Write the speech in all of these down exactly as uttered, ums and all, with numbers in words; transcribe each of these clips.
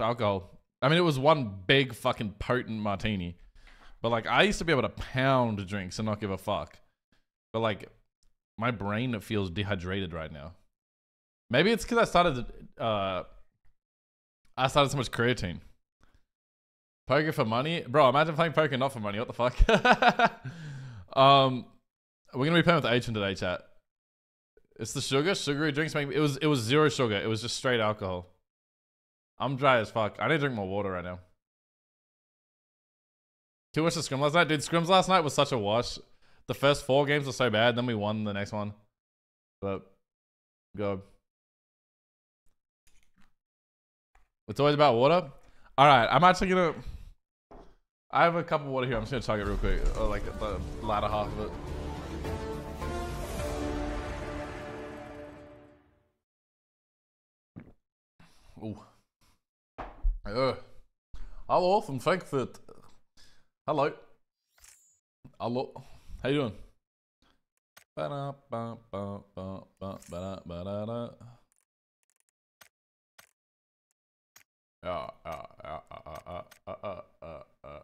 alcohol. I mean, it was one big fucking potent martini. But like, I used to be able to pound drinks and not give a fuck. But like, my brain feels dehydrated right now. Maybe it's because I started, uh, I started so much creatine. Poker for money? Bro, imagine playing poker not for money. What the fuck? um, we're going to be playing with H one today, chat. It's the sugar. Sugary drinks make me... It was, it was zero sugar. It was just straight alcohol. I'm dry as fuck. I need to drink more water right now. Can you watch the scrim last night? Dude, scrims last night was such a wash. The first four games were so bad. Then we won the next one. But, God. It's always about water. All right, I'm actually gonna... I have a cup of water here. I'm just gonna chug it real quick. Or like the latter half of it. Ooh. Uh, hello from Frankfurt. Hello. Hello. How you doing? Ba-da, ba, ba, ba, ba, ba, ba, da, da. Uh, uh, uh, uh, uh, uh, uh, uh.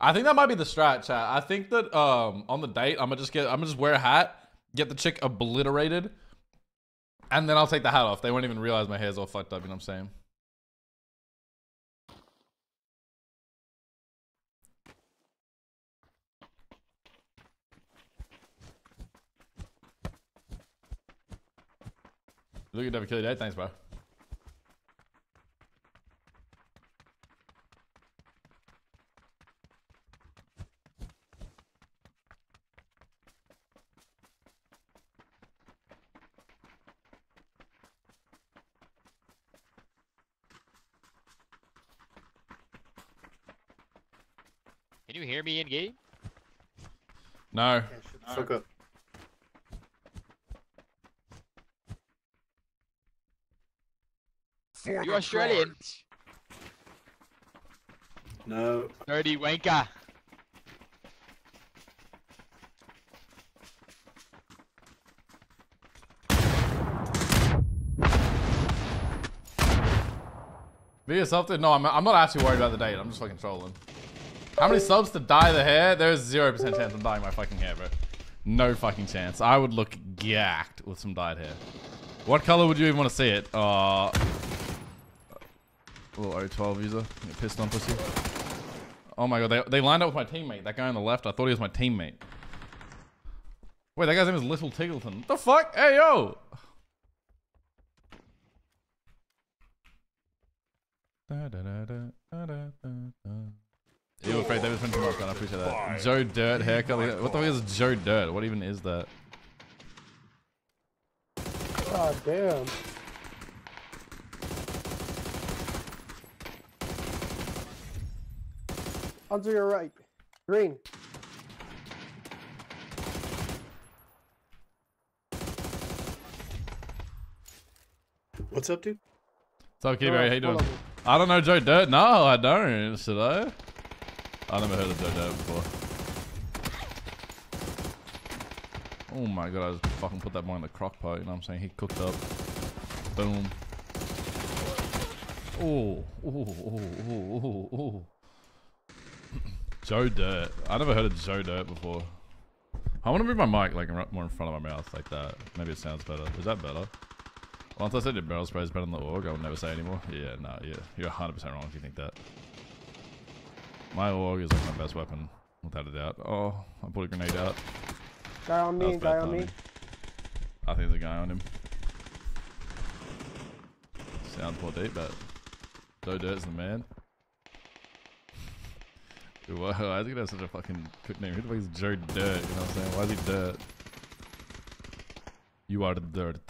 I think that might be the strat, chat. I think that um on the date I'm gonna just get I'm gonna just wear a hat, get the chick obliterated, and then I'll take the hat off. They won't even realize my hair's all fucked up, you know what I'm saying? Look at W K Day, thanks bro. Can you hear me in game? No. Yeah, shut up. You Australian? No. Dirty wanker. Be yourself, dude. No, I'm, I'm not actually worried about the date. I'm just fucking trolling. How many subs to dye the hair? There is zero percent chance I'm dyeing my fucking hair, bro. No fucking chance. I would look gacked with some dyed hair. What color would you even want to see it? Uh, little O twelve user, get pissed on pussy. Oh my god, they they lined up with my teammate. That guy on the left, I thought he was my teammate. Wait, that guy's name is Little Tiggleton. What the fuck? Hey yo. Da, da, da, da, da, da, da. You were afraid they were from Morocco, I appreciate that. Joe Dirt haircut. What the fuck is Joe Dirt? What even is that? God damn. On to your right. Green. What's up, dude? What's up, Keyberry? How you doing? I don't know Joe Dirt. No, I don't. Should I? I never heard of Joe Dirt before. Oh my god, I just fucking put that boy in the crock pot, you know what I'm saying? He cooked up. Boom. Oh, oh, oh, oh, oh, oh. Joe Dirt. I never heard of Joe Dirt before. I want to move my mic like more in front of my mouth like that. Maybe it sounds better. Is that better? Once I said your barrel spray is better than the org, I would never say anymore. Yeah, no, yeah. You're one hundred percent wrong if you think that. My org is like my best weapon, without a doubt. Oh, I put a grenade out. Guy on me, guy on me. I think there's a guy on him. Sounds more deep, but Joe Dirt's the man. Dude, why is he gonna have such a fucking quick name? Who the fuck is Joe Dirt? You know what I'm saying? Why is he Dirt? You are the dirt.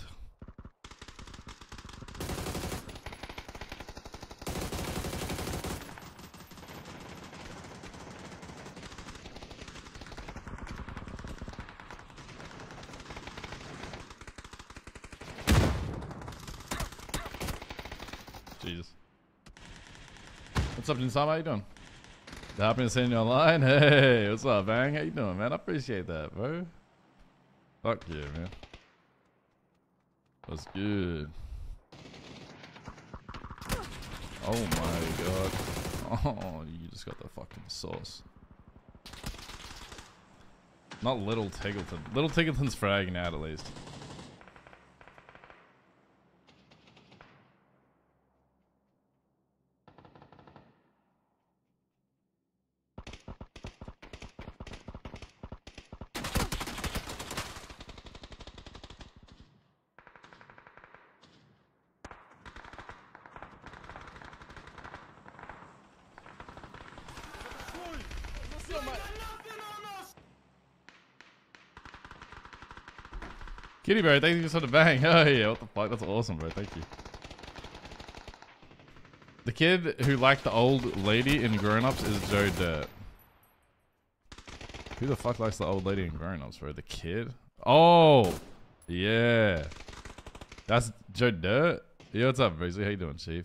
What's up, Jinsama? How you doing? Happy to see you online. Hey, what's up, Bang? How you doing, man? I appreciate that, bro. Fuck yeah, man. That's good. Oh my god. Oh, you just got the fucking sauce. Not Little Tiggleton. Little Tiggleton's fragging out at least. Kitty, bro, thank you for the bang. Oh yeah, what the fuck? That's awesome, bro. Thank you. The kid who liked the old lady in Grown Ups is Joe Dirt. Who the fuck likes the old lady in Grown Ups, bro? The kid? Oh, yeah. That's Joe Dirt. Yo, what's up, Breezy? How you doing, Chief?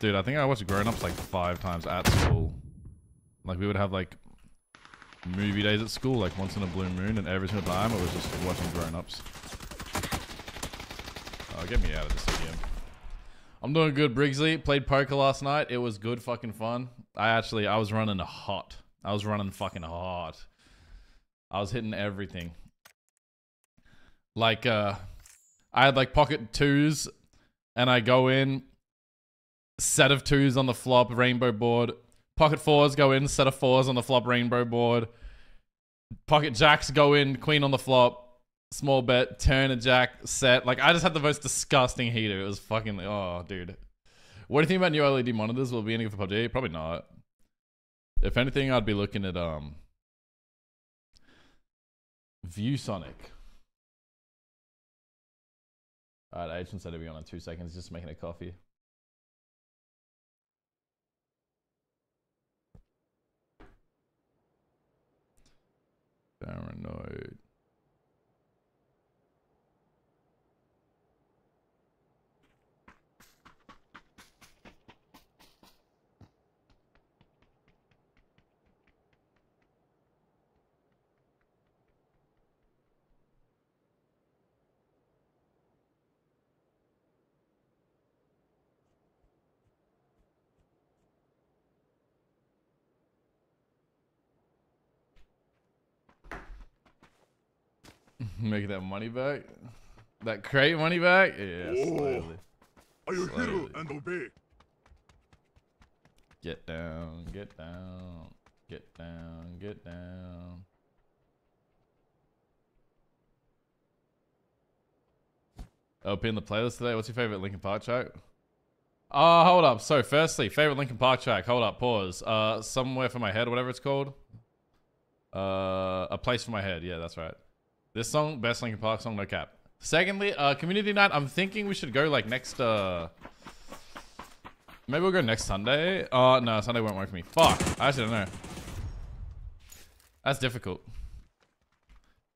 Dude, I think I watched Grown Ups like five times at school. Like we would have like movie days at school, like once in a blue moon, and every single time I was just watching Grown Ups. Oh, get me out of this again. I'm doing good, Briggsy. Played poker last night. It was good fucking fun. I actually, I was running hot. I was running fucking hot. I was hitting everything. Like, uh, I had like pocket twos, and I go in, set of twos on the flop, rainbow board. Pocket fours go in, set of fours on the flop, rainbow board. Pocket jacks go in, queen on the flop, small bet, turn a jack, set. Like, I just had the most disgusting heater. It was fucking, oh, dude. What do you think about new L E D monitors? Will it be anything for P U B G? Probably not. If anything, I'd be looking at, um, ViewSonic. All right, Agent said it'll be on in two seconds, just making a coffee. Paranoid. Make that money back? That crate money back? Yeah, slowly. Are you here and obey? Get down, get down, get down, get down. Open the playlist today. What's your favorite Linkin Park track? Oh, hold up. So, firstly, favorite Linkin Park track. Hold up, pause. Uh, Somewhere for My Head, whatever it's called. Uh, A Place for My Head. Yeah, that's right. This song, best Linkin Park song, no cap. Secondly, uh, community night. I'm thinking we should go like next, uh, maybe we'll go next Sunday. Oh, uh, no, Sunday won't work for me. Fuck, I actually don't know. That's difficult.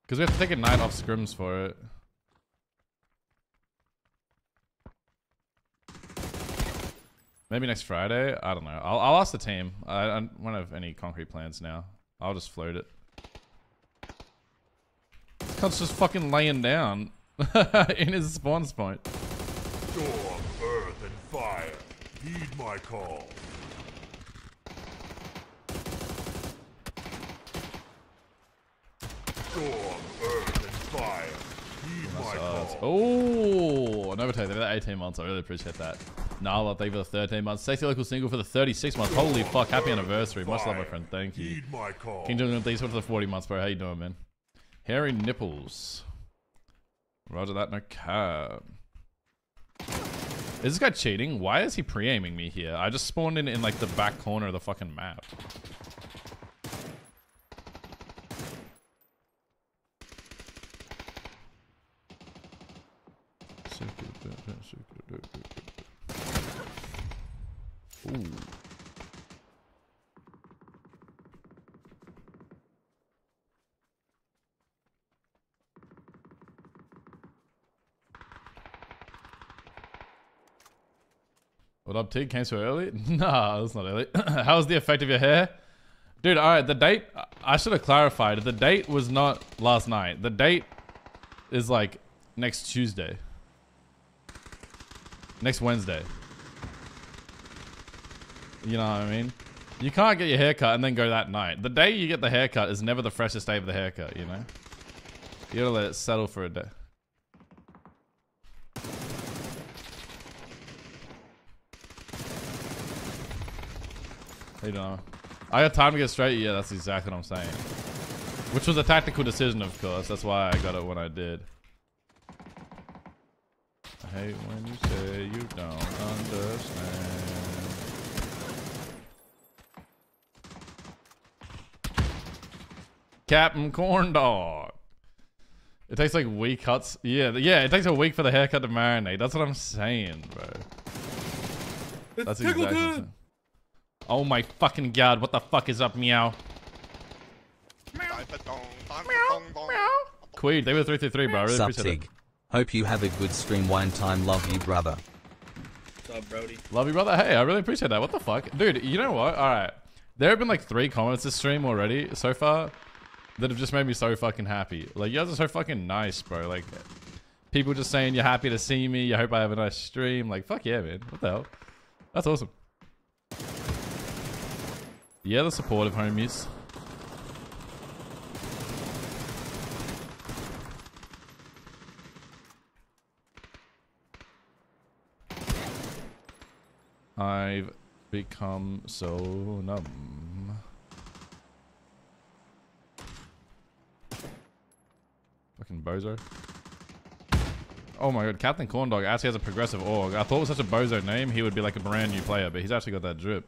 Because we have to take a night off scrims for it. Maybe next Friday? I don't know. I'll, I'll ask the team. I, I don't have any concrete plans now. I'll just float it. Cub's just fucking laying down in his spawn point. Storm, earth, and fire, heed my call. Storm, earth, and fire, heed my call. Oh, an overtake. They're at eighteen months. I really appreciate that. Nala, thank you for the thirteen months. Safety Local Single for the thirty-six months. Holy fuck, happy anniversary. Much love, my friend. Thank you. King Jong-un, thanks for the forty months, bro. How you doing, man? Hairy nipples. Roger that, no cab. Is this guy cheating? Why is he pre-aiming me here? I just spawned in in like the back corner of the fucking map. Ooh. What up, Tig? Came so early? Nah, that's not early. How's the effect of your hair? Dude, alright, the date... I should have clarified. The date was not last night. The date is, like, next Tuesday. Next Wednesday. You know what I mean? You can't get your haircut and then go that night. The day you get the haircut is never the freshest day of the haircut, you know? You gotta let it settle for a day. You know, I got time to get straight. Yeah, that's exactly what I'm saying. Which was a tactical decision, of course. That's why I got it when I did. I hate when you say you don't understand. Captain Corndog. It takes like week cuts. Yeah, yeah, it takes a week for the haircut to marinate. That's what I'm saying, bro. It's that's exactly what I'm saying. Oh my fucking god, what the fuck is up, meow? Meow. Meow. Meow. Queed, they were three three three, bro. I really Sup, appreciate Tig. It. Hope you have a good stream wine time. Love you, brother. What's up, Brody? Love you, brother. Hey, I really appreciate that. What the fuck? Dude, you know what? Alright. There have been like three comments this stream already so far that have just made me so fucking happy. Like, you guys are so fucking nice, bro. Like, people just saying you're happy to see me. You hope I have a nice stream. Like, fuck yeah, man. What the hell? That's awesome. Yeah, the supportive homies. I've become so numb. Fucking bozo. Oh my god, Captain Corndog actually has a progressive org. I thought with such a bozo name, he would be like a brand new player, but he's actually got that drip.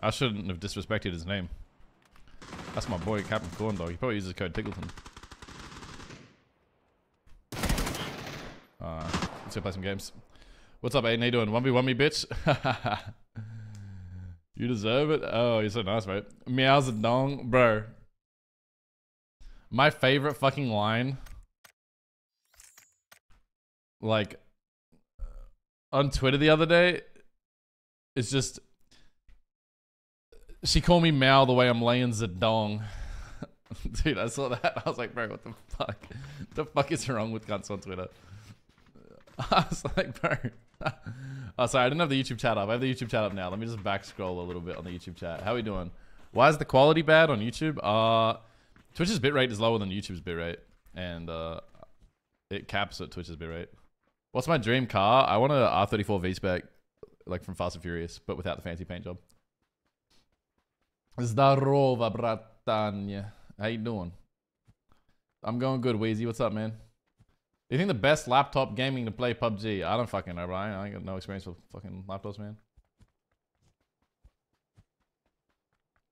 I shouldn't have disrespected his name. That's my boy, Captain Corndog. He probably uses code Tickleton. Uh, let's go play some games. What's up, A N A doing? one v one me, bitch. You deserve it. Oh, you're so nice, right? Meows a dong, bro. My favorite fucking line. Like, on Twitter the other day, it's just... She called me Mao the way I'm laying Zedong. Dude, I saw that. I was like, bro, what the fuck? What the fuck is wrong with cunts on Twitter? I was like, bro. Oh, sorry, I didn't have the YouTube chat up. I have the YouTube chat up now. Let me just back scroll a little bit on the YouTube chat. How are we doing? Why is the quality bad on YouTube? Uh, Twitch's bitrate is lower than YouTube's bitrate. And uh, it caps at Twitch's bitrate. What's my dream car? I want an R thirty-four V-Spec, like from Fast and Furious, but without the fancy paint job. Zdarova, bratania. How you doing? I'm going good, Wheezy. What's up, man? Do you think the best laptop gaming to play P U B G? I don't fucking know, Brian. I ain't got no experience with fucking laptops, man.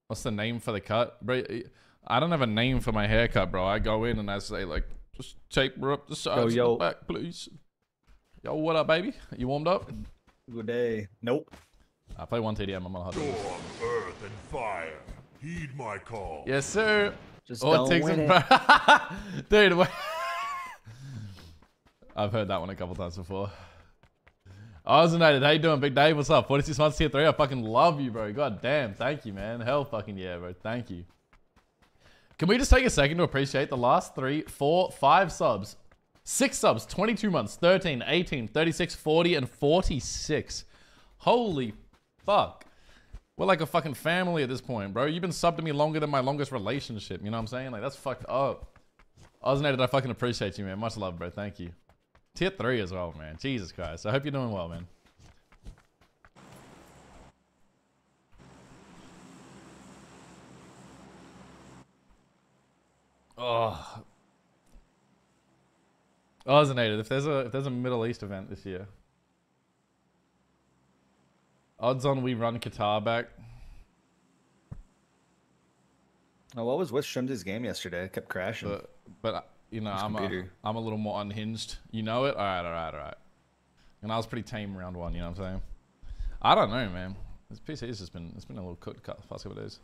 What's the name for the cut? Bro, I don't have a name for my haircut, bro. I go in and I say, like, just taper up the sides yo, yo. And the back, please. Yo, what up, baby? You warmed up? Good day. Nope. I play one T D M. I'm on a hot dog. Storm, earth, and fire. Heed my call. Yes, sir. Just oh, don't it win it. Dude, I've heard that one a couple times before. Ozonated, how you doing, Big Dave? What's up? forty-six months tier three. I fucking love you, bro. God damn. Thank you, man. Hell fucking yeah, bro. Thank you. Can we just take a second to appreciate the last three, four, five subs, six subs, twenty-two months, thirteen, eighteen, thirty-six, forty, and forty-six. Holy fuck. We're like a fucking family at this point, bro. You've been subbed to me longer than my longest relationship. You know what I'm saying? Like, that's fucked up. Oznated, I fucking appreciate you, man. Much love, bro. Thank you. Tier three as well, man. Jesus Christ. I hope you're doing well, man. Oh. Oznated, if there's a if there's a Middle East event this year. Odds on we run Qatar back. Oh, what was with Shrim's game yesterday? It kept crashing. But, but you know, I'm a, I'm a little more unhinged. You know it? All right, all right, all right. And I was pretty tame round one, you know what I'm saying? I don't know, man. This P C has just been, it's been a little cooked cut the past couple of days.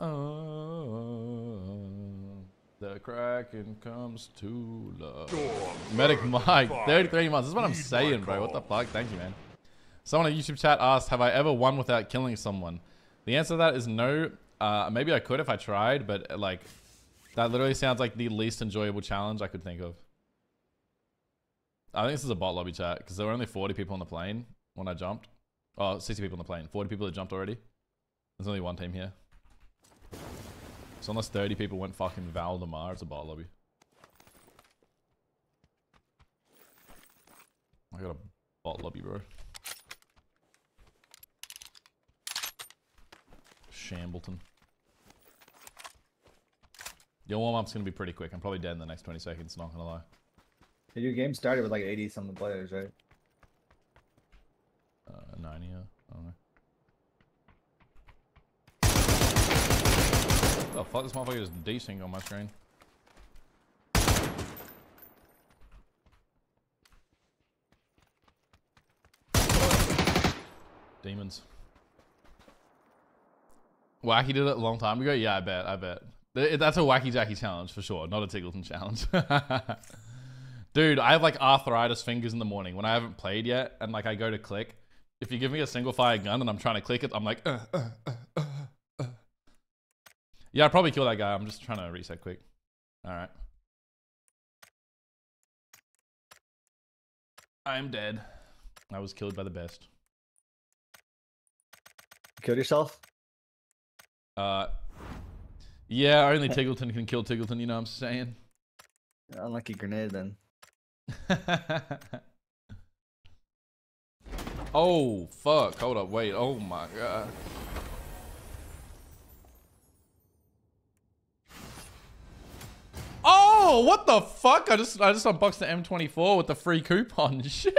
Oh, the Kraken comes to love. Medic Mike, thirty-three months. This is what I'm saying, bro. What the fuck? Thank you, man. Someone in YouTube chat asked, have I ever won without killing someone? The answer to that is no. Uh, maybe I could if I tried, but like, that literally sounds like the least enjoyable challenge I could think of. I think this is a bot lobby chat because there were only forty people on the plane when I jumped. Oh, sixty people on the plane. forty people that jumped already. There's only one team here. So unless thirty people went fucking Valdemar, it's a bot lobby. I got a bot lobby, bro. Shambleton. Your warm-up's gonna be pretty quick. I'm probably dead in the next twenty seconds, not gonna lie. Hey, your game started with like eighty something players, right? Uh, ninety, yeah. I don't know. Oh fuck, this motherfucker is desync on my screen. Demons. Wacky did it a long time ago? Yeah, I bet, I bet. That's a Wacky Jackie challenge for sure, not a Tiggleton challenge. Dude, I have like arthritis fingers in the morning when I haven't played yet, and like I go to click. If you give me a single fire gun and I'm trying to click it, I'm like, uh, uh, uh, uh, uh. Yeah, I'd probably kill that guy. I'm just trying to reset quick. All right. I'm dead. I was killed by the best. You killed yourself? Uh, yeah, only Tiggleton can kill Tiggleton, you know what I'm saying? Unlucky grenade then. Oh fuck, hold up, wait, oh my god. Oh, what the fuck? I just I just unboxed the M twenty-four with the free coupon. Sheesh.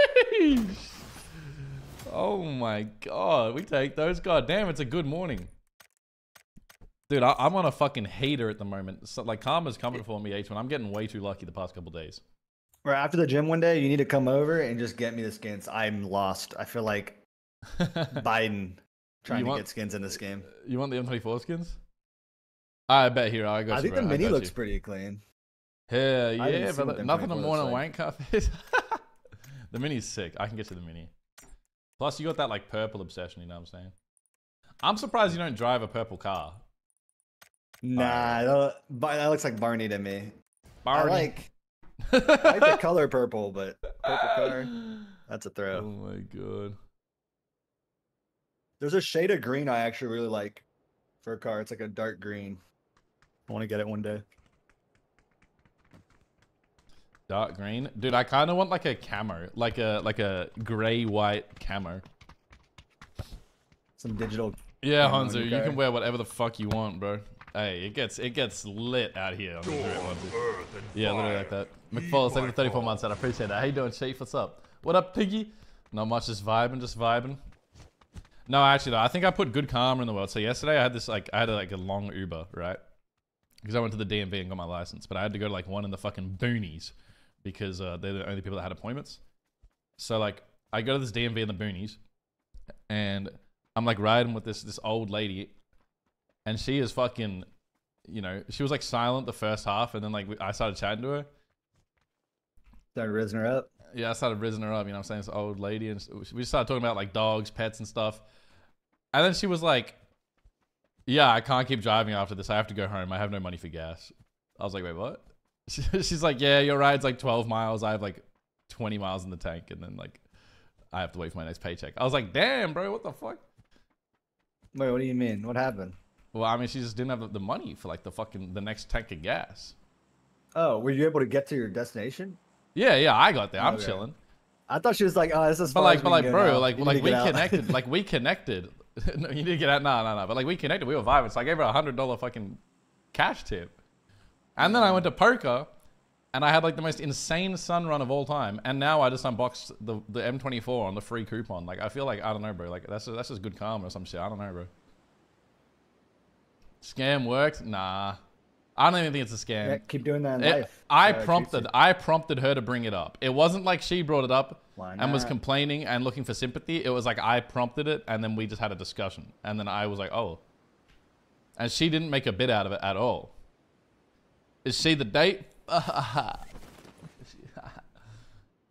Oh my god, we take those. God damn, it's a good morning. Dude, I, I'm on a fucking hater at the moment. So, like, karma's coming for me, H one. I'm getting way too lucky the past couple days. Right, after the gym one day, you need to come over and just get me the skins. I'm lost. I feel like Biden trying you to want, get skins in this game. You want the M twenty-four skins? I bet here. I go. I think the mini looks you. pretty clean. Yeah, yeah, but look, nothing more than like. wank up. The mini's sick. I can get to the mini. Plus, you got that, like, purple obsession, you know what I'm saying? I'm surprised you don't drive a purple car. Nah, that, that looks like Barney to me. Barney. I like, I like the color purple, but purple color, that's a throw. Oh my god. There's a shade of green I actually really like for a car. It's like a dark green. I want to get it one day. Dark green? Dude, I kind of want like a camo, like a like a gray-white camo. Some digital. Yeah, Hanzo, you can wear whatever the fuck you want, bro. Hey, it gets it gets lit out here on the grid. Yeah, literally like that. McFall, thank you for thirty-four months out. I appreciate that. How you doing, Chief? What's up? What up, Piggy? Not much, just vibing, just vibing. No, actually, though, I think I put good karma in the world. So yesterday I had this like I had a, like a long Uber, right? Because I went to the D M V and got my license, but I had to go to like one in the fucking boonies because uh, they're the only people that had appointments. So like I go to this D M V in the boonies, and I'm like riding with this this old lady. And she is fucking, you know, she was like silent the first half, and then like we, I started chatting to her. Started rising her up. Yeah, I started rising her up. You know what I'm saying? This old lady, and we started talking about like dogs, pets, and stuff. And then she was like, "Yeah, I can't keep driving after this. I have to go home. I have no money for gas." I was like, "Wait, what?" She, she's like, "Yeah, your ride's like twelve miles. I have like twenty miles in the tank, and then like I have to wait for my next paycheck." I was like, "Damn, bro, what the fuck?" Wait, what do you mean? What happened? Well, I mean, she just didn't have the money for like the fucking the next tank of gas. Oh, were you able to get to your destination? Yeah, yeah, I got there. I'm okay. Chilling. I thought she was like, "Oh, this is." But like, but like, bro, like, like we connected. Like we connected. No, you didn't get out. No, no, no. But like we connected. We were vibing. So I gave her a hundred dollar fucking cash tip, and then I went to poker, and I had like the most insane sun run of all time. And now I just unboxed the the M twenty-four on the free coupon. Like I feel like I don't know, bro. Like that's that's just good karma or some shit. I don't know, bro. Scam worked? Nah. I don't even think it's a scam. Yeah, keep doing that in it, life. I uh, prompted I prompted her to bring it up. It wasn't like she brought it up and was complaining and looking for sympathy. It was like I prompted it, and then we just had a discussion. And then I was like, oh. And she didn't make a bit out of it at all. Is she the date? You're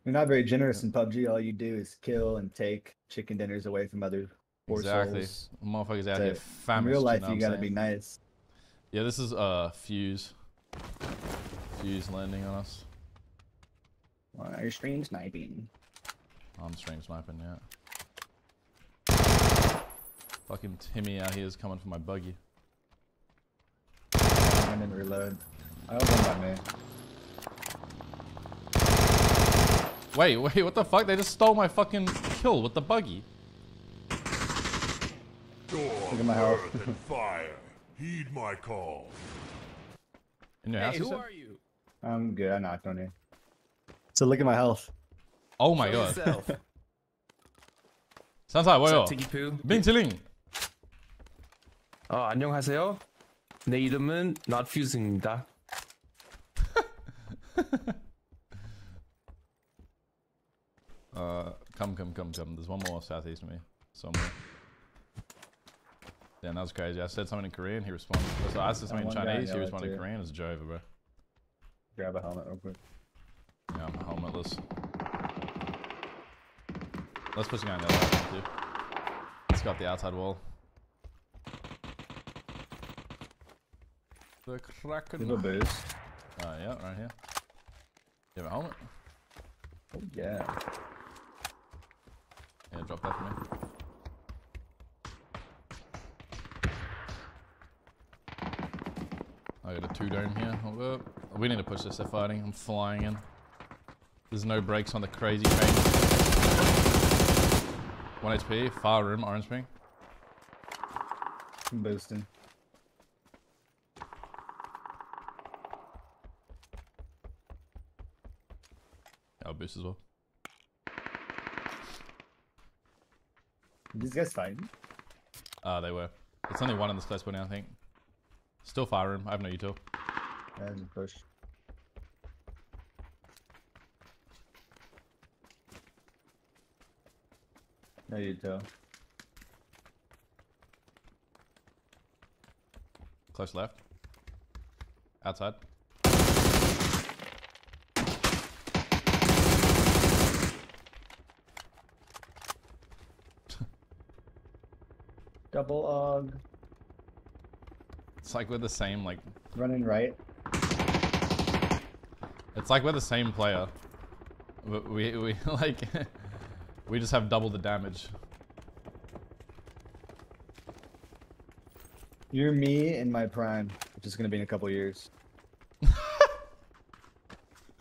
not very generous in P U B G. All you do is kill and take chicken dinners away from others. Exactly. Souls. Motherfuckers out so here famished. In real life, you, know you gotta saying? be nice. Yeah, this is uh Fuse. Fuse landing on us. Well, You're stream sniping. I'm stream sniping, yeah. Fucking Timmy out here is coming for my buggy. I didn't reload. I don't know about me. Wait, wait, what the fuck? They just stole my fucking kill with the buggy. Look at my house. Fire. Heed my call. In your hey, house, who are you? I'm good. I knocked on you. So look at my health. Oh my Show god. Sounds like well. Bing Tiling. Oh, 안녕하세요. 내 이름은 not fuse입니다. Uh, come, come, come, come. There's one more southeast of me somewhere. Damn, that was crazy. I said something in Korean, he responded. So I said something in Chinese, he responded in Korean. It's Jova, bro. Grab a helmet real quick. Yeah, I'm helmetless. Let's push a guy on the other side, too. It's got the outside wall. The Kraken. Little boost. Uh, yeah, right here. You have a helmet? Oh, yeah. Yeah, drop that for me. I got a two dome here. Hold up. We need to push this. They're fighting. I'm flying in. There's no brakes on the crazy train. One H P. Far room. Orange ping. I'm boosting. I'll boost as well. These guys fighting? Ah, uh, they were. It's only one in this place right now, I think. Still fire room. I have no util. Yeah, just push. No util. Close left. Outside. Double og. It's like we're the same, like... Running right. It's like we're the same player. We, we, we like... we just have double the damage. You're me in my prime, which is gonna be in a couple years.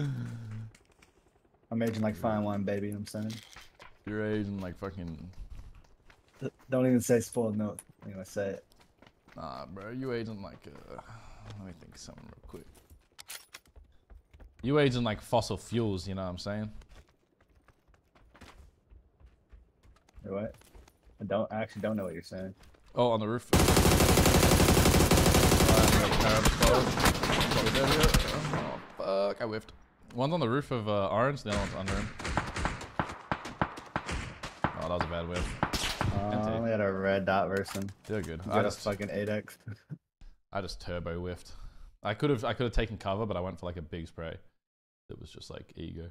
I'm aging like fine wine, baby, you know what I'm saying? You're aging like fucking... Don't even say spoiled note when I say it. Nah, bro, you aging like uh, let me think of something real quick. You aging like fossil fuels, you know what I'm saying? Wait, what? I don't I actually don't know what you're saying. Oh, on the roof. Oh, fuck! I whiffed. One's on the roof of uh, orange, the other one's under him. Oh, that was a bad whiff. I uh, only had a red dot person. You're good. You I just fucking eight X. I just turbo whiffed. I could have I could have taken cover, but I went for like a big spray. It was just like ego.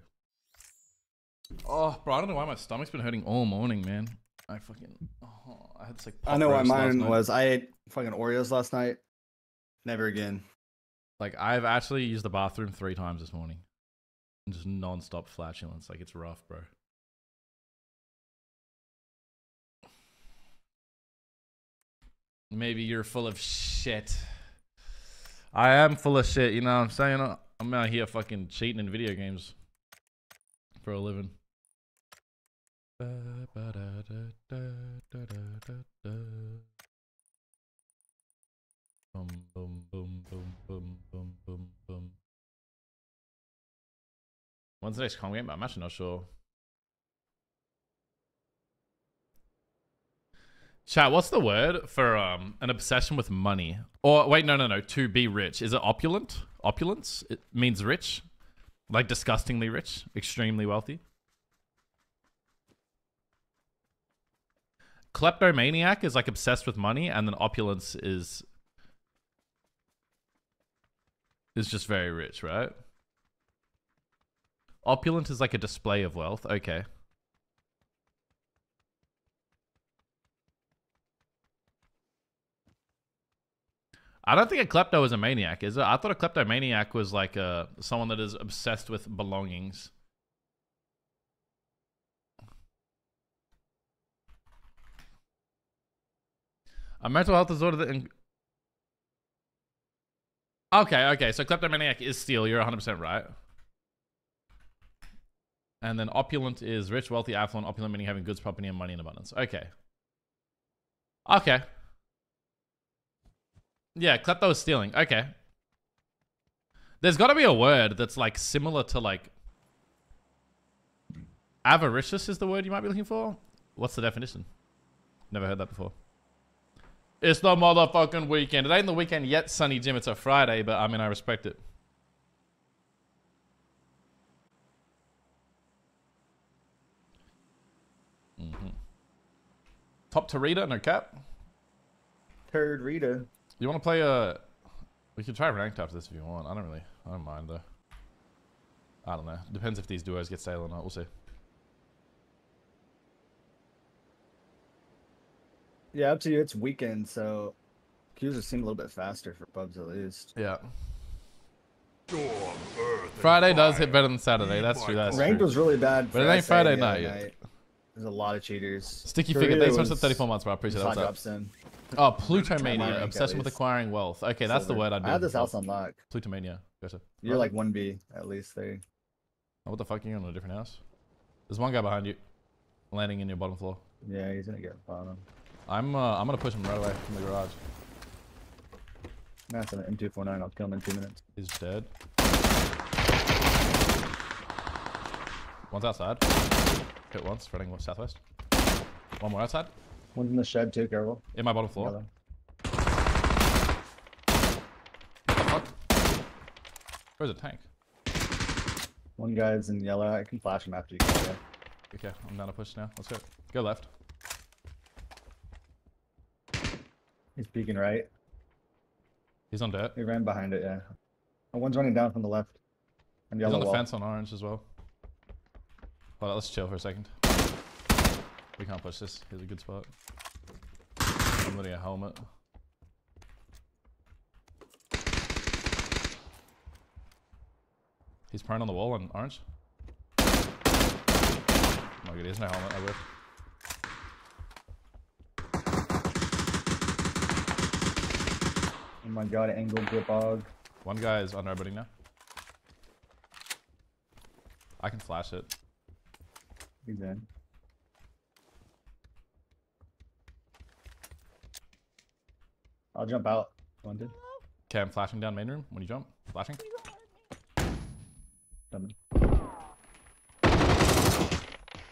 Oh, bro, I don't know why my stomach's been hurting all morning, man. I fucking oh, I had sick. Like I know why mine was. I ate fucking Oreos last night. Never again. Like I've actually used the bathroom three times this morning. I'm just non-stop flatulence. Like it's rough, bro. Maybe you're full of shit. I am full of shit, you know what I'm saying? I'm out here fucking cheating in video games for a living. Boom, boom, boom, boom, boom, boom, boom, boom. When's the next com game? I'm actually not sure. Chat, what's the word for um, an obsession with money? Or wait, no, no, no, to be rich. Is it opulent? Opulence? It means rich? Like disgustingly rich? Extremely wealthy? Kleptomaniac is like obsessed with money, and then opulence is... is just very rich, right? Opulent is like a display of wealth. Okay. I don't think a klepto is a maniac, is it? I thought a kleptomaniac was like a, someone that is obsessed with belongings. Uh, mental health disorder that... In okay, okay. So kleptomaniac is steal. You're one hundred percent right. And then opulent is rich, wealthy, affluent. Opulent meaning having goods, property, and money in abundance. Okay. Okay. Yeah, klepto is stealing. Okay. There's got to be a word that's like similar to like... Avaricious is the word you might be looking for. What's the definition? Never heard that before. It's the motherfucking weekend. It ain't the weekend yet, Sunny Jim. It's a Friday, but I mean, I respect it. Mm-hmm. Top Tarita, no cap. Third Rita. You want to play a... We could try ranked after this if you want. I don't really... I don't mind, though. I don't know. Depends if these duos get stale or not. We'll see. Yeah, up to you. It's weekend, so queues just seem a little bit faster for pubs at least. Yeah. Friday does hit better than Saturday. That's true. That's Ranked true. was really bad. But it ain't Friday night yet. There's a lot of cheaters. Sticky Figure. Thanks so much for thirty-four months, bro. I appreciate that. Oh, Plutomania. Obsession with acquiring wealth. Okay, that's the word I do. I have this house on lock. Plutomania. Gotcha. You're like one B at least there. Oh, what the fuck? Are you on a different house? There's one guy behind you. Landing in your bottom floor. Yeah, he's gonna get bottom. I'm uh, I'm gonna push him right away from the garage. That's an M two forty-nine. I'll kill him in two minutes. He's dead. One's outside. Hit once, running southwest. One more outside. One's in the shed too. Careful. In my bottom floor. What? Where's a tank? One guy's in yellow. I can flash him after you. Go. Okay, I'm down to push now. Let's go. Go left. He's peeking right. He's on dirt. He ran behind it, yeah. And one's running down from the left. And the He's on the wall. fence on orange as well. Hold on, let's chill for a second. We can't push this. Here's a good spot. I'm looting a helmet. He's prone on the wall on orange. Oh my god, he has no helmet. I whiffed. Oh my god, angled grip hog. One guy is on orbiting now. I can flash it. He's in. I'll jump out. London. Okay, I'm flashing down main room when you jump. Flashing. Done.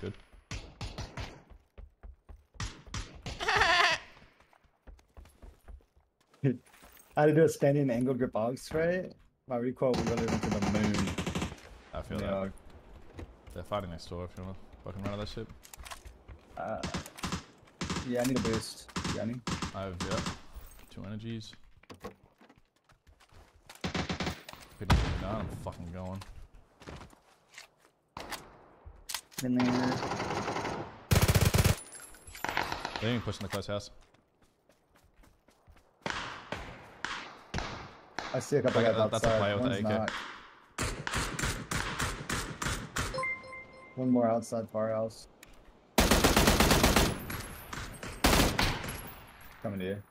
Good. I had to do a standing angle grip box, right? My recoil was really into the moon. I feel yeah. that. They're fighting next door if you want to fucking run out of that shit. Uh, yeah, I need a boost. You got any? I have, yeah. Two energies. Pick up the gun, I'm fucking going. In there. They're even pushing the close house. I see a couple okay, guys that's outside. A play with A K. One more outside firehouse. Coming to you.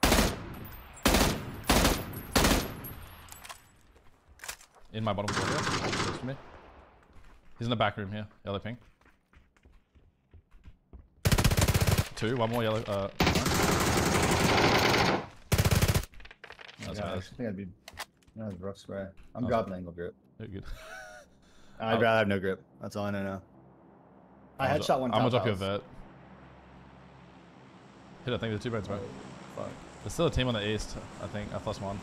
In my bottom floor. He's in the back room here. Yellow ping. Two. One more yellow. Uh, that's yeah, I think I'd be. No, it's rough square. I'm oh, dropping angle grip. You're good. I'd rather have no grip. That's all I know. I I'm headshot one time. I'm gonna drop you a vert. Hit, I think there's two brains, bro. Oh, fuck. There's still a team on the east, I think. I've lost one.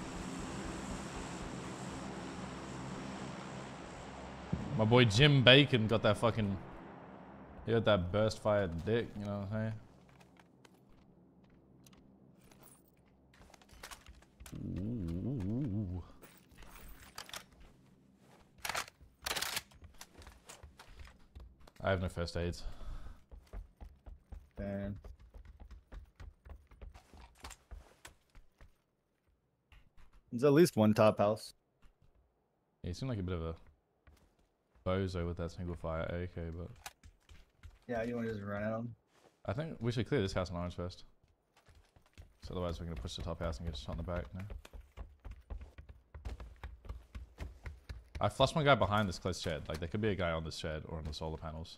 My boy Jim Bacon got that fucking. He got that burst fire dick, you know what I'm saying? Ooh. I have no first aids. Damn. There's at least one top house. Yeah, he seemed like a bit of a bozo with that single fire A K, but... Yeah, you want to just run at him? I think we should clear this house on orange first. So otherwise we're gonna push the top house and get shot in the back now. I flushed my guy behind this close shed. Like, there could be a guy on this shed or on the solar panels.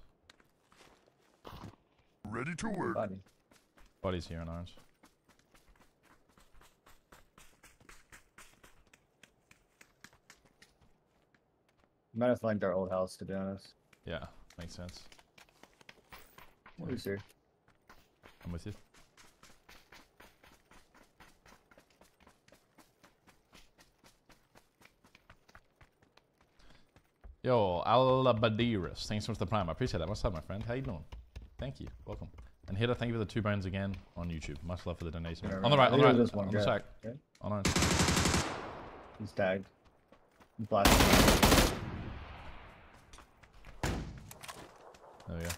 Ready to work. Body. Body's here in orange. Might have flanked our old house, to be honest. Yeah, makes sense. What is here? I'm with you. Yo, Alabadiris, thanks so much for the prime. I appreciate that. What's up, my friend? How you doing? Thank you. Welcome. And Hida, thank you for the two bones again on YouTube. Much love for the donation. Yeah, right. On the right, on the right. This one on the sack. Okay. On orange. He's tagged. He's black. There we go.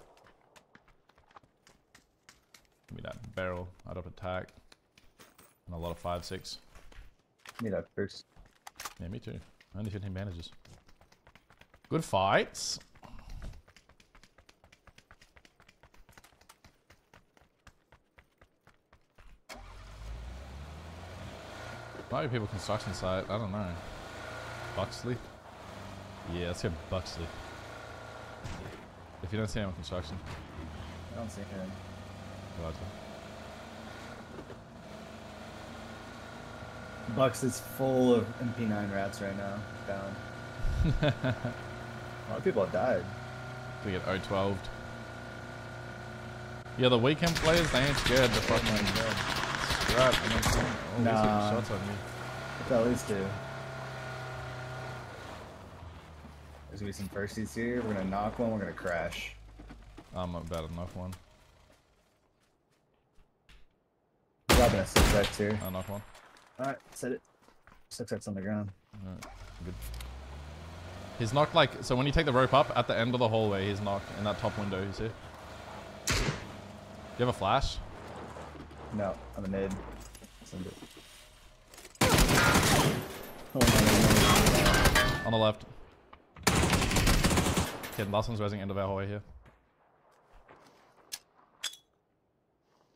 Give me that barrel. I drop a tag. And a lot of five, six. Give me that first. Yeah, me too. Only fifteen bandages. Good fights. Might be people construction site. I don't know. Buxley. Yeah, let's get Buxley. If you don't see anyone construction, I don't see him. Gotcha. Bucks is full of M P nine rats right now. Down. A lot of people have died. We get O twelve. Yeah, the weekend players, they ain't scared to fucking scrap. Oh, nah. Shots on me. It's at least two. There's gonna be some firsties here. We're gonna knock one, we're gonna crash. I'm about to knock one. Dropping a six X here. I'll knock one. Alright, set it. six X on the ground. Alright, good. He's knocked like, so when you take the rope up, at the end of the hallway, he's knocked in that top window, he's here. Do you have a flash? No, I'm a nade. Send it. Oh, no, no, no. On the left. Okay, last one's resing end of our hallway here.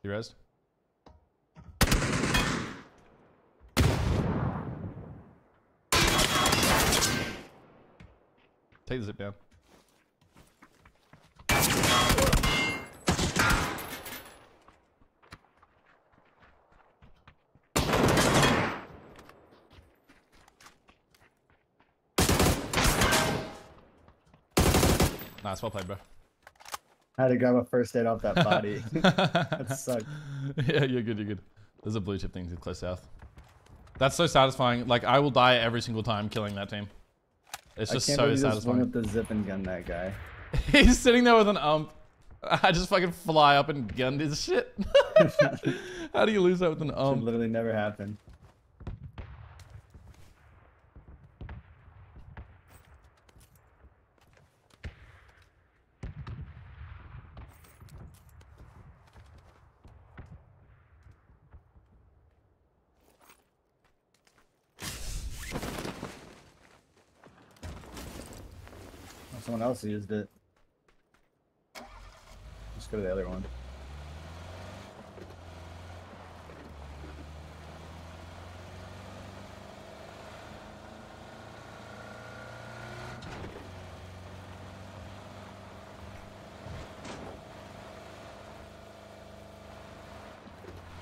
He resed? Take the zip down. Nice, well played, bro. I had to grab a first aid off that body. That sucked. Yeah, you're good, you're good. There's a blue chip thing to close south. That's so satisfying. Like, I will die every single time killing that team. It's just so satisfying. I can't believe you just went up the zip and gun that guy. He's sitting there with an ump. I just fucking fly up and gunned his shit. How do you lose that with an ump? Should literally never happen. Someone else used it. Let's go to the other one.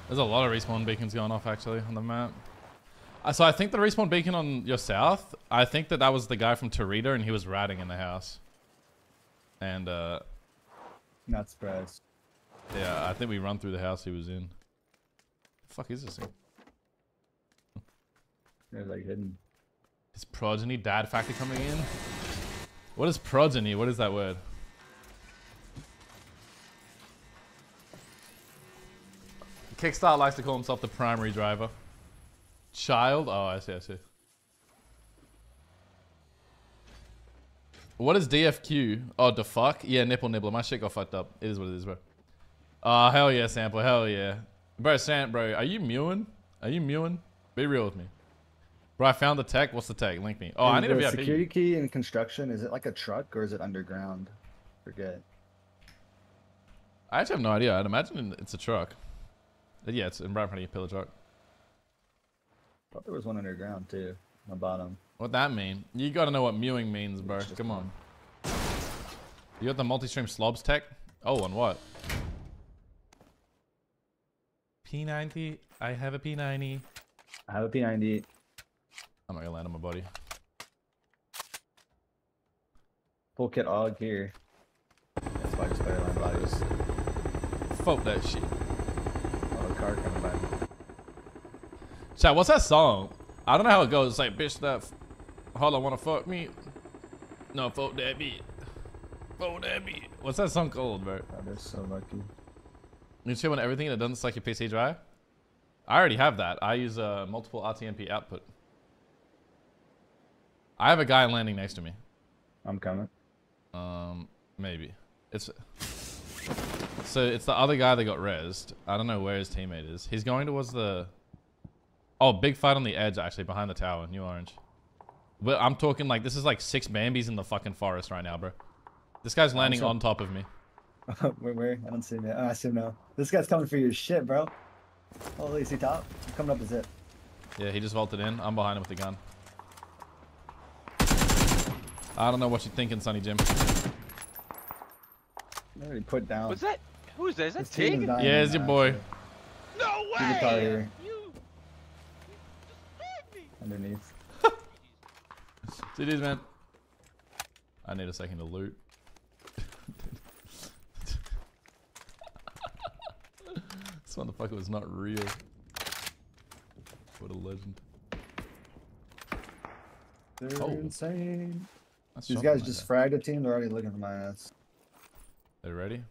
There's a lot of respawn beacons going off actually on the map. So I think the respawn beacon on your south, I think that that was the guy from Torito and he was ratting in the house. And, uh... not surprised. Yeah, I think we run through the house he was in. The fuck is this thing? They're like hidden. Is progeny dad factor coming in? What is progeny? What is that word? Kickstarter likes to call himself the primary driver. Child? Oh, I see, I see. What is D F Q? Oh, the fuck? Yeah, nipple nibbler. My shit got fucked up. It is what it is, bro. Oh, hell yeah, Sample. Hell yeah. Bro, Sam, bro, are you mewing? Are you mewing? Be real with me. Bro, I found the tech. What's the tech? Link me. Oh, is I need a V I P. Security key in construction, is it like a truck or is it underground? Forget. I actually have no idea. I'd imagine it's a truck. Yeah, it's in right in front of your pillar, Jock. I thought there was one underground too, on the bottom. What that mean? You gotta know what mewing means, bro. Come on. You got the multi-stream slobs tech? Oh, on what? P ninety. I have a P ninety. I have a P ninety. I'm not gonna land on my body. Full kit all gear. That's why I just better land bodies. Fuck that shit. Oh, the car coming back. Chat, what's that song? I don't know how it goes. It's like, bitch, that. Holla, wanna fuck me? No, fuck that beat. Fuck that beat. What's that song called, bro? That is so lucky. You should want everything that doesn't suck your P C dry? I already have that. I use uh, multiple R T M P output. I have a guy landing next to me. I'm coming. Um, maybe. It's so it's the other guy that got rezzed. I don't know where his teammate is. He's going towards the. Oh, big fight on the edge actually behind the tower, New Orange. But I'm talking like this is like six Bambies in the fucking forest right now, bro. This guy's landing on top of me. Where? Where? I don't see him yet. Oh, I see him now. This guy's coming for your shit, bro. Oh, is he top? I'm coming up as it. Yeah, he just vaulted in. I'm behind him with the gun. I don't know what you're thinking, Sonny Jim. I already put down. Was that? Who's that? Is that Tig? Yeah, it's your boy. No way! You just me. Underneath. G Gs, man. I need a second to loot. This motherfucker was not real. What a legend. They're oh. insane. That's These guys just fragged a team. They're already looking for my ass. They ready?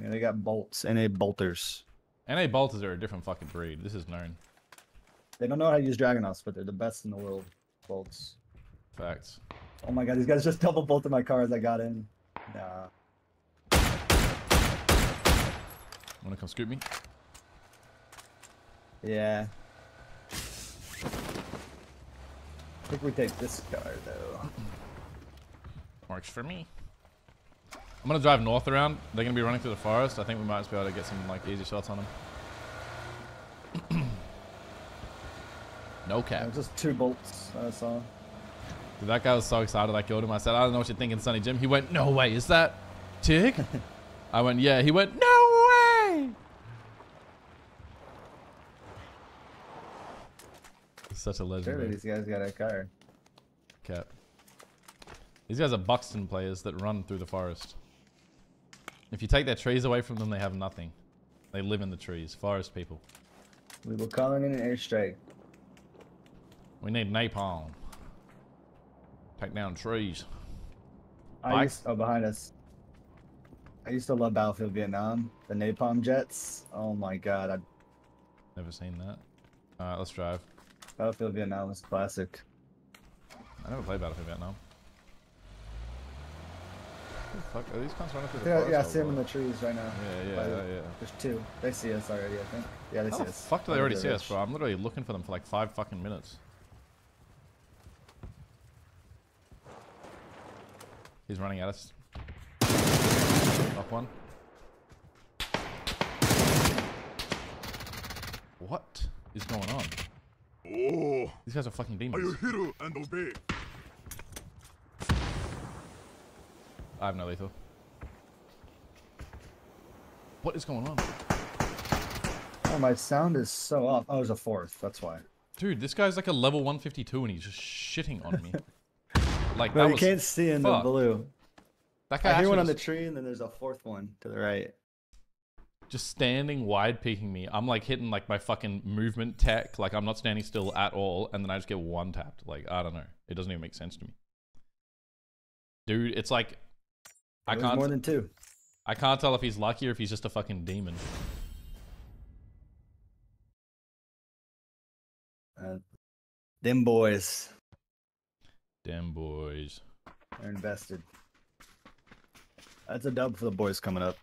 Yeah, they got bolts. N A bolters. N A bolters are a different fucking breed. This is known. They don't know how to use Dragonos, but they're the best in the world. Bolts. Facts. Oh my god, these guys just double bolted my car as I got in. Nah. Wanna come scoop me? Yeah. I think we take this car though. Works for me. I'm gonna drive north around. They're gonna be running through the forest. I think we might just be able to get some like easy shots on them. No cap. Yeah, just two bolts I saw. Dude, that guy was so excited I killed him. I said, I don't know what you're thinking, Sonny Jim. He went, no way, is that Tig? I went, yeah. He went, no way! He's such a legend. Surely these guys got a car. Cap. These guys are Buxton players that run through the forest. If you take their trees away from them, they have nothing. They live in the trees. Forest people. We were calling in an airstrike. We need napalm. Take down trees. I used, oh, behind us. I used to love Battlefield Vietnam. The napalm jets. Oh my god. I've never seen that. Alright, let's drive. Battlefield Vietnam is classic. I never played Battlefield Vietnam. What the fuck? Are these cons running through the forest? Yeah, I see them in the trees right now. Yeah, yeah, yeah, yeah. There's two. They see us already, I think. Yeah, they see us. How the fuck do they already see us, bro? I'm literally looking for them for like five fucking minutes. He's running at us. Knock one. What is going on? Oh. These guys are fucking demons. Are you hero and obey? I have no lethal. What is going on? Oh, my sound is so off. Oh, there's a fourth. That's why. Dude, this guy's like a level one fifty-two and he's just shitting on me. Like, no, you was, can't see in fuck. the blue. That guy I hear one was, on the tree, and then there's a fourth one to the right. Just standing wide, peeking me. I'm like hitting like my fucking movement tech. Like I'm not standing still at all, and then I just get one tapped. Like I don't know. It doesn't even make sense to me, dude. It's like I can't more than two. I can't tell if he's lucky or if he's just a fucking demon. Uh, them boys. Damn boys. They're invested. That's a dub for the boys coming up.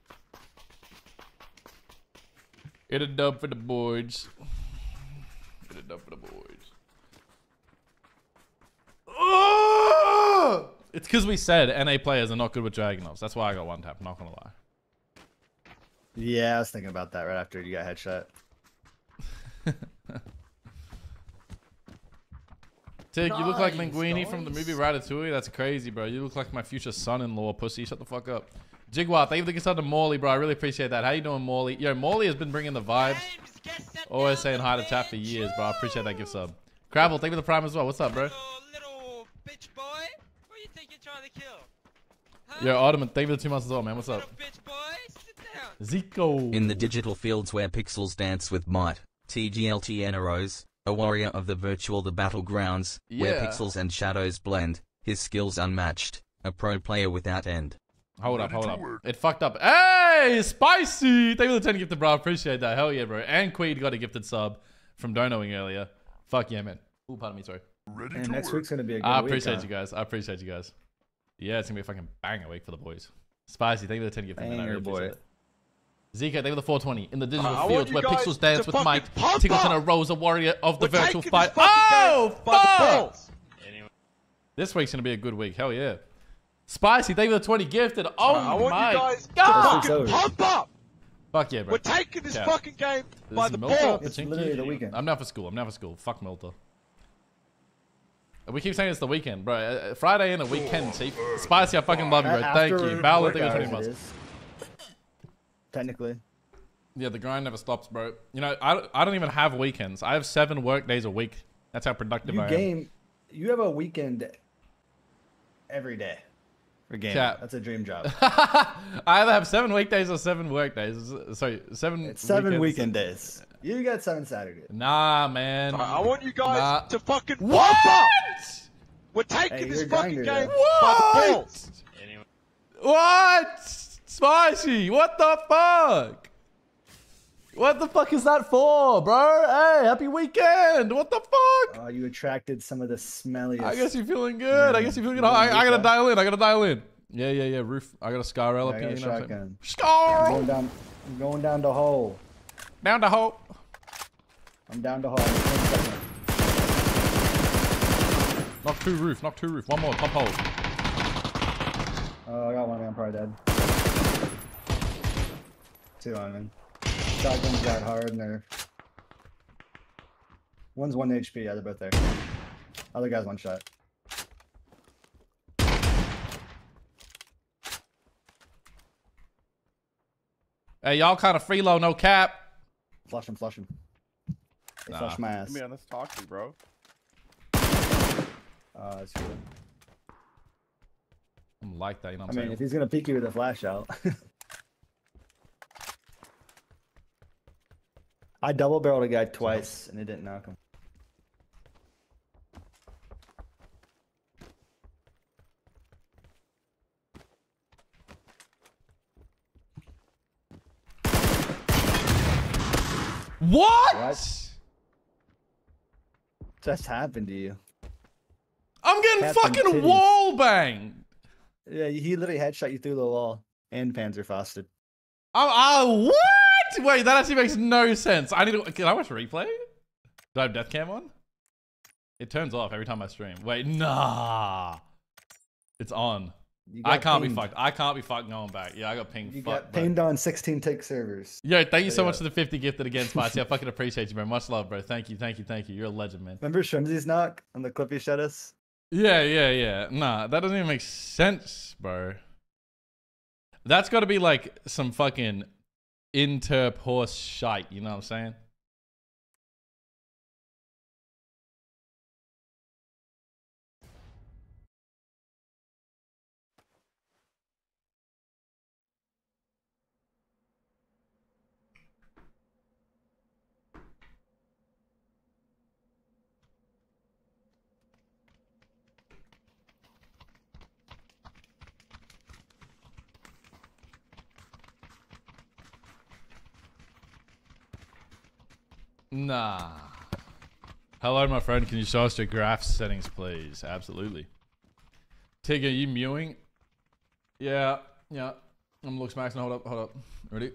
It's a dub for the boys. It's a dub for the boys. Oh! It's because we said N A players are not good with Dragonovs. That's why I got one tap, not gonna lie. Yeah, I was thinking about that right after you got headshot. Tig, nice. You look like Linguini nice. From the movie Ratatouille. That's crazy, bro. You look like my future son-in-law, pussy. Shut the fuck up. Jigwa, thank you for the gift to Morley, bro. I really appreciate that. How you doing, Morley? Yo, Morley has been bringing the vibes. James, always saying hi to chat for years, bro. I appreciate that gift sub. Cravel, thank you for the prime as well. What's up, bro? Little, little bitch boy. What do you think you're trying to kill? Huh? Yo, Ottoman, thank you for the two months as well, man. What's up? Bitch boy. Sit down. Zico. In the digital fields where pixels dance with might, T G L T N arose, a warrior of the virtual the battlegrounds, yeah. Where pixels and shadows blend, his skills unmatched, a pro player without end. Hold up, hold up. Work. It fucked up. Hey, Spicy! Thank you for the ten gifted, bro. Appreciate that. Hell yeah, bro. And Queed got a gifted sub from donoing earlier. Fuck yeah, man. Ooh, pardon me, sorry. Ready and to next work. Week's gonna be a good I appreciate week, you guys. I appreciate you guys. Yeah, it's gonna be a fucking banger week for the boys. Spicy, thank you for the ten gifted. Banger, man. I really boy. It. Zika, thank you for the four twenty. In the digital uh, fields where pixels dance with Mike, T G L T N arose, a warrior of the We're virtual fight. Oh, fuck! Anyway. This week's gonna be a good week. Hell yeah. Spicy, thank you for the twenty gifted. Oh uh, my I want you guys God. To fucking pump up. Fuck yeah, bro. We're taking this yeah. fucking game this by the balls. I'm not for school. I'm not for school. Fuck Melter. We keep saying it's the weekend, bro. Uh, Friday and a weekend, Chief. Spicy, I fucking love you, bro. Thank After you. Ballard, thank you for twenty months. Technically. Yeah, the grind never stops, bro. You know, I, I don't even have weekends. I have seven work days a week. That's how productive you I game, am. You have a weekend every day. Game. That's a dream job. I either have seven weekdays or seven work days. Sorry, seven it's seven weekends. Weekend days. You got seven Saturdays. Nah, man. Sorry, I want you guys nah. to fucking what? Pump up. We're taking hey, this fucking game what? By the balls. Anyway. What? Spicy. What the fuck? What the fuck is that for, bro? Hey, happy weekend! What the fuck? Oh, you attracted some of the smelliest. I guess you're feeling good. I guess you're feeling good. I, I gotta dial in. I gotta dial in. Yeah, yeah, yeah. Roof. I got a Scar L P. Yeah, shotgun. Scar. I'm going down. I'm going down the hole. Down the hole. I'm down the hole. Knock two roof. Knock two roof. One more. Pump hole. Oh, I got one. I'm probably dead. Two on me. Shotguns got hard and they're... One's one H P, yeah, they're both there. Other guy's one shot. Hey, y'all kind of free low, no cap. Flush him, flush him. They nah. flushed my ass. Man, that's toxic, bro. Uh, that's good. I'm like that, you know what I'm I mean, saying? If he's gonna peek you with a flash out. I double barreled a guy twice and it didn't knock him. What? What just happened to you? I'm getting Captain fucking titties. Wall banged. Yeah, he literally headshot you through the wall and Panzerfausted. I, I what? Wait, that actually makes no sense. I need to. Can I watch a replay? Do I have death cam on? It turns off every time I stream. Wait, nah. It's on. I can't pinged. Be fucked. I can't be fucked going back. Yeah, I got pinged. You fuck, got pinged bro. On sixteen tick servers. Yo, thank you so yeah. much for the fifty gifted again, Spicy. I fucking appreciate you, bro. Much love, bro. Thank you, thank you, thank you. You're a legend, man. Remember Shrimzy's knock on the clip you shut us? Yeah, yeah, yeah. Nah, that doesn't even make sense, bro. That's got to be like some fucking... interp horse shite, you know what I'm saying? Nah. Hello, my friend. Can you show us your graph settings, please? Absolutely. Tig, are you mewing? Yeah, yeah. I'm Lux Max. Hold up, hold up. Ready?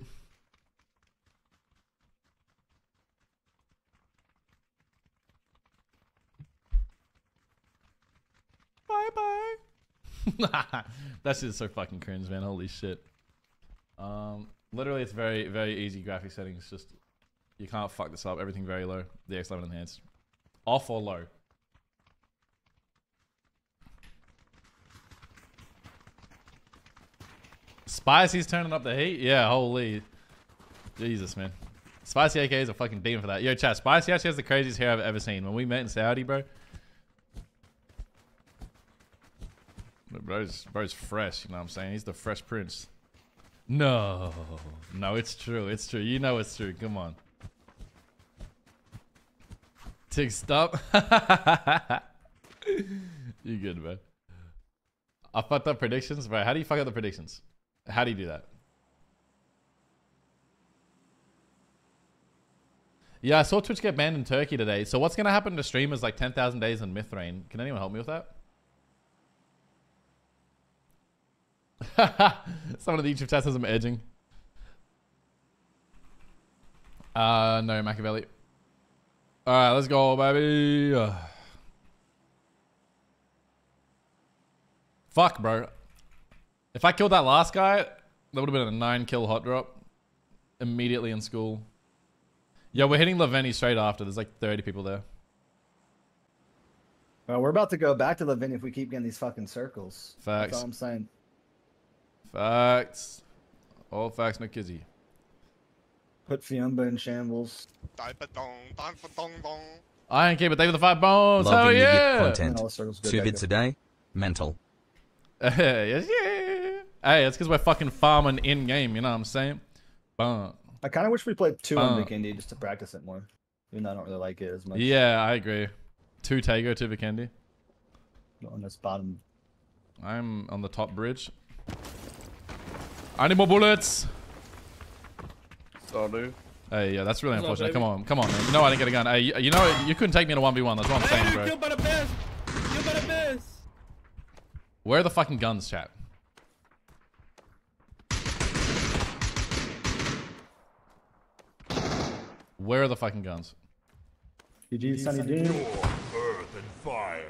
Bye bye. That shit is so fucking cringe, man. Holy shit. Um, literally, it's very, very easy graphic settings. Just. You can't fuck this up. Everything very low. The X eleven enhanced. Off or low? Spicy's turning up the heat? Yeah, holy. Jesus, man. Spicy A K is a fucking demon for that. Yo, chat, Spicy actually has the craziest hair I've ever seen. When we met in Saudi, bro. Bro's, bro's fresh, you know what I'm saying? He's the fresh prince. No. No, it's true. It's true. You know it's true. Come on. Tick, stop. You good, bro. I fucked up predictions, bro. How do you fuck up the predictions? How do you do that? Yeah, I saw Twitch get banned in Turkey today. So what's going to happen to streamers like ten thousand days in Mithrain? Can anyone help me with that? Someone of the YouTube chat says I'm edging. Uh, no, Machiavelli. Alright, let's go, baby. Uh. Fuck, bro. If I killed that last guy, that would have been a nine kill hot drop. Immediately in school. Yo, we're hitting Laveni straight after. There's like thirty people there. Well, we're about to go back to Laveni if we keep getting these fucking circles. Facts. That's all I'm saying. Facts. All facts, no kizzy. Put Fiumba in shambles. I ain't care, but they were the five bones. Hell yeah! Content. Two bits a day. Mental. Yes, yeah. Hey, it's because we're fucking farming in game, you know what I'm saying? Bum. I kind of wish we played two Bum. on Vikendi just to practice it more. Even though I don't really like it as much. Yeah, I agree. Two Tago, two Vikendi. Not on this bottom. I'm on the top bridge. I need more bullets. So do. Hey, yeah, that's really What's unfortunate. Up, come on, come on, man. You know I didn't get a gun. Hey, you, you know you couldn't take me in a one v one. That's what I'm saying, bro. Killed by the best. Killed by the best. Where are the fucking guns, chat? Where are the fucking guns? G G, Sunny D. Your earth and fire.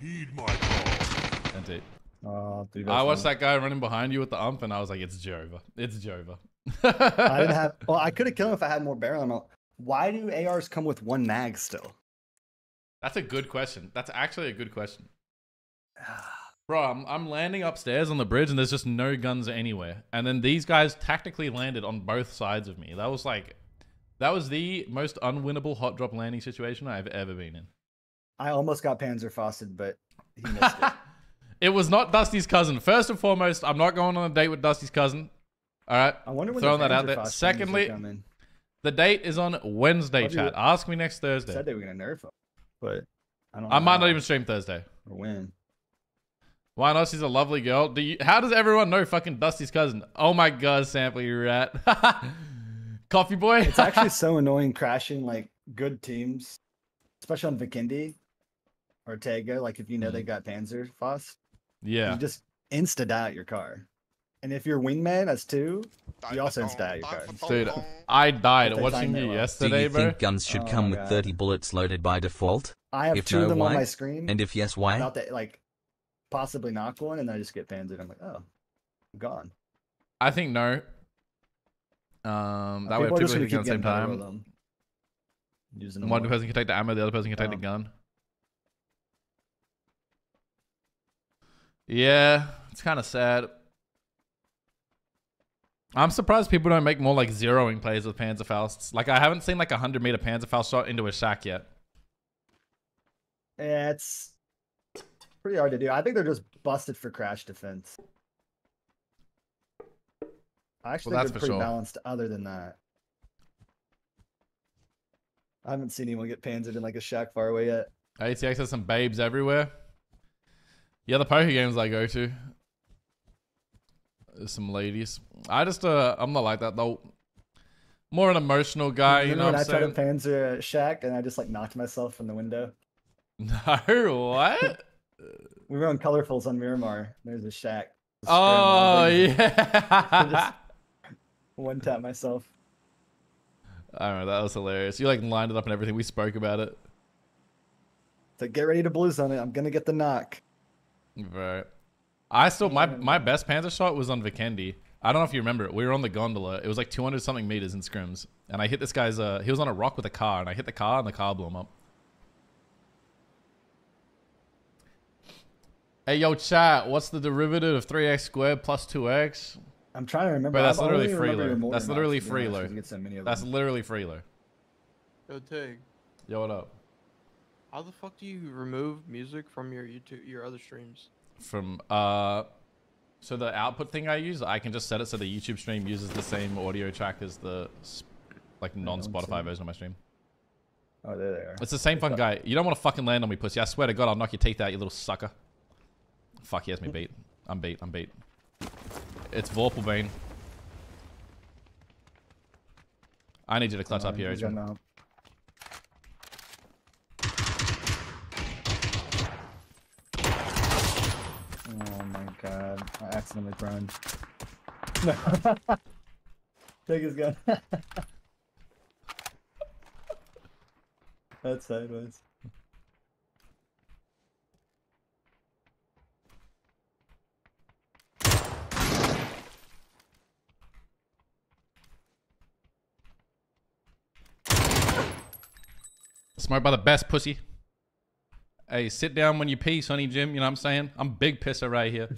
Heed my call. Indeed. Uh, dude, I watched funny. that guy running behind you with the ump, and I was like, "It's Jova, it's Jova." I didn't have. Well, I could have killed him if I had more barrel ammo. Why do A Rs come with one mag still? That's a good question. That's actually a good question, bro. I'm I'm landing upstairs on the bridge, and there's just no guns anywhere. And then these guys tactically landed on both sides of me. That was like, that was the most unwinnable hot drop landing situation I've ever been in. I almost got Panzerfausted, but he missed it. It was not Dusty's cousin. First and foremost, I'm not going on a date with Dusty's cousin. All right. I wonder when Throwing that out there. Secondly, the date is on Wednesday, Probably chat. Ask me next Thursday. Said they were going to nerf him, but I don't know. I might not even stream Thursday. Or when. Why not? She's a lovely girl. Do you, how does everyone know fucking Dusty's cousin? Oh my God, Sample, you rat. Coffee boy. It's actually so annoying crashing like good teams, especially on Vikendi or Tago. Like if you know mm. they got Panzerfaust. Yeah. You just insta die out your car. And if you're wingman, that's two, you also insta die out your car. Dude, I died watching you yesterday, bro. Do you think guns should oh, come with God. thirty bullets loaded by default? I have if two no, of them why? on my screen. And if yes, why? About to, like, possibly knock one, and I just get panzered. I'm like, oh, I'm gone. I think no. Um, that people way people can get at the same time. Using One more. person can take the ammo, the other person can take um, the gun. Yeah, it's kind of sad. I'm surprised people don't make more like zeroing plays with Panzerfausts. Like I haven't seen like a hundred meter Panzerfaust shot into a shack yet. Yeah, it's pretty hard to do. I think they're just busted for crash defense. I actually well, think they're pretty sure. balanced other than that. I haven't seen anyone get panzered in like a shack far away yet. A T X has some babes everywhere. Yeah, the poker games I go to. There's some ladies. I just, uh, I'm not like that though. More an emotional guy, you, you know, know what I'm I saying? tried to panzer Shaq and I just like knocked myself from the window. No, what? We were on Colorfuls on Miramar. There's a Shaq. Oh, yeah. I just one tap myself. I don't know, that was hilarious. You like lined it up and everything. We spoke about it. So get ready to blues on it. I'm going to get the knock. Right. I still, my my best Panzer shot was on Vikendi. I don't know if you remember it. We were on the gondola. It was like two hundred something meters in scrims. And I hit this guy's, uh, he was on a rock with a car. And I hit the car and the car blew him up. Hey, yo, chat, what's the derivative of three x squared plus two x? I'm trying to remember. Bro, that's, literally remember that's literally free, That's literally free, Lo. That's literally free, Lo. Yo, Tig. Yo, what up? How the fuck do you remove music from your YouTube, your other streams? From, uh... So the output thing I use, I can just set it so the YouTube stream uses the same audio track as the, like, non-Spotify version of my stream. Oh, there they are. It's the same fun guy. You don't want to fucking land on me, pussy. I swear to God, I'll knock your teeth out, you little sucker. Fuck, he has me beat. I'm beat. I'm beat. It's Vorpalbane. I need you to clutch on, up here, Adrian. Oh my God! I accidentally thrown. No. Take his gun. That's sideways. Smart by the best, pussy. Hey, sit down when you pee, Sonny Jim. You know what I'm saying? I'm big pisser right here.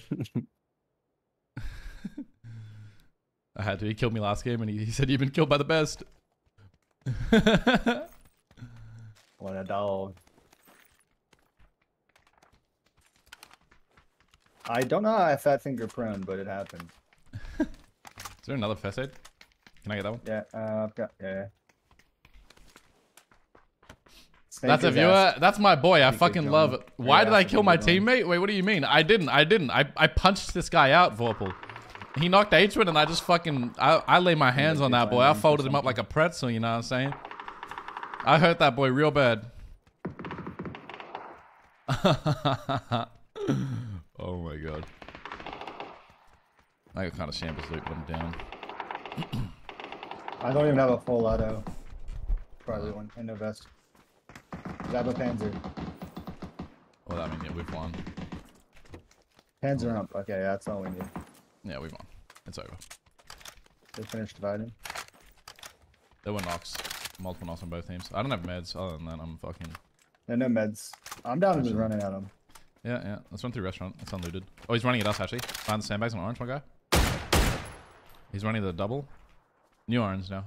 I had to. He killed me last game, and he, he said, you've been killed by the best. What a dog. I don't know how I fat finger prone, but it happened. Is there another first aid? Can I get that one? Yeah, uh, I've got... Yeah. That's a viewer. That's my boy. I fucking love it. Why did I kill my teammate? Wait, what do you mean? I didn't. I didn't. I, I punched this guy out, Vorpal. He knocked H one and I just fucking... I, I laid my hands on that boy. I folded him up like a pretzel, you know what I'm saying? I hurt that boy real bad. Oh my God. I got kind of shambles loop when I'm down. I don't even have a full auto. Probably one. And no vest. Grab a Panzer. Well, I mean, yeah, we've won. Panzer up. Okay, yeah, that's all we need. Yeah, we've won. It's over. They finished dividing. There were knocks. Multiple knocks on both teams. I don't have meds. Other than that, I'm fucking... Yeah, no meds. I'm down to just running at him. Yeah, yeah. Let's run through restaurant. It's unlooted. Oh, he's running at us, actually. Find the sandbags on orange, my guy. He's running the double. New orange now.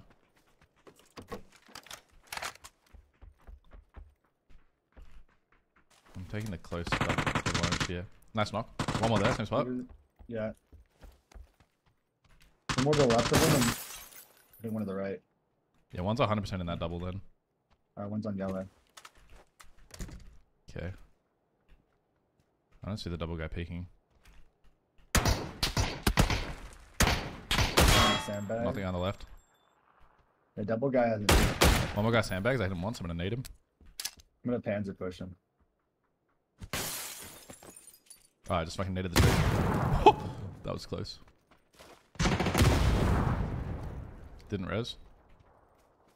I'm taking the close stuff to orange here. Nice knock. One more there, same spot. Yeah. One more to the left of him and I think one to the right. Yeah, one's one hundred percent in that double then. Uh, one's on yellow. Okay. I don't see the double guy peeking. Sandbag. Nothing on the left. The double guy has a... One more guy sandbags. I hit him once. I'm going to nade him. I'm going to Panzer push him. Oh, I just fucking naded the tree. Oh, that was close. Didn't res.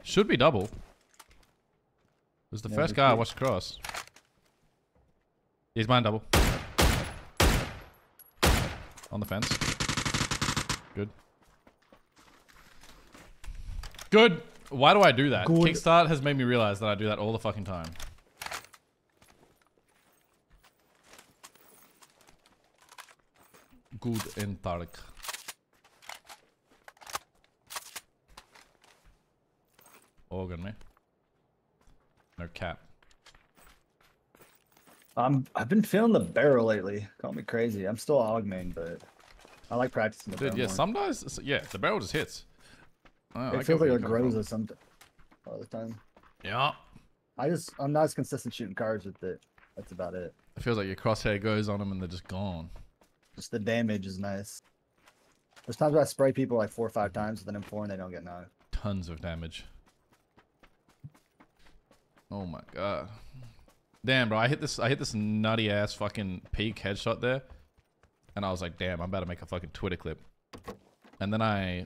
Should be double. It was the yeah, first guy cool. I watched cross. He's mine double. On the fence. Good. Good! Why do I do that? Good. Kickstart has made me realize that I do that all the fucking time. Good and dark. Organ me. No cap. Um, I've been feeling the barrel lately. Call me crazy. I'm still aug main, but I like practicing the Dude, barrel. Dude, yeah, more. Sometimes, yeah, the barrel just hits. Oh, it I feels like it grows or something all the time. Yeah. I just, I'm not as consistent shooting cards with it. That's about it. It feels like your crosshair goes on them and they're just gone. Just the damage is nice. There's times where I spray people like four or five times with an M four and they don't get knocked. Tons of damage. Oh my God. Damn, bro, I hit this I hit this nutty ass fucking peak headshot there. And I was like, damn, I'm about to make a fucking Twitter clip. And then I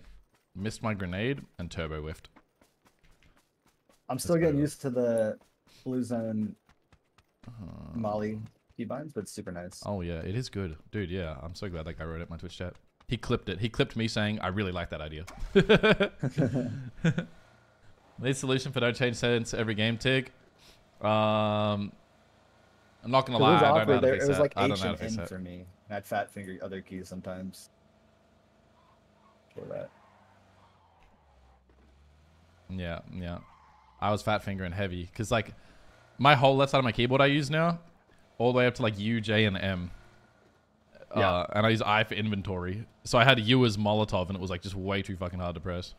missed my grenade and turbo whiffed. I'm still That's getting used to the blue zone molly. He binds, but it's super nice. Oh yeah, it is good. Dude, yeah, I'm so glad that guy wrote it in my Twitch chat. He clipped it. He clipped me saying, I really like that idea. Lead solution for don't change settings every game, Tig. Um, I'm not going to lie. I don't know It was like H and N for me. And I'd fat finger other keys sometimes. For that. Yeah, yeah. I was fat fingering heavy. Because, like, my whole left side of my keyboard I use now, all the way up to, like, U, J, and M. Yeah. Uh, and I use I for inventory. So I had U as Molotov, and it was, like, just way too fucking hard to press.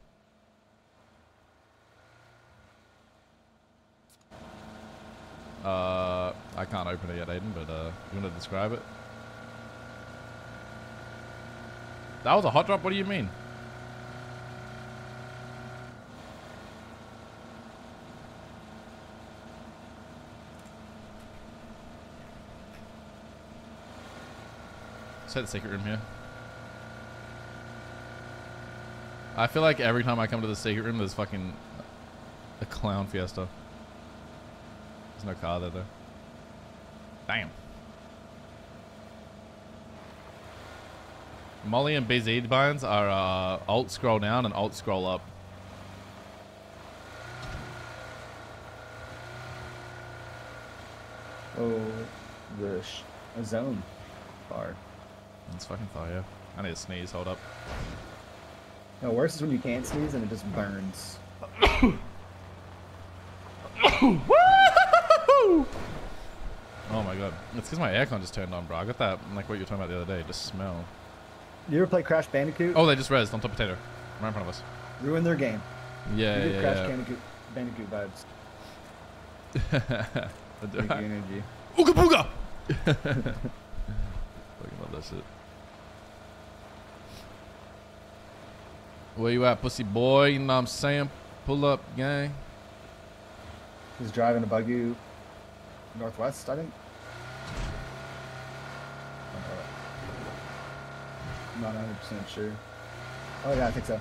Uh, I can't open it yet, Aiden, but uh, you want to describe it? That was a hot drop? What do you mean? Set the secret room here. I feel like every time I come to the secret room, there's fucking a clown fiesta. There's no car there, though. Damn. Molly and B Z binds are uh, alt scroll down and alt scroll up. Oh, the sh a zone far. That's fucking far, yeah. I need to sneeze. Hold up. No, worse is when you can't sneeze and it just burns. Oh my god. It's because my aircon just turned on, bro. I got that, like what you were talking about the other day, just smell. You ever play Crash Bandicoot? Oh, they just rezzed on top of Potato. Right in front of us. Ruined their game. Yeah, you yeah, Crash yeah. Bandicoot, Bandicoot vibes. Big energy. Ooga booga! Fucking love that shit. Where you at, pussy boy? You know what I'm saying? Pull up, gang. He's driving a buggy. Northwest, I think. I'm not one hundred percent sure. Oh yeah, I think so.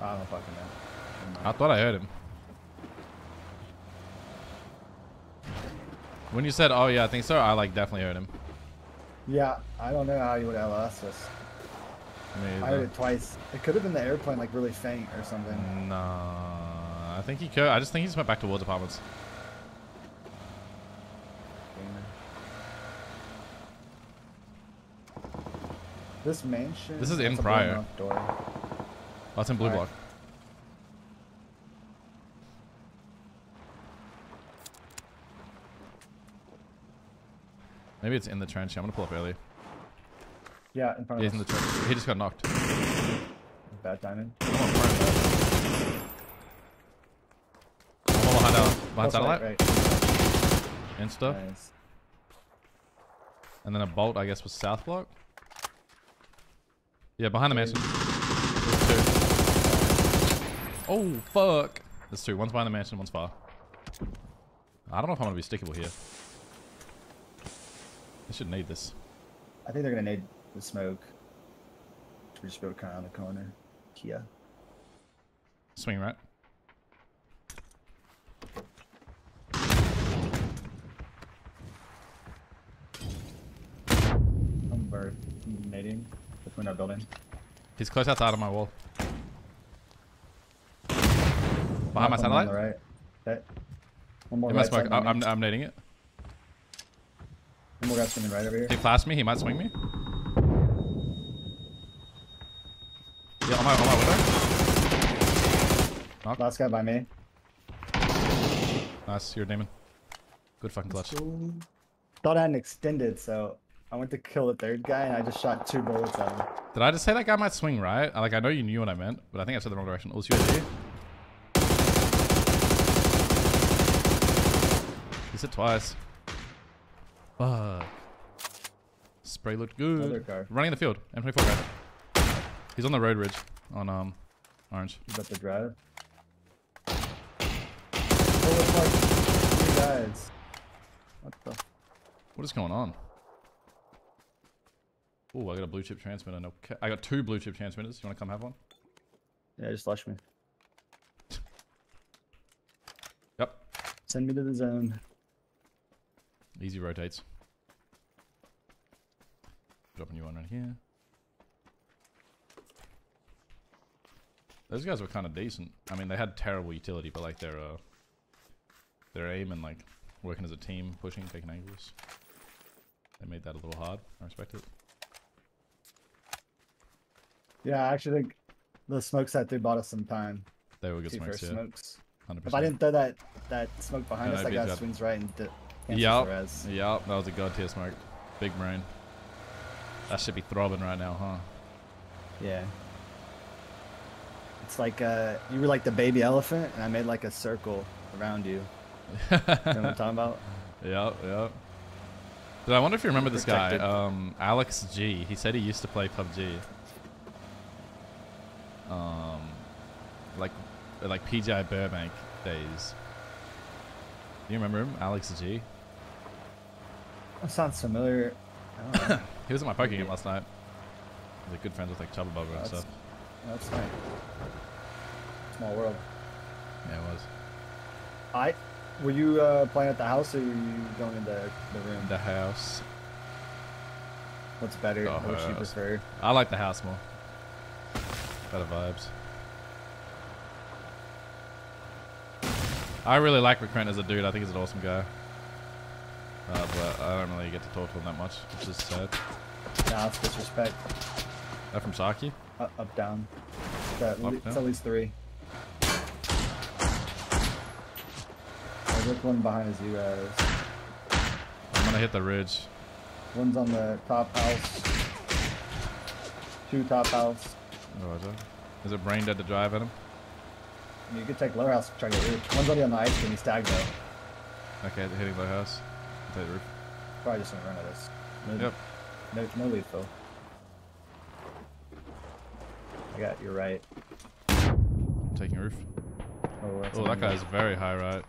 I don't fucking know. I thought I heard him. When you said, "Oh yeah, I think so," I like definitely heard him. Yeah, I don't know how you would L S this. Maybe. I heard it twice. It could have been the airplane, like really faint or something. No, I think he could. I just think he just went back towards apartments. This mansion. This is in Prior. Door. Oh, that's in blue All block. Right. Maybe it's in the trench. I'm gonna pull up early. Yeah, in front of He's us. in the trench. He just got knocked. Bad diamond. I'm on front. I'm all behind out. Behind oh, satellite. Right. Insta. Nice. And then a bolt, I guess, was south block. Yeah, behind the mansion. There's two. Oh, fuck. There's two. One's behind the mansion, one's far. I don't know if I'm going to be stickable here. They should need this. I think they're going to need the smoke. We just go kind of on the corner. Yeah. Swing right. I'm bird nading. Between our building. He's close outside of my wall. Behind my satellite? On the right. Okay. One more he right might smoke. I'm, I'm, I'm nading it. One more guy swinging right over here. He flashed me. He might swing me. Yeah, on my, on my window. Knock. Last guy by me. Nice. You're a demon. Good fucking clutch. Thought I had an extended, so... I went to kill the third guy and I just shot two bullets at him. Did I just say that guy might swing right? Like, I know you knew what I meant, but I think I said the wrong direction. Oh, it's U A V. He's hit twice. Fuck. Spray looked good. Car. Running in the field. M twenty-four guy. He's on the road ridge on um orange. He's about to drive. Oh, it's like three guys. What the? What is going on? Oh, I got a blue chip transmitter. No, I got two blue chip transmitters. You want to come have one? Yeah, just flush me. Yep. Send me to the zone. Easy rotates. Drop a new one right here. Those guys were kind of decent. I mean, they had terrible utility, but like their uh, their aim and like working as a team, pushing, taking angles, they made that a little hard. I respect it. Yeah, I actually think the smokes that they bought us some time. They were good smokes, yeah. Smokes. one hundred percent. If I didn't throw that that smoke behind no, us, no, that guy swings right and cancels the res. Yep, that was a god tier smoke. Big brain. That should be throbbing right now, huh? Yeah. It's like uh, you were like the baby elephant, and I made like a circle around you. You know what I'm talking about? Yep, yep. Dude, I wonder if you remember this guy, um, Alex G. He said he used to play P U B G. Um, like, like P J Burbank days. Do you remember him, Alex G? That sounds familiar. I don't know. He was at my poker game last night. He was like good friends with like Chubba Bubba and stuff. That's nice. Small world. Yeah, it was. I, were you uh, playing at the house or were you going in the, the room? The house. What's better? What would you prefer? I like the house more. Better vibes. I really like Recrent as a dude. I think he's an awesome guy. Uh, but I don't really get to talk to him that much, which is sad. Nah, it's disrespect. That from Saki? Uh, up, down. It's at, up, it's down. At least three. There's like one behind his you guys. I'm gonna hit the ridge. One's on the top house. Two top house. Oh, is, it? Is it brain dead to drive at him? You could take low house and try to get roof. One's already on the ice cream, he's tagged though. Okay, hitting low house. Take the roof. Probably just gonna run at us. No, yep. No, no lead though. I got your right. I'm taking roof. Oh, that's oh that guy is very high right.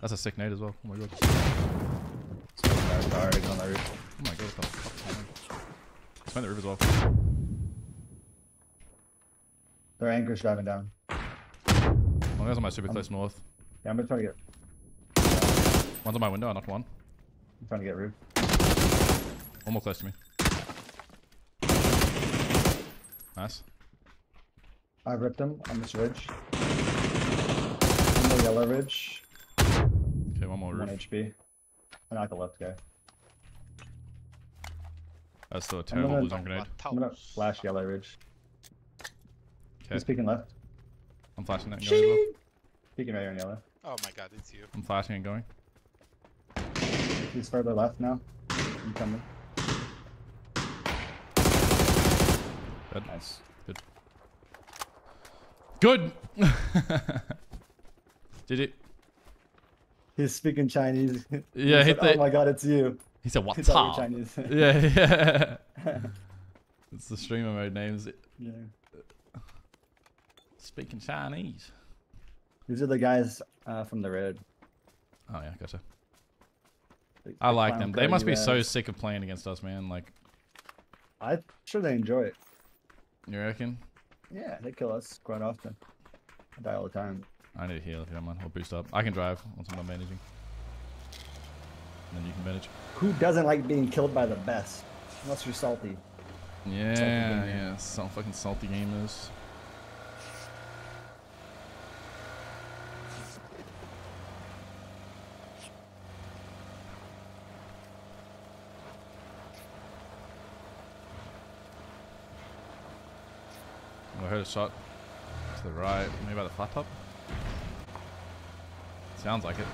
That's a sick nade as well. Oh my god. Already on that roof. Oh my god, what the fuck? Let's find the roof as well. Their anchor's driving down. One guy's on my super close I'm, north. Yeah, I'm gonna try to get. One's on my window, I knocked one. I'm trying to get roof. One more close to me. Nice. I ripped him on this ridge. One more yellow ridge. Okay, one more roof. One H P. I knocked the left guy. That's still a terrible blue zone grenade. I'm gonna flash yellow ridge. Okay. He's peeking left. I'm flashing that and going as well. Peeking right here on yellow. Oh my god, it's you. I'm flashing and going. He's further left now. I'm coming. Good. Nice. Good. Good! Did it. He's speaking Chinese. Yeah, he hit said, the... Oh my god, it's you. He said, what's up? Chinese. Yeah, yeah. It's the streamer mode names. Yeah. Speaking Chinese. These are the guys uh, from the red. Oh yeah, gotcha. They, I like them. They must be guys. So sick of playing against us, man. Like, I'm sure they enjoy it. You reckon? Yeah, they kill us quite often. I die all the time. I need a heal if you don't mind. I'll boost up. I can drive once I'm not managing. And then you can manage. Who doesn't like being killed by the best? Unless you're salty. Yeah, salty yeah. Some fucking salty gamers. I heard a shot to the right, maybe by the flat top? Sounds like it.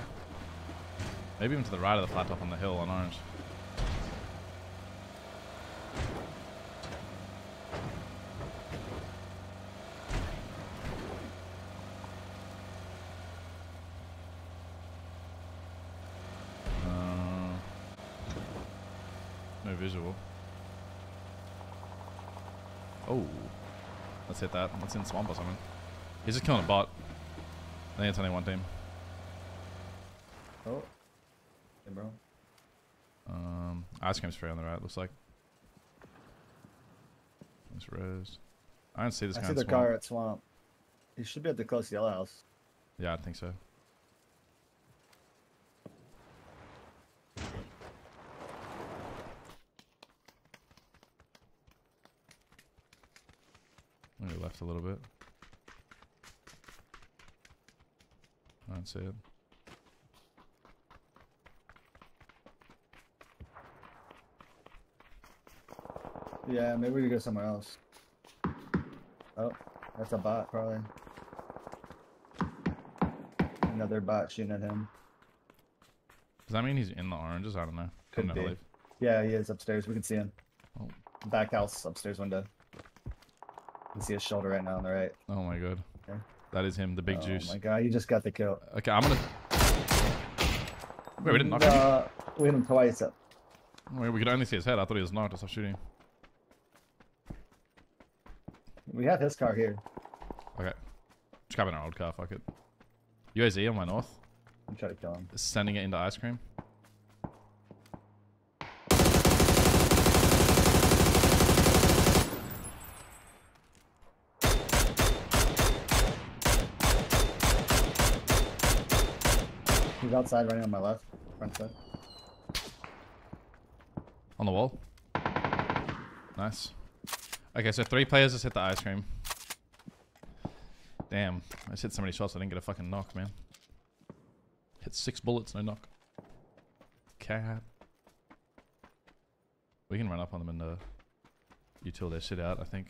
Maybe even to the right of the flat top on the hill on orange. Uh, no visual. Oh. Let's hit that. Let's in swamp or something. He's just killing a bot. I think it's only one team. Oh. Hey, bro. Um, ice cream's free on the right, looks like. It's rose. I don't see this guy. I see the swamp. Car at swamp. He should be at the close yellow house. Yeah, I think so. left a little bit. That's it. Yeah, maybe we could go somewhere else. Oh, that's a bot, probably. Another bot shooting at him. Does that mean he's in the oranges? I don't know. Could be. Yeah, he is upstairs. We can see him. Oh. Back house, upstairs window. You can see his shoulder right now on the right. Oh my god. Okay. That is him, the big oh juice. Oh my god, you just got the kill. Okay, I'm gonna... Wait, we didn't knock uh, him? We hit him twice up. Wait, we could only see his head. I thought he was knocked. I stopped shooting. We have his car here. Okay. Just grabbing our old car, fuck it. U A Z on my north. I'm trying to kill him. Sending it into ice cream. He's outside running on my left. Front side. On the wall. Nice. Okay, so three players just hit the ice cream. Damn, I just hit so many shots I didn't get a fucking knock, man. Hit six bullets, no knock. Cat. We can run up on them and uh, util their shit out, I think.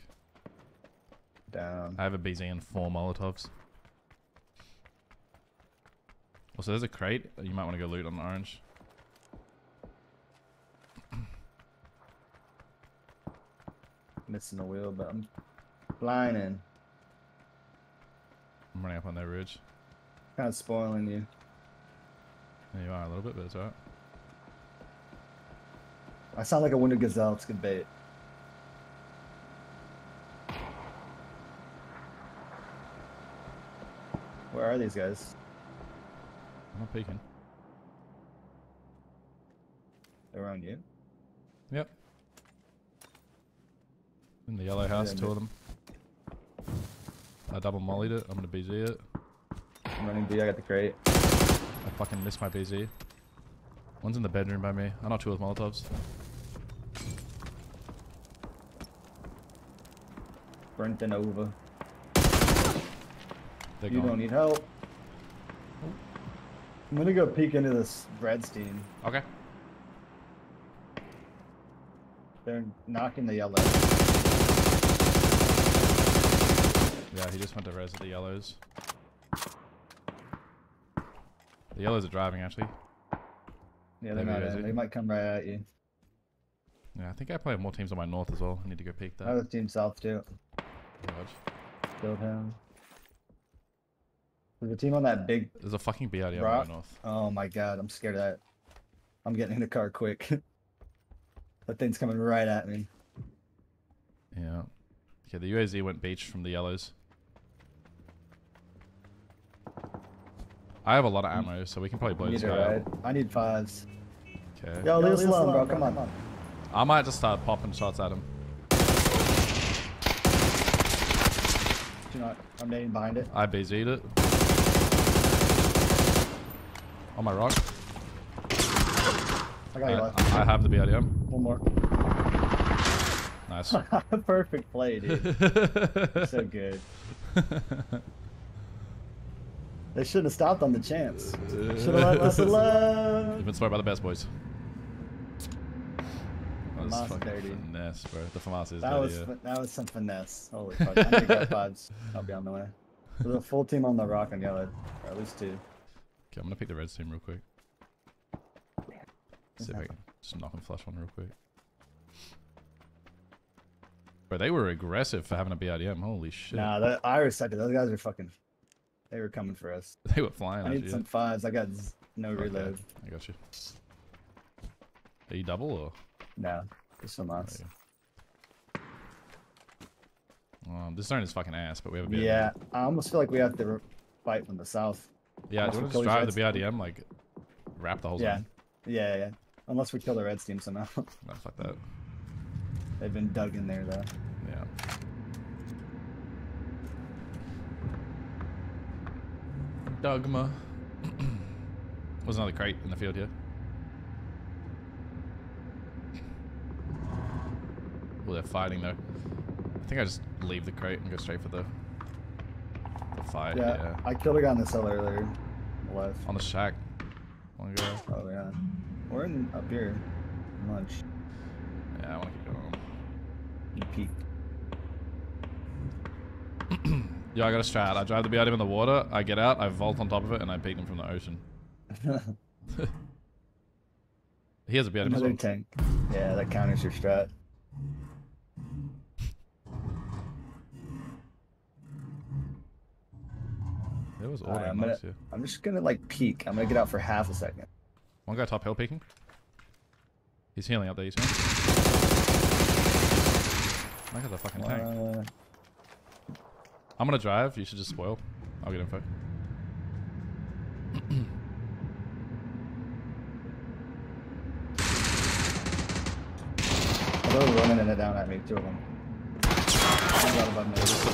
Damn. I have a B Z and four Molotovs. Also, there's a crate. You might want to go loot on the orange. Missing the wheel, but I'm blinding. I'm running up on that ridge. Kind of spoiling you. There you are a little bit, but it's alright. I sound like a wounded gazelle. It's good bait. Where are these guys? I'm not peeking. They're around you? Yep. In the yellow house, yeah, two of them. I double mollied it. I'm gonna B Z it. I'm running B. I got the crate. I fucking missed my B Z. One's in the bedroom by me. I'm not two with Molotovs. Burnt and over. They're you gone. Don't need help. I'm gonna go peek into this Brad's team. Okay. They're knocking the yellow. Yeah, he just went to res at the yellows. The yellows are driving, actually. Yeah, they're not in. They might come right at you. Yeah, I think I play more teams on my north as well. I need to go peek that. I have a team south, too. Killed him. There's a team on that big... There's a fucking B out here on my north. Oh my god, I'm scared of that. I'm getting in the car quick. That thing's coming right at me. Yeah. Okay, the U A Z went beach from the yellows. I have a lot of ammo, so we can probably blow this guy up. I need fives. Okay. Yo, leave us alone, bro. Come on, come on. I might just start popping shots at him. Do not. I'm nading behind it. I B Z'd it. On my rock. I got you left. I have the B I D M. One more. Nice. Perfect play, dude. So good. They should have stopped on the chance. Should have let us alone. You've been smart by the best, boys. That was fucking finesse, bro. The FAMAS is that was yeah. That was some finesse. Holy fuck. I'm gonna get fives. I'll be on the way. There's a full team on the rock on yellow. Or at least two. Okay, I'm gonna pick the red team real quick. See if I can just knock and flush one real quick. Bro, they were aggressive for having a B I D M. Holy shit. Nah, the Irish side, those guys are fucking... They were coming for us. They were flying. I need you. Some fives. I got no okay. reload. I got you. Are you double or? No, just some us. Um, this zone is fucking ass, but we have a B I D M. Yeah, I almost feel like we have to fight from the south. Yeah, do you want to just drive the B I D M, like, wrap the whole yeah. zone? Yeah, yeah, yeah. Unless we kill the red team somehow. No, fuck that. They've been dug in there, though. Yeah. Dogma. There's another crate in the field here. Oh, they're fighting, though. think I just leave the crate and go straight for the the fight. Yeah, yeah. I killed a guy in the cell earlier. Left. On the shack. Wanna go? Oh yeah. We're in up here. Lunch. Yeah, I wanna keep going. You peek. Yeah, I got a strat. I drive the B R D in the water, I get out, I vault on top of it, and I peek him from the ocean. He has a B R D as well. Tank. Yeah, that counters your strat. It was all right, I'm, nice, gonna, yeah. I'm just gonna like peek. I'm gonna get out for half a second. One guy top hill peeking. He's healing up there. He's healing. Look at the fucking uh, tank. I'm gonna drive. You should just spoil. I'll get info. They're running in it down at me. Two of them. I got about this.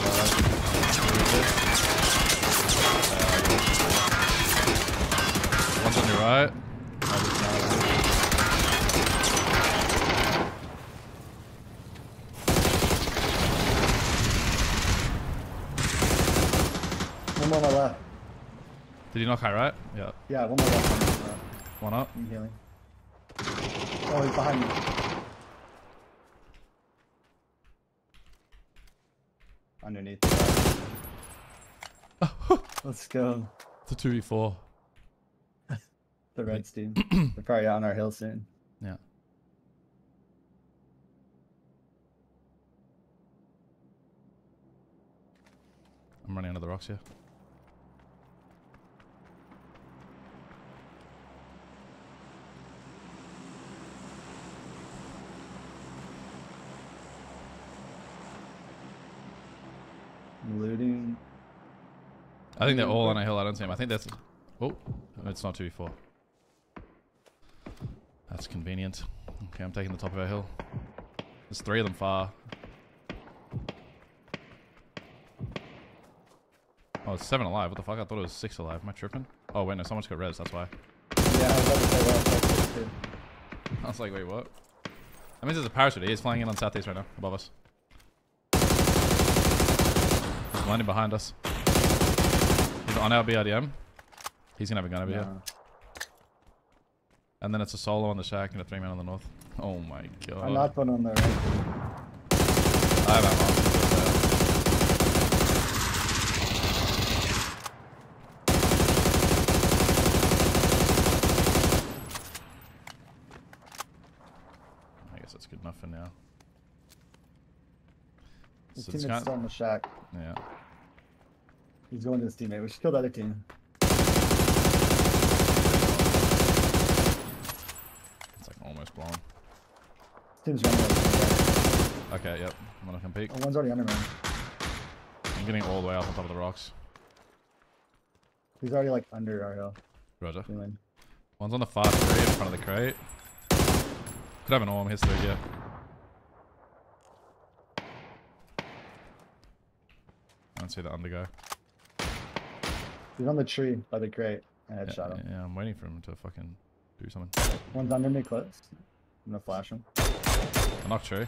Uh, one's on your right. One more on my left. Did you knock high right? Yeah. Yeah, one more left. One, one up. I'm healing. Oh, he's behind me. Underneath. Let's go. It's a two v four. The Reds team. They're probably out on our hill soon. Yeah. I'm running under the rocks here. I'm looting. I think they're all on a hill. I don't see them. I think that's... Oh, it's not two v four. That's convenient. Okay, I'm taking the top of our hill. There's three of them far. Oh, it's seven alive. What the fuck? I thought it was six alive. Am I tripping? Oh, wait, no. Someone's got res. That's why. Yeah, I was about to say that. Well, I was like, wait, what? That means there's a parachute. He is flying in on southeast right now. Above us. He's landing behind us. On our B R D M, he's gonna have a gun over yeah. here. And then it's a solo on the shack and a three man on the north. Oh my god. I'm not putting on there. Right? I have ammo. I guess that's good enough for now. The so teammate's still on the shack. Yeah. He's going to his teammate. We should kill the other team. It's like almost blown. Team's running away. Okay, yep. I'm gonna come peek. Oh, one's already under me. I'm getting all the way up on top of the rocks. He's already like under our hill. Roger. Feeling. One's on the far three in front of the crate. Could have an arm history, yeah. I don't see the under guy. He's on the tree by the crate, and I yeah, shot him. Yeah, I'm waiting for him to fucking do something. One's under me close. I'm gonna flash him. I knocked tree.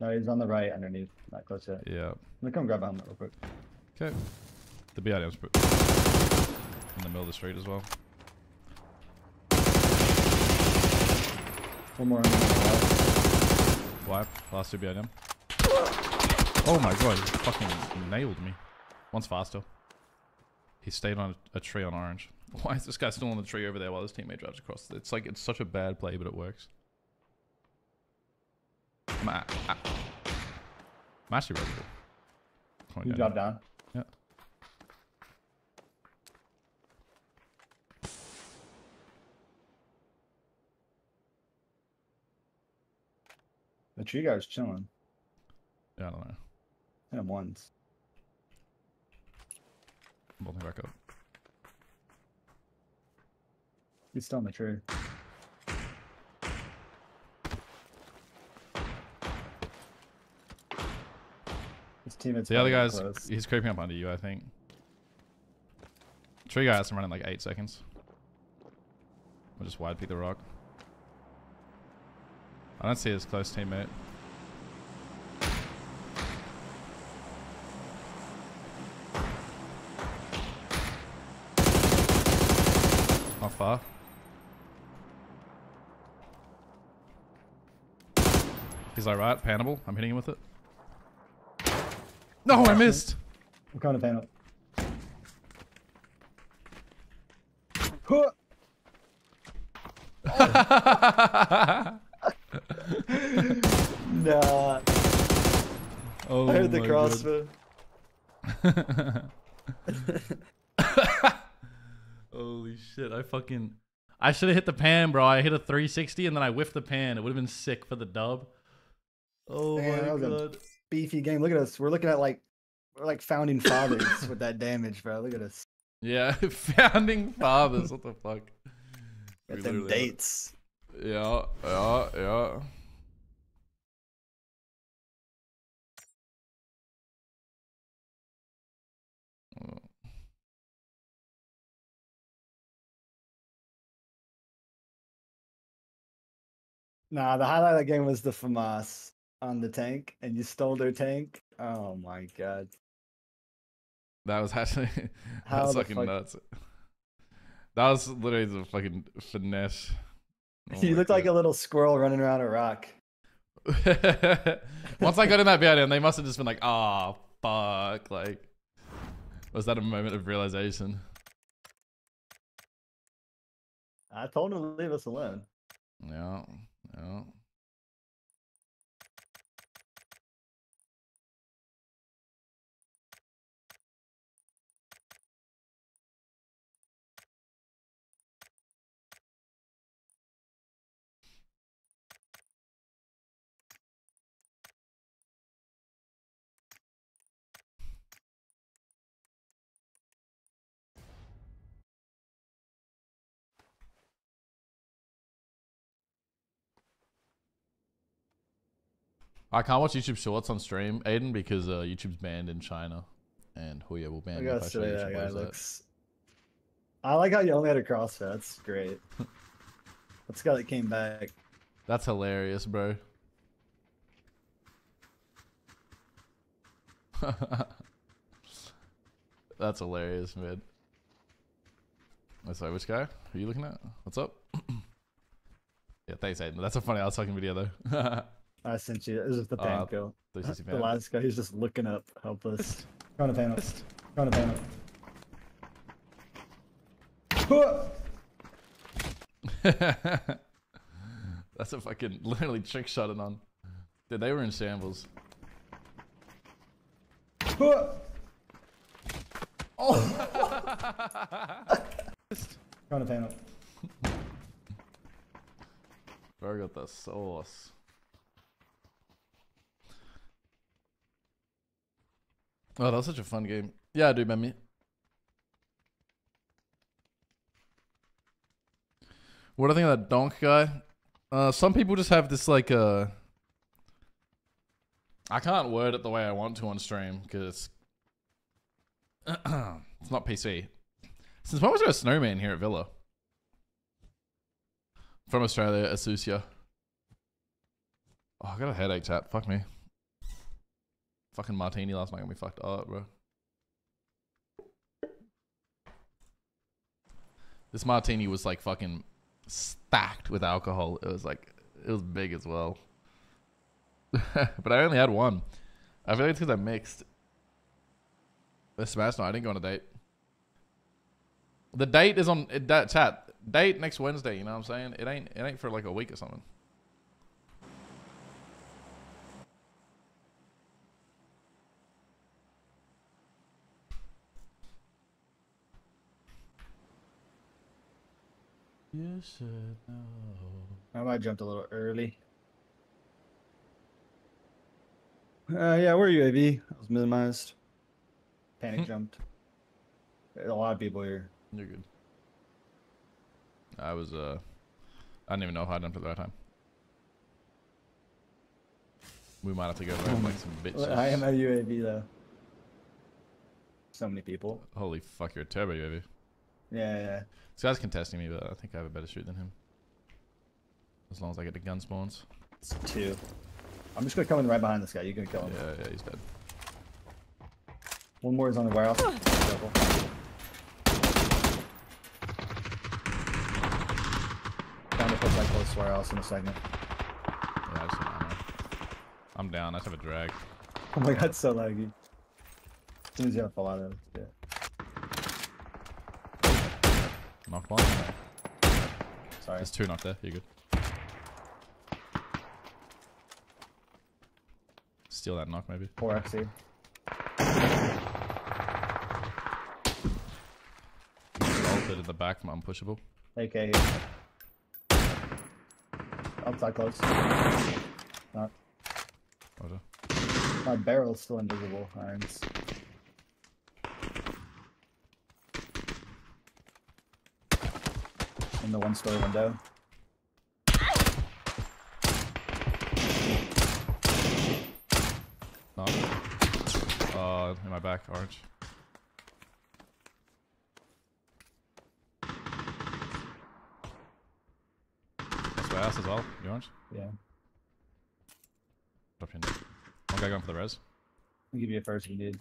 No, he's on the right underneath, not close yet. Yeah. I'm gonna come grab him real quick. Okay. The B I M's put in the middle of the street as well. One more on the left. Wipe. Last two B I M. Oh my god, he fucking nailed me. One's faster. He stayed on a tree on orange. Why is this guy still on the tree over there while his teammate drives across? It's like, it's such a bad play, but it works. I'm, at, at. I'm actually ready. You dropped down? Yeah. The tree guy was chilling. Yeah, I don't know. Hit him once. I'm bolting back up. He's still on the tree. His teammates. The other guy's close. He's creeping up under you, I think. Tree guy has to run in like eight seconds. We'll just wide pick the rock. I don't see his close teammate. Not far. He's like, right, panable. I'm hitting him with it. No, I missed. I'm kind of panel. Nah. Oh, I heard the crossbow. Holy shit! I fucking I should have hit the pan, bro. I hit a three sixty and then I whiffed the pan. It would have been sick for the dub. Oh man, my that was god! A beefy game. Look at us. We're looking at like we're like founding fathers with that damage, bro. Look at us. Yeah, founding fathers. What the fuck? Got them dates. Are. Yeah, yeah, yeah. Nah, the highlight of the game was the FAMAS on the tank, and you stole their tank. Oh my god. That was actually that How was fucking fuck? nuts. That was literally the fucking finesse. Oh you looked God. like a little squirrel running around a rock. Once I got in that building, they must have just been like, "Ah, oh, fuck!" Like, was that a moment of realization? I told him to leave us alone. Yeah, yeah. I can't watch YouTube Shorts on stream, Aiden, because uh, YouTube's banned in China, and Huya will ban. I gotta say that guy looks. That. I like how you only had a crossfit. That's great. That's the guy that came back. That's hilarious, bro. That's hilarious, man. I'm sorry, which guy are you looking at? What's up? Yeah, thanks, Aiden. That's a funny ass fucking video though. I sent you. This is the pan kill. Uh, the last guy, he's just looking up, helpless. Trying to pan up. Trying to pan up. That's a fucking literally trick shotting on. Dude, they were in shambles. Oh! Trying to pan up. Bro got the sauce. Oh, that was such a fun game. Yeah, I do remember. What do I think of that donk guy? Uh, some people just have this like uh, I can't word it the way I want to on stream because it's, it's not P C. Since when was there a snowman here at Villa? From Australia, Asusia. Oh, I got a headache, chat. Fuck me. Fucking martini last night gonna be fucked up, bro. This martini was like fucking stacked with alcohol. It was like, it was big as well. But I only had one. I feel like it's because I mixed. The smash night, I didn't go on a date. The date is on it, that chat. Date next Wednesday, you know what I'm saying? It ain't, it ain't for like a week or something. You should know. I might have jumped a little early. Uh, yeah, where are you, A B? I was minimized. Panic jumped. There's a lot of people here. You're good. I was, uh... I didn't even know how I jumped at the right time. We might have to go around like some bitches. I am at U A V, though. So many people. Holy fuck, you're a turbo U A V. Yeah, yeah. This guy's contesting me, but I think I have a better shoot than him. As long as I get the gun spawns. It's two. I'm just gonna come in right behind this guy. You're gonna kill him. Yeah, yeah, he's dead. One more is on the warehouse. Careful. Trying to put that close to the warehouse in a second. Yeah, I just have ammo. I'm down. I just have a drag. Oh my god, it's so laggy. As soon as you have to fall out of it. Yeah. Knocked one. Sorry. There's two knocked there. You're good. Steal that knock, maybe. Four X C. Altered in the back. I'm unpushable. A K. Outside close. Not. Roger. My barrel's still invisible. Irons. In the one story window. No. Uh, in my back, orange. That's my ass as well. You orange? Yeah. Drop your neck. One guy going for the res. I'll give you a first if you need.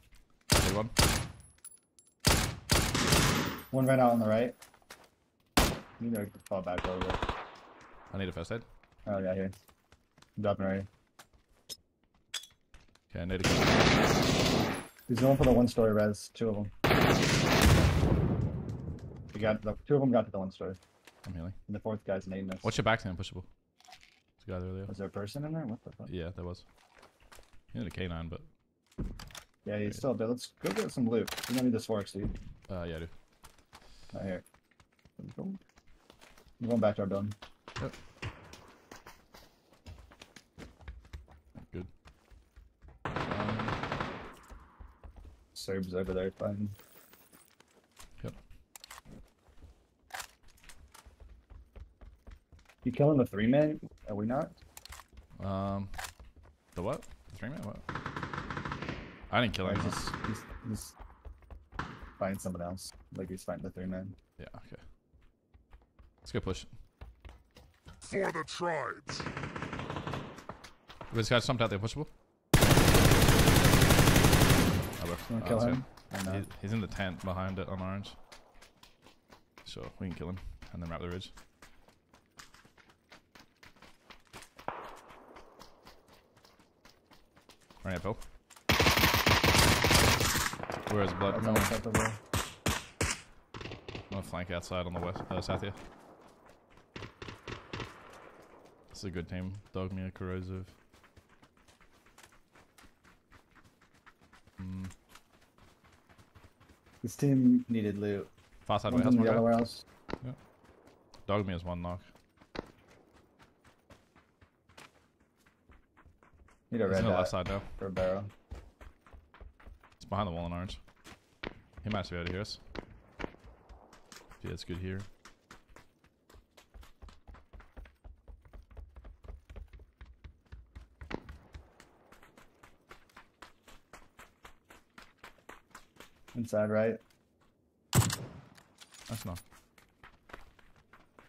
Okay, one. One right out on the right. You know, fall back a little bit. I need a first aid. Oh yeah, here. I'm dropping right. Okay, I need a. He's going for the one-story res. Two of them. We got the two of them got to the one-story. I'm healing. And the fourth guy's nading us. What's your back stand? Pushable. There's a guy there earlier. Was there a person in there? What the fuck? Yeah, there was. He had a K nine, but. Yeah, he's still there. Let's go get some loot. You don't need this forks, dude. Uh, yeah, I do. Right here. We're going back to our building. Yep. Good. Um, Serbs over there, fine. Yep. You killing the three man? Are we not? Um, the what? The three man? What? I didn't kill him. Right, he's, he's, he's find someone else. Like he's fighting the three man. Yeah. Okay. Let's go push. For the tribes. This guy jumped out there, pushable. Oh, we're gonna kill him. He's, he's in the tent behind it on orange. Sure, we can kill him and then wrap the ridge. Right, Bill. Where is the blood? I'm gonna flank outside on the west, uh, south here. A good team. Dogmia, corrosive. Mm. This team needed loot. Far side warehouse. The other warehouse. Yeah. Dogmia's one knock. Need a He's red on the left side now. For a barrel. It's behind the wall in orange. He might be able to hear us. Yeah, it's good here. Inside, right? That's not.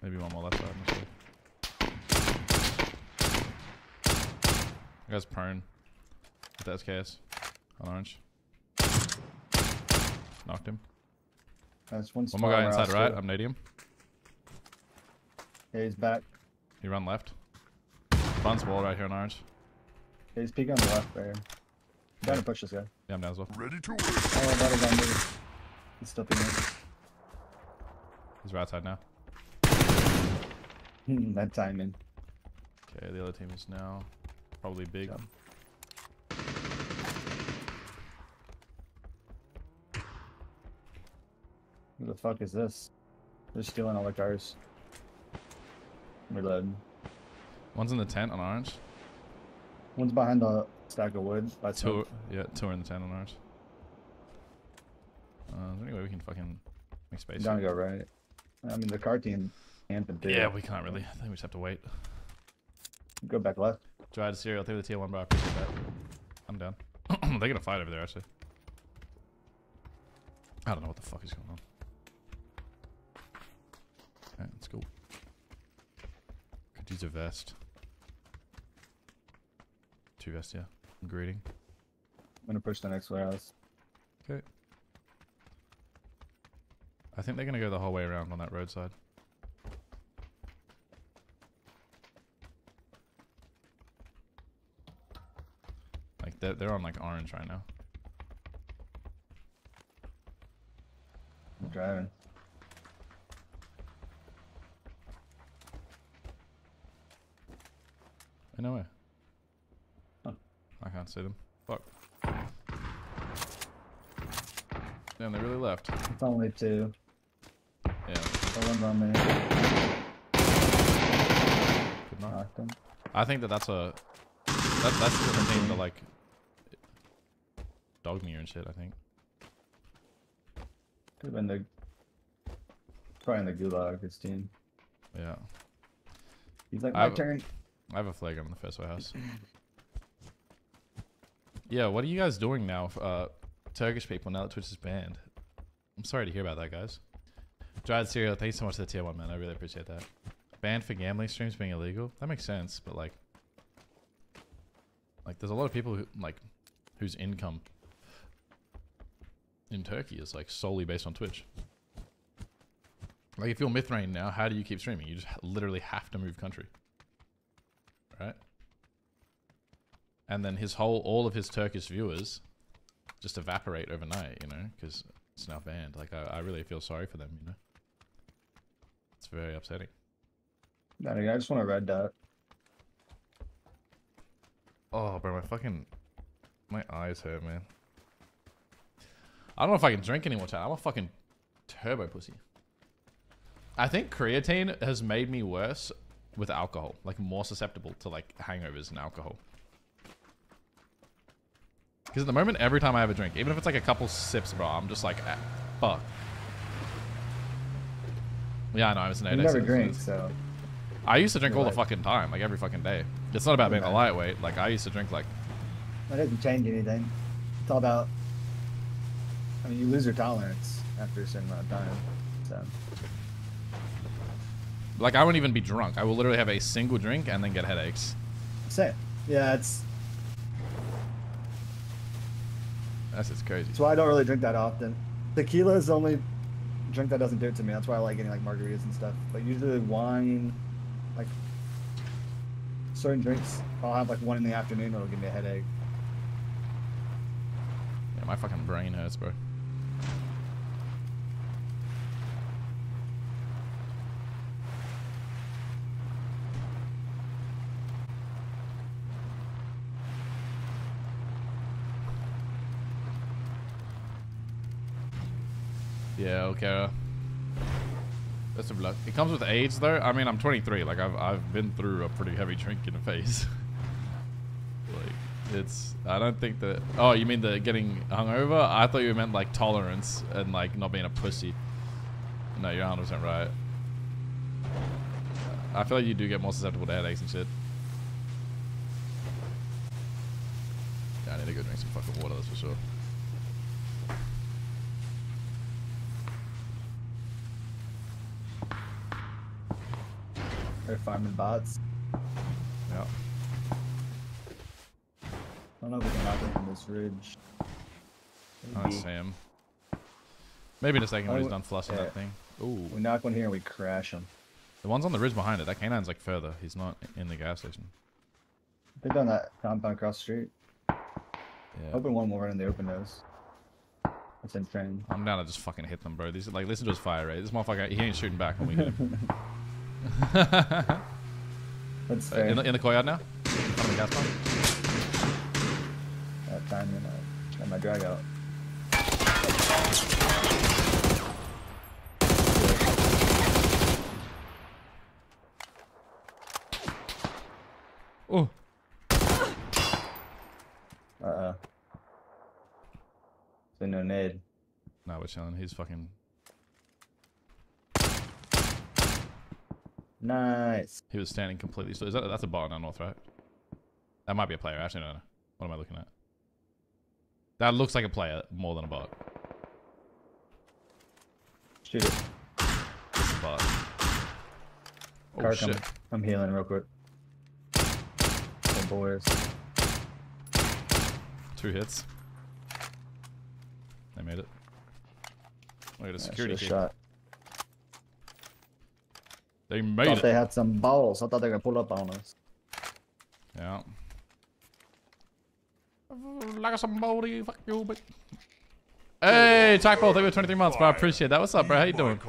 Maybe one more left side. I'm sure. That guy's prone. With the S K S. On orange. Knocked him. That's one, one more guy inside, right? Too. I'm medium. Yeah, he's back. He run left. Bun's wall right here on orange. Yeah, he's peeking on the left right here. I'm trying to push this guy. Yeah, I'm down as well. Ready to work. Oh, that is on me. He's still peeking. He's right side now. Hmm, that timing. Okay, the other team is now probably big. Jump. Who the fuck is this? They're stealing all the cars. Reload. One's in the tent on orange. One's behind the stack of wood. By two, yeah, two are in the tent on ours. Uh, is there any way we can fucking make space? Gotta go right. I mean, the car team can't do it. Yeah, we can't really. I think we just have to wait. Go back left. Try to serial through the T L one bar. I appreciate that. I'm down. They're gonna fight over there, actually. I don't know what the fuck is going on. Alright, let's go. Could use a vest. Two vests, yeah. I'm greeting. I'm gonna push the next warehouse. Okay. I think they're gonna go the whole way around on that roadside. Like, they're, they're on, like, orange right now. I'm driving. I know where. Huh. I can't see them. Fuck. Damn, they really left. It's only two. Yeah. That one's on me. Good night. I think that that's a... That, that's a different thing to, like... Dog me and shit, I think. Could have been the... Probably in the gulag, his team. Yeah. He's like, my turn. I have a flag on the first warehouse. Yeah, what are you guys doing now, uh, Turkish people, now that Twitch is banned? I'm sorry to hear about that, guys. Dried Cereal, thank you so much for the tier one, man. I really appreciate that. Banned for gambling streams being illegal? That makes sense, but like... Like, there's a lot of people who, like, whose income in Turkey is, like, solely based on Twitch. Like, if you're Mithrain now, how do you keep streaming? You just literally have to move country. Right? And then his whole, all of his Turkish viewers just evaporate overnight, you know, because it's now banned. Like, I, I really feel sorry for them, you know? It's very upsetting. No, I just want a red dot. Oh, bro, my fucking... My eyes hurt, man. I don't know if I can drink anymore, chat. I'm a fucking turbo pussy. I think creatine has made me worse with alcohol. Like, more susceptible to, like, hangovers and alcohol. Because at the moment, every time I have a drink, even if it's, like, a couple sips, bro, I'm just like, ah, fuck. Yeah, I know, I was an eight. You never drink, so... I used to drink all the fucking time, like, every fucking day. It's not about being a lightweight. Like, I used to drink, like... That doesn't change anything. It's all about... I mean, you lose your tolerance after a certain amount of time, so... Like, I wouldn't even be drunk. I will literally have a single drink and then get headaches. Same. Yeah, it's... That's just crazy. That's why I don't really drink that often. Tequila is the only drink that doesn't do it to me. That's why I like getting, like, margaritas and stuff. Like, usually wine, like, certain drinks, I'll have, like, one in the afternoon, it'll give me a headache. Yeah, my fucking brain hurts, bro. Yeah, okay. That's some luck. It comes with AIDS, though. I mean, I'm twenty-three. Like, I've I've been through a pretty heavy drinking phase. Like, it's. I don't think that. Oh, you mean the getting hungover? I thought you meant like tolerance and like not being a pussy. No, you're one hundred percent right. I feel like you do get more susceptible to headaches and shit. Yeah, I need to go drink some fucking water. That's for sure. They're farming bots. Yeah. I don't know if we can hop from this ridge. Maybe. I see him. Maybe in a second when oh, he's done flushing yeah. that thing. Ooh. We knock one here and we crash him. The one's on the ridge behind it. That canine's like further. He's not in the gas station. They've done that compound across the street. Yeah. Hoping one will run in the open nose. That's insane. I'm down to just fucking hit them, bro. These, like, listen to his fire rate. This motherfucker, he ain't shooting back when we hit him. That's fair. In, the, in the courtyard now? On the gas pump? That time and I got my drag out. Oh. Uh oh. So no nade. No, we're chilling. He's fucking. Nice. He was standing completely still. Is that that's a bot on north, right? That might be a player. Actually, no, no. What am I looking at? That looks like a player more than a bot. Shoot it. It's a bot. Oh, Car, shit. I'm, I'm healing real quick. Oh, boys. Two hits. I made it. Look at a security yeah, shot. They made thought it. They had some balls. I thought they were gonna pull up on us. Yeah. Like some moldy, fuck you, but. Hey, Taco, thank you for twenty-three months, bro. I appreciate that. What's up, bro? How you doing?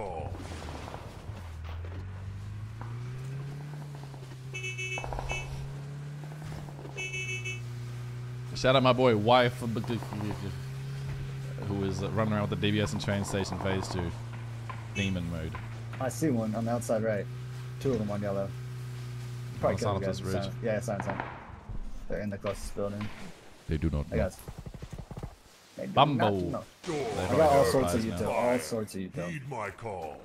Shout out my boy, wife, who is running around with the D B S and train station phase two. Demon mode. I see one on the outside right. Two of them on yellow. Probably killed the guy. Sign, yeah, sign, sign. They're in the closest building. They do not know. I got, they do Bumble. Not know. I got all sorts of util. All sorts of util. Need my call.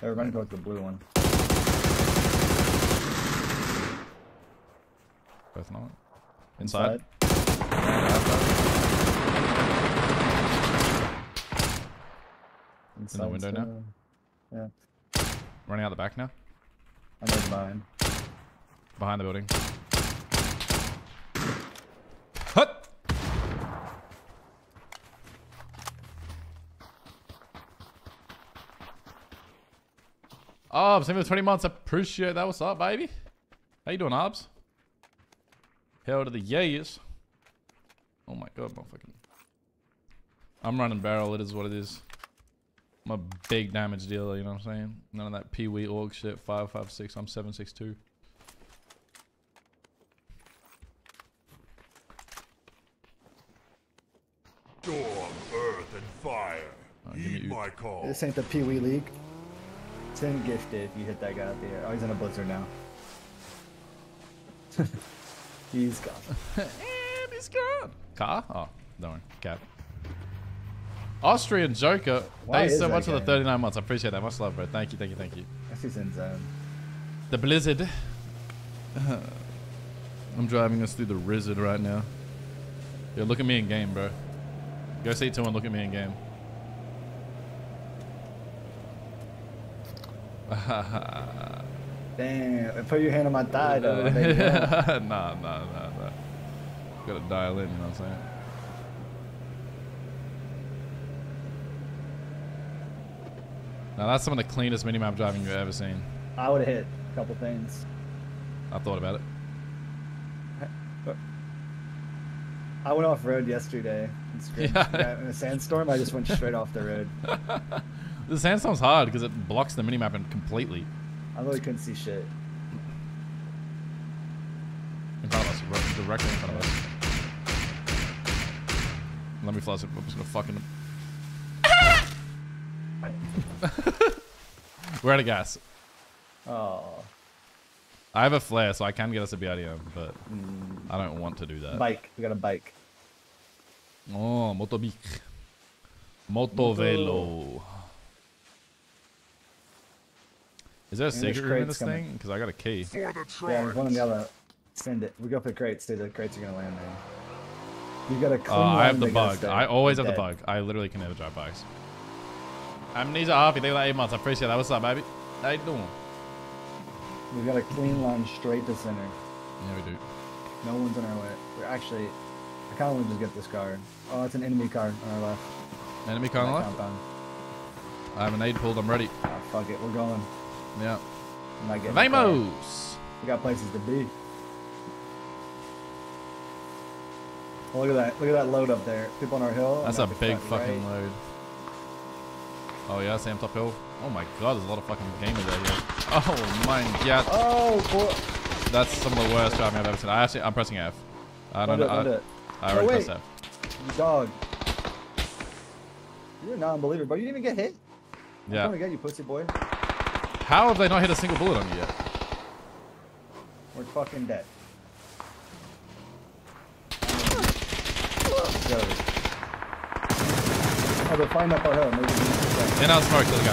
They're running towards the blue one. Both not. Inside. Inside. In the window now? Yeah. Running out the back now? I'm in mine. Behind the building. Hut! Obs, same for twenty months. I appreciate that. What's up, baby? How you doing, Obs? Hell to the yeas. Oh my god, motherfucking. I'm running barrel. It is what it is. I'm a big damage dealer, you know what I'm saying? None of that pee wee org shit. five five six, I'm seven six two. Storm, earth, and fire. Oh, Heed my call. This ain't the pee wee league. Ten gifted if you hit that guy up there. Oh, he's in a blizzard now. He's gone. And he's gone. Car? Oh, don't worry. Cap. Austrian Joker, thank you so much for the thirty-nine months. I appreciate that. Much love, bro. Thank you, thank you, thank you. This is insane. The blizzard. I'm driving us through the rizzard right now. Yo, look at me in game, bro. Go see two and look at me in game. Damn, put your hand on my thigh, though. Nah, nah, nah, nah. Gotta dial in, you know what I'm saying? Now that's some of the cleanest minimap driving you've ever seen. I would have hit a couple things. I thought about it. I went off road yesterday. Yeah. In a sandstorm, I just went straight off the road. The sandstorm's hard because it blocks the minimap in completely. I really couldn't see shit. In front of us, directly in front of us. Let me flash it. I'm just gonna fucking. We're out of gas. Oh. I have a flare, so I can get us a B R D M, but mm. I don't want to do that. Bike. We got a bike. Oh, motobic. Motovelo. Is there a secret room in this coming. thing? Because I got a key. Yeah, one on the other. Send it. We go for the crates, dude. The crates are gonna land there. You got a clean. Oh, uh, I have the bug. I always have dead. the bug. I literally can never drive bikes. Amnesia Harpy, they like eight months. I appreciate that. What's up, baby? How you doing? We got a clean line straight to center. Yeah, we do. No one's in our way. We're actually. I kind of want to just get this car. Oh, it's an enemy car on our left. Enemy car on our left. Compound. I have an aid pulled. I'm ready. Oh, fuck it. We're going. Yeah. I'm not getting. Vamos. We got places to be. Oh, look at that. Look at that load up there. People on our hill. That's a big fucking right. load. Oh yeah, Sam Top Hill. Oh my god, there's a lot of fucking gamers there. Here. Oh my god. Oh, boy. That's some of the worst driving I've ever seen. I actually, I'm pressing F. I don't, don't know. Do it, I, don't I, do I already oh, pressed F. Dog. You're a non-believer, bro. You didn't even get hit. Yeah. I'm gonna get you, pussy boy. How have they not hit a single bullet on you yet? We're fucking dead. Go. Oh, they're flying up our hill. Maybe we can get and I'll smoke to the guy.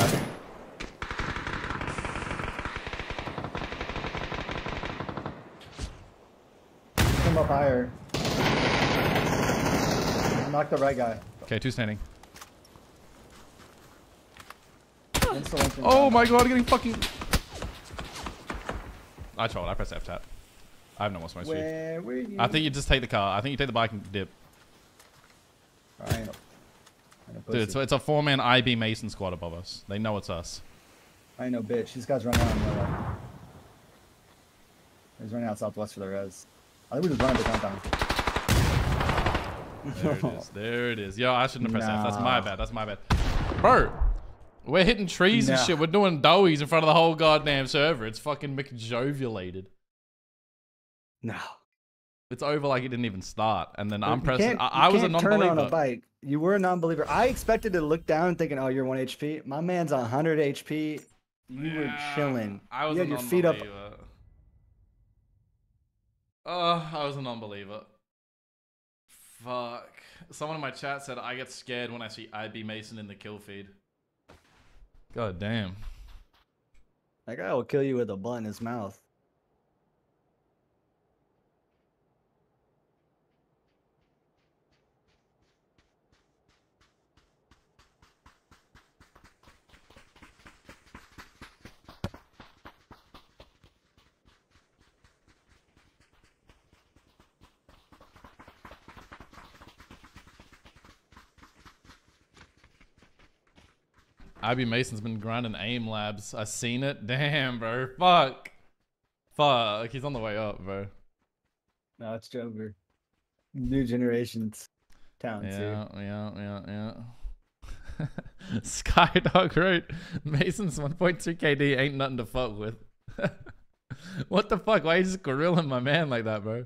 Come up higher. Knock the right guy. Okay, two standing. Oh my god, I'm getting fucking. I trolled. I pressed F tap. I haven't almost my speed. Where were you? I think you just take the car. I think you take the bike and dip. I ain't no pussy. Dude, so it's a four-man I B Mason squad above us. They know it's us. I ain't no bitch. These guys run out of nowhere. He's running out southwest for the res. I think we just run into countdown. There it is. There it is. Yo, I shouldn't have pressed nah. F. That's my bad. That's my bad. Bro, we're hitting trees nah. and shit. We're doing doughies in front of the whole goddamn server. It's fucking McJovulated. No. It's over like it didn't even start. And then I'm pressing. I, I was a non-believer. Turn on a bike. You were a non-believer. I expected to look down thinking, oh, you're one H P. My man's one hundred H P. You yeah, were chilling. I was you had a your feet up. Uh, I was a non-believer. Fuck. Someone in my chat said, I get scared when I see I B Mason in the kill feed. God damn. That guy will kill you with a butt in his mouth. I B Mason's been grinding aim labs. I seen it. Damn, bro. Fuck. Fuck. He's on the way up, bro. No, it's Jover. New generation's talent. Yeah, yeah, yeah, yeah. Skydog wrote, Mason's one point two K D ain't nothing to fuck with. What the fuck? Why are you just gorilling my man like that, bro?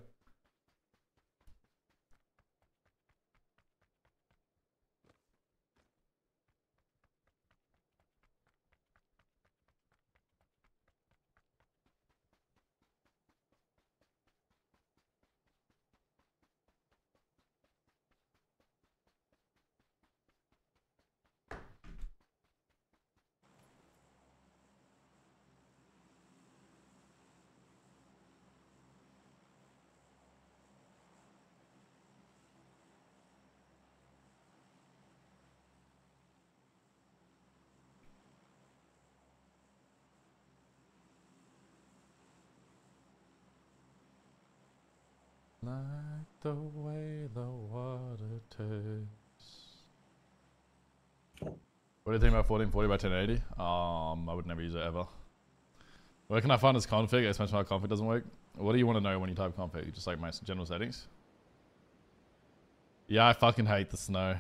Like the way the water tastes. What do you think about fourteen forty by ten eighty? Um, I would never use it ever. Where can I find this config? I just mentioned how config doesn't work. What do you want to know when you type config? Just like my general settings. Yeah, I fucking hate the snow.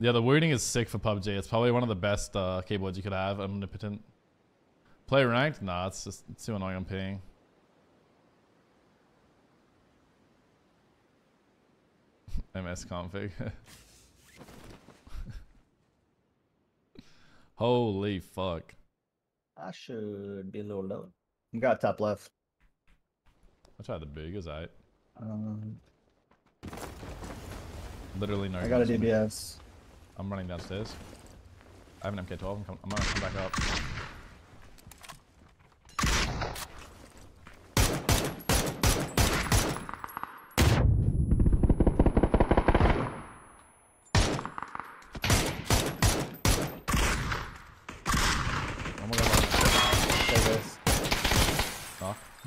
Yeah, the wooting is sick for P U B G. It's probably one of the best uh, keyboards you could have. Omnipotent. Play ranked? Nah, it's just it's too annoying on ping. M S config. Holy fuck. I should be a little low. You got top left. I tried the big, is I. Um, Literally no. I got a D B S. I'm running downstairs. I have an M K twelve. I'm, I'm gonna come back up.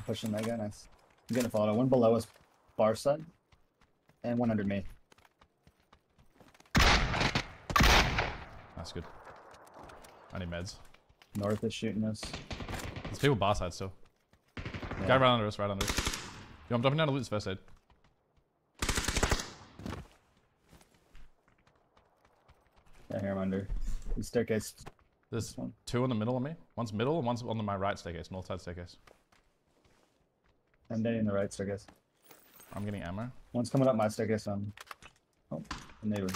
Pushing that guy, nice. I'm getting followed. One below us, far side, and one under me. That's good. I need meds. North is shooting us. There's people bar side still. Yeah. Guy right under us, right under us. Yo, I'm dropping down to loot this first aid. Yeah, here I'm under. The staircase. There's this one. Two in the middle of me. One's middle and one's on my right staircase, north side staircase. I'm dead in the right staircase. I'm getting ammo. One's coming up my staircase. Um, oh, the neighbor.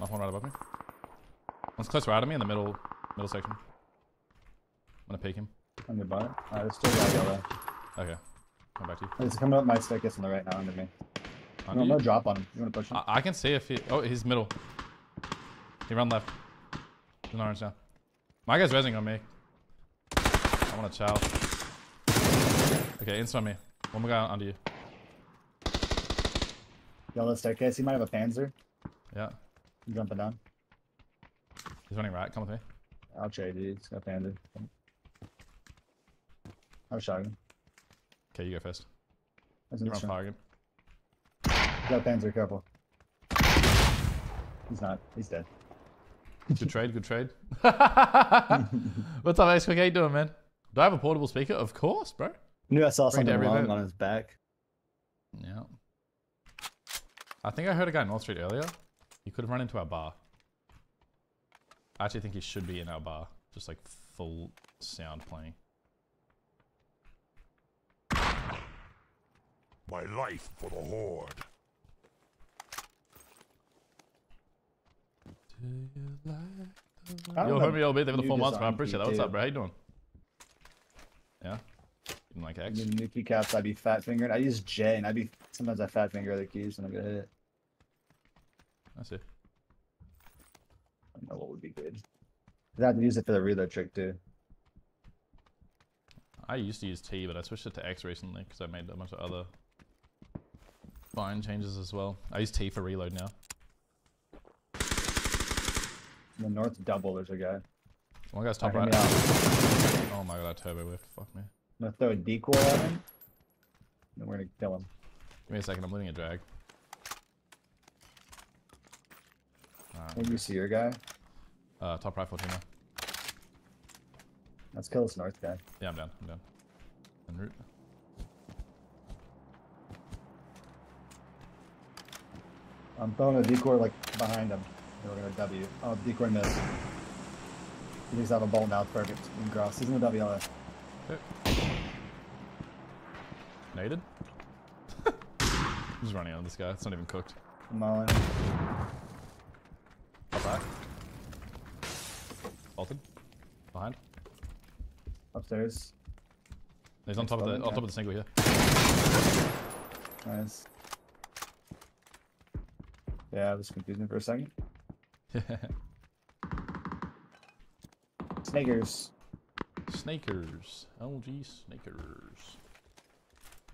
Knock one right above me. One's close right of me in the middle, middle section. I'm gonna peek him. I'm gonna buy it. Alright, there's still a guy there. Okay, come back to you. He's coming up my staircase on the right now under me. Under no, no drop on him. You wanna push him? I, I can see if he. Oh, he's middle. He ran left. He's in orange now. My guy's rezzing on me. I want a child. Okay, inside me. One more guy under you. Yellow staircase. He might have a Panzer. Yeah. Jumping down. He's running right. Come with me. I'll trade it. It's got handed. I'm shotgun. Okay, you go first. That's You're on shot. Target. Got Panzer, couple. He's not. He's dead. Good trade, good trade. What's up, Ace Quick? How you doing, man? Do I have a portable speaker? Of course, bro. I knew I saw Bring something wrong on his back. Yeah. I think I heard a guy in North Street earlier. He could have run into our bar. I actually think he should be in our bar. Just like full sound playing. My life for the horde. Do you like the Yo, homie, I'll be there for the four months, bro. I appreciate that. What's up, bro? How you doing? Yeah. Even like X. New keycaps, I'd be fat fingered. I use J, and I'd be sometimes I fat finger other keys, and I'm gonna hit it. I see. I don't know what would be good. I'd have to use it for the reload trick too. I used to use T, but I switched it to X recently because I made a bunch of other fine changes as well. I use T for reload now. In the north double, there's a guy. One guy's top right. Oh my god, that turbo whiff. Fuck me. I'm gonna throw a decoy at him. And we're gonna kill him. Give me a second, I'm looting a drag. Right. Did you see your guy? Uh, top rifle team. Let's kill this north guy. Yeah, I'm down. I'm down. En route. I'm throwing a decoy like behind him. We're gonna W. Oh, decoy missed. He leaves out a ball now. It's perfect. In cross. He's in the W on it. Okay. Naded? I'm just running on this guy. It's not even cooked. I'm all in. Up back. Bolted. Behind. Upstairs. He's on top, of the, on top of the single here. Nice. Yeah, it was confusing for a second. Snakers. Snakers. L G Snakers.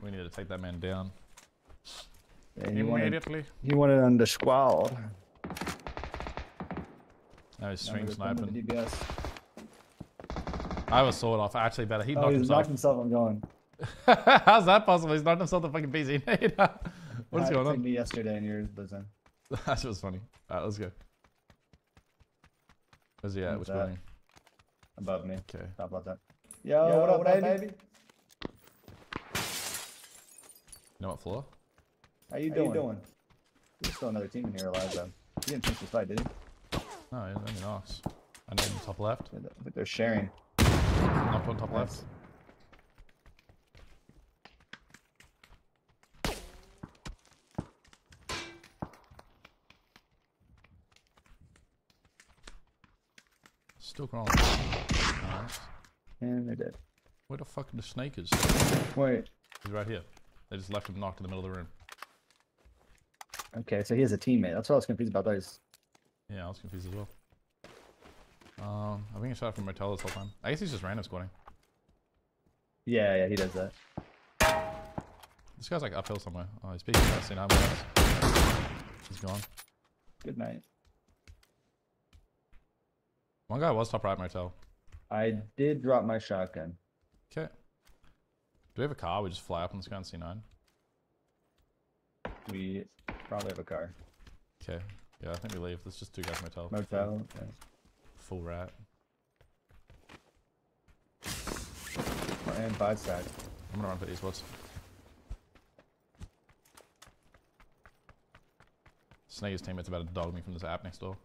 We need to take that man down. Yeah, he immediately. Wanted, he wanted on the squall. Now he's string no, sniping. I have a sword off, actually better. He knocked, oh, he's himself. knocked himself. I'm going. How's that possible? He's knocked himself the fucking P C. What's going on? It took me yesterday and yours doesn't. That shit was funny. Alright, let's go. Where's he at? Which building? Above me. Okay. Top left. Yo, Yo, what up, what up baby? baby? You know what floor? How you doing? How you doing? There's still another team in here alive though. You didn't finish this fight, did you? No, he didn't knocks. I know him top left. I think they're sharing. Knocked on top nice. left. Still crawling. Nice. And they're dead. Where the fuck are the snakers? Wait. He's right here. They just left him knocked in the middle of the room. Okay, so he has a teammate. That's what I was confused about those. Yeah, I was confused as well. Um, I've been shot from Motel this whole time. I guess he's just random squatting. Yeah, yeah, he does that. This guy's like uphill somewhere. Oh, he's peeking. I've seen him. He's gone. Good night. One guy was top right Motel. I did drop my shotgun. Okay. Do we have a car? We just fly up on this guy on C nine. We probably have a car. Okay. Yeah, I think we leave. There's just two guys Motel. Motel. Okay. Full rat. And buy side. I'm gonna run for these ones. Snake's teammate's about to dog me from this app next door.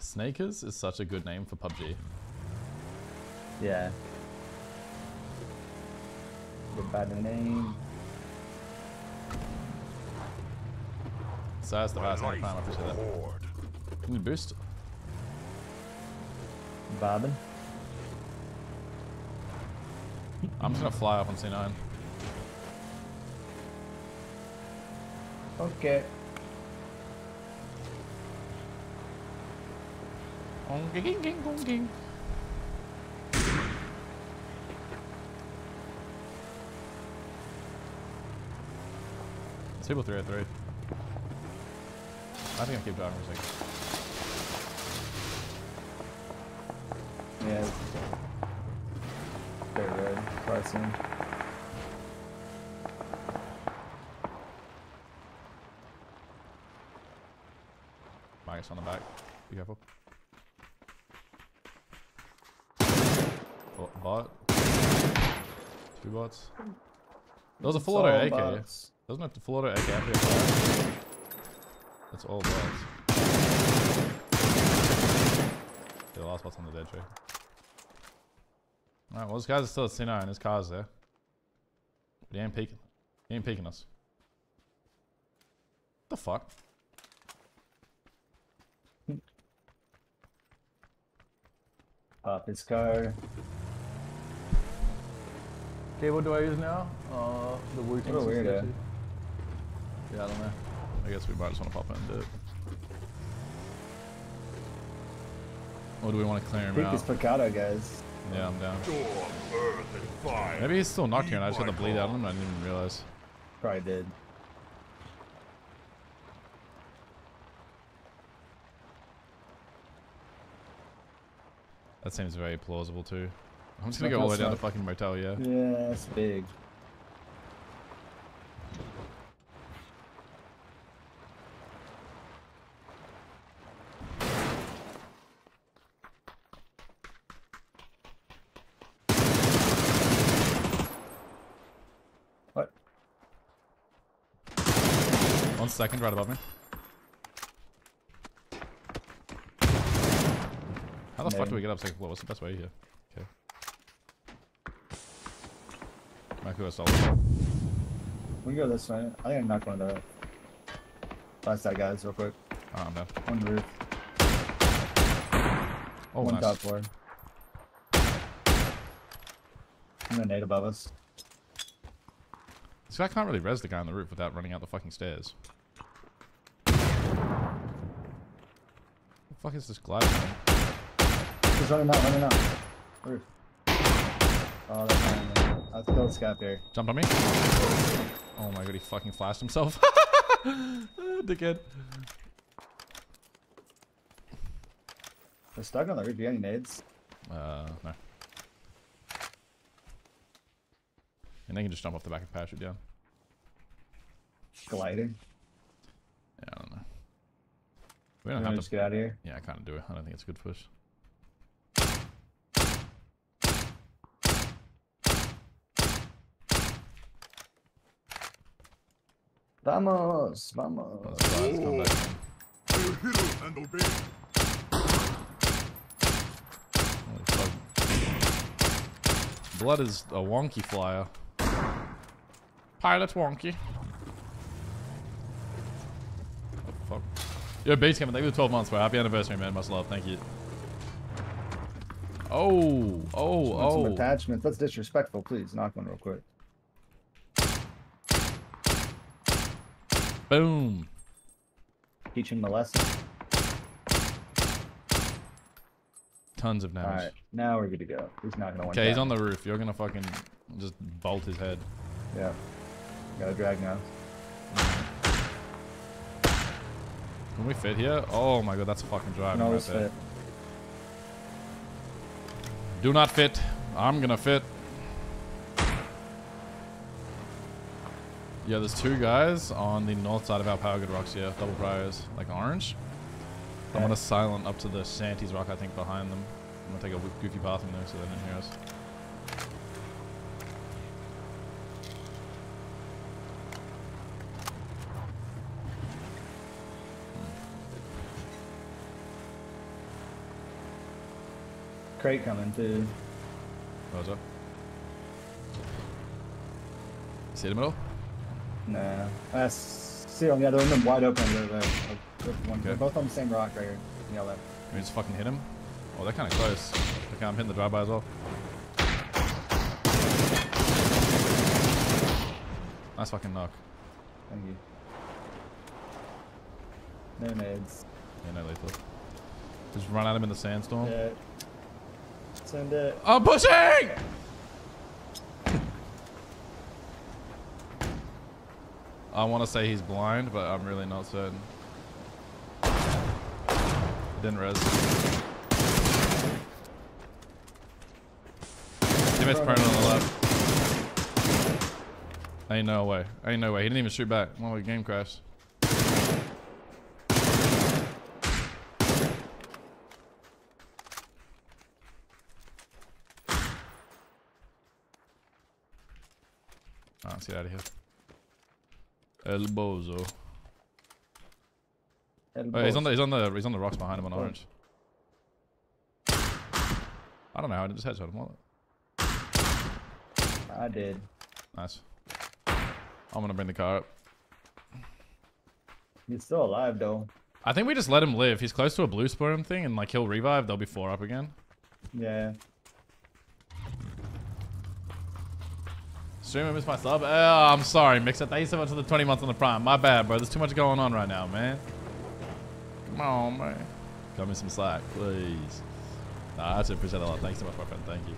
Snakers is such a good name for P U B G. Yeah. Good by the name. So that's the last one. I appreciate that. Can you boost? Bobbin. I'm just gonna fly up on C nine. Okay. Ong ging ging ging ging. Table three at three. I think I keep driving for a second. Yeah. Very red. Pricing. Magus on the back. Be careful. Oh, bot. Two bots. Those are full auto A K. Doesn't have to full auto A K. That's all bots. The last bot's on the dead tree. Alright, well, those guys are still at C nine and his car's there. But he ain't peeking. He ain't peeking us. What the fuck? Up, let's go. Okay, what do I use now? Uh, the Wu Tang. Yeah, I don't know. I guess we might just want to pop in and do it. Or do we want to clear him out? I think it's Picado, guys. Yeah, I'm down. Maybe he's still knocked here and I just got the bleed out of him and I didn't even realize. Probably did. That seems very plausible too. I'm just gonna go all the way down to fucking motel, yeah. Yeah, that's big. What? One second, right above me. How the Maybe. fuck do we get up second floor? What's the best way here? Okay. Maku assault. We can go this way. I think I knocked one of the last that guys real quick. Oh, I'm down. One roof. Oh, one nice. Top floor. I'm gonna nade above us. See, I can't really res the guy on the roof without running out the fucking stairs. What the fuck is this glide thing? He's running out, running out. Roof. Oh, that's fine. I'll kill this guy up there. Jump on me. Oh my god, he fucking flashed himself. Dickhead. They're stuck on the roof. Do you have any nades? Uh, no. And they can just jump off the back and parachute down. Gliding? Yeah, I don't know. We don't have to just get out of here? Yeah, I kind of do it. I don't think it's a good push. Vamos, vamos. Oh, blood is a wonky flyer. Pilot wonky. What the fuck? Yo, Beats coming. Thank you for twelve months, bro. Happy anniversary, man. Much love. Thank you. Oh, oh, oh. Some attachments. That's disrespectful. Please knock one real quick. Boom. Teaching the lesson. Tons of names. Alright, now we're good to go. He's not gonna win. Okay, he's on the roof. You're gonna fucking just bolt his head. Yeah. Gotta drag now. Can we fit here? Oh my god, that's a fucking drive. No, right there. Fit. Do not fit. I'm gonna fit. Yeah, there's two guys on the north side of our power grid rocks here. Double priors, like orange. Okay. I'm gonna silent up to the Santy's rock, I think, behind them. I'm gonna take a goofy path in there so they didn't hear us. Crate coming too. What's up? See the middle? Nah, I see it on the other one, wide open. They're, they're, one. Okay. They're both on the same rock right here. Yeah, left. Can we just fucking hit him? Oh, they're kind of close. Okay, I'm hitting the drive by as well. Nice fucking knock. Thank you. No nades. Yeah, no lethal. Just run at him in the sandstorm. Yeah. Send it. I'm pushing! I want to say he's blind, but I'm really not certain. Didn't res. D M S prone on the left. Ain't no way. Ain't no way. He didn't even shoot back. My game crashed. Alright, let's get out of here. El Bozo. El Bozo. Oh, he's on the he's on the he's on the rocks behind him on orange. I don't know. I just headshot him. I did. Nice. I'm gonna bring the car up. He's still alive though. I think we just let him live. He's close to a blue sperm thing, and like he'll revive. They'll be four up again. Yeah. Streamer missed my sub. Oh, I'm sorry, Mixup. Thank you so much for the twenty months on the Prime. My bad, bro. There's too much going on right now, man. Come on, man. Cut me some slack, please. Nah, I actually appreciate that a lot. Thanks so much, my friend. Thank you.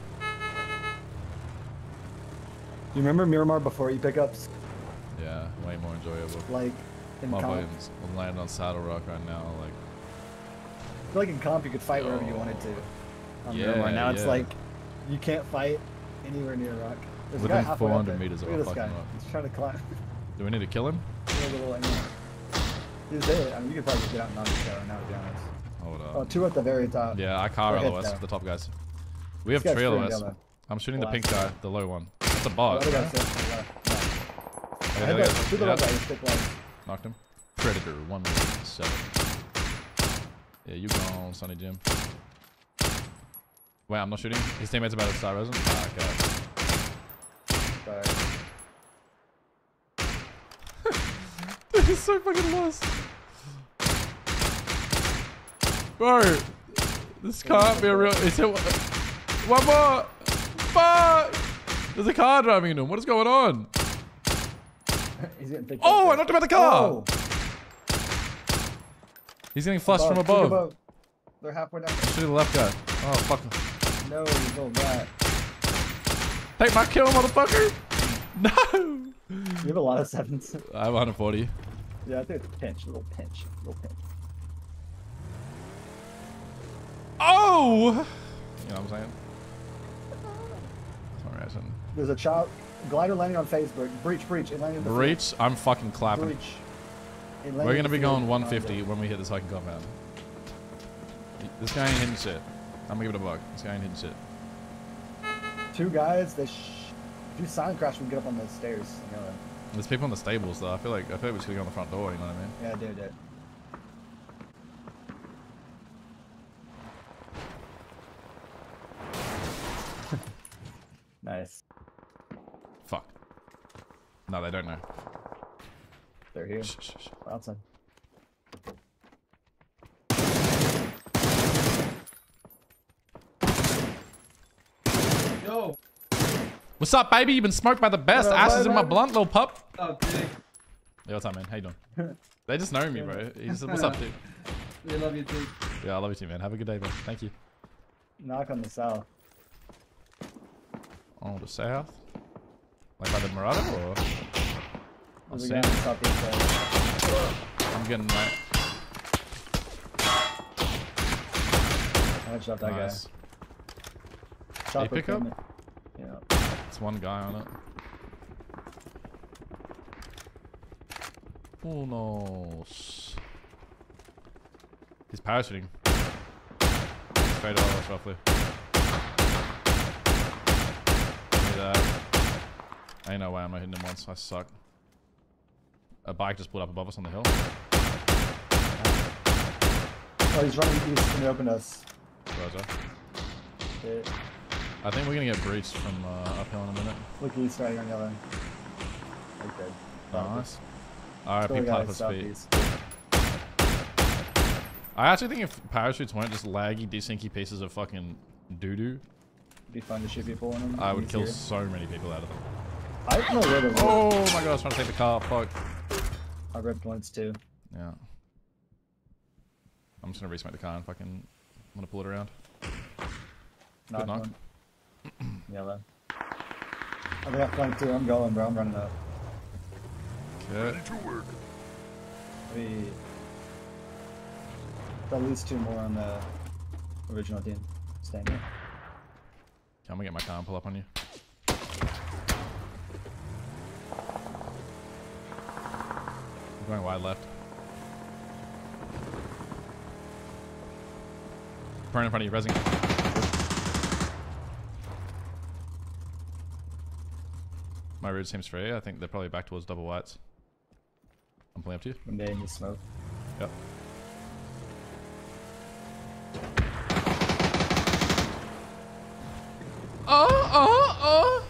You remember Miramar before e-pickups? Yeah, way more enjoyable. Like, in my comp. I'm landing on Saddle Rock right now. Like, I feel like in comp, you could fight oh. wherever you wanted to. On yeah, Miramar. Now yeah. it's like, you can't fight anywhere near Rock. There's within four hundred meters of a fucking rock. He's trying to climb. Do we need to kill him? He's there. I mean, you could probably get out and knock this guy right now, to be honest. Hold up. Oh, two at the very top. Yeah, I can't roll us the top guys. We have three L O S. I'm shooting the pink guy, the low one. That's a bot. Knocked him. Predator, one minute, seven. Yeah, you gone, Sonny Jim. Wait, I'm not shooting. His teammate's about to start resin. Ah, okay. He's so fucking lost. Bro, this can't be a real. Is it one more? Fuck! There's a car driving into him. What is going on? He's getting picked oh, up I knocked him out the car! Oh. He's getting flushed above, from above. above. They're halfway down. Shoot the left guy. Oh, fuck him. No, he's all back. Take my kill, motherfucker! No! You have a lot of sevens. I have one forty. Yeah, I think it's a pinch. A little pinch. A little pinch. Oh! You know what I'm saying? Sorry, I shouldn't. There's a child. Glider landing on Facebook. Breach, breach. It landed on the breach? Field. I'm fucking clapping. Breach. We're going to be going one fifty when we hit this fucking compound. This guy ain't hitting shit. I'm going to give it a buck. This guy ain't hitting shit. Two guys, they sh if you sound crash, we get up on the stairs. You know that. There's people in the stables, though. I feel like I feel like we should go on the front door. You know what I mean? Yeah, dude, dude. Nice. Fuck. No, they don't know. They're here. Shh, shh, shh. Outside. Yo. What's up, baby? You've been smoked by the best. Yo, Ass is in my blunt, little pup. Oh, big. Yo, what's up, man? How you doing? They just know me, bro. He just, what's up, dude? We love you, too. Yeah, I love you, too, man. Have a good day, bro. Thank you. Knock on the south. Oh, the south? Like by the Murata, or? I'm getting I'm getting right. I headshot that nice. guy. You pick up? Yeah. It's one guy on it. Oh no. He's parachuting. Straight on us, roughly. Ain't no way I'm not hitting him once. I suck. A bike just pulled up above us on the hill. Oh, he's running east and he opened us. Roger. Shit. I think we're gonna get breached from uh, uphill in a minute. Look, he's starting on yellow. Okay. Nice. R I P Platypus feet. I actually think if parachutes weren't just laggy, desyncy pieces of fucking doo doo, it'd be fun to shoot people in them. I would kill so many people out of them. I don't know where they're going. Oh my god, I was trying to take the car. Fuck. I ripped once too. Yeah. I'm just gonna resmake the car and fucking. I'm gonna pull it around. Knock. Good knock. One. Yellow. I think I flanked too. I'm going, bro. I'm running up. Yeah. Ready to work. We at least two more on the original team. Stand here. I'm gonna get my comp pull up on you. I'm going wide left. Burn in front of you, resin. My route seems free. I think they're probably back towards double whites. I'm playing up to you. I'm there in the smoke. Yep. Oh, oh, oh!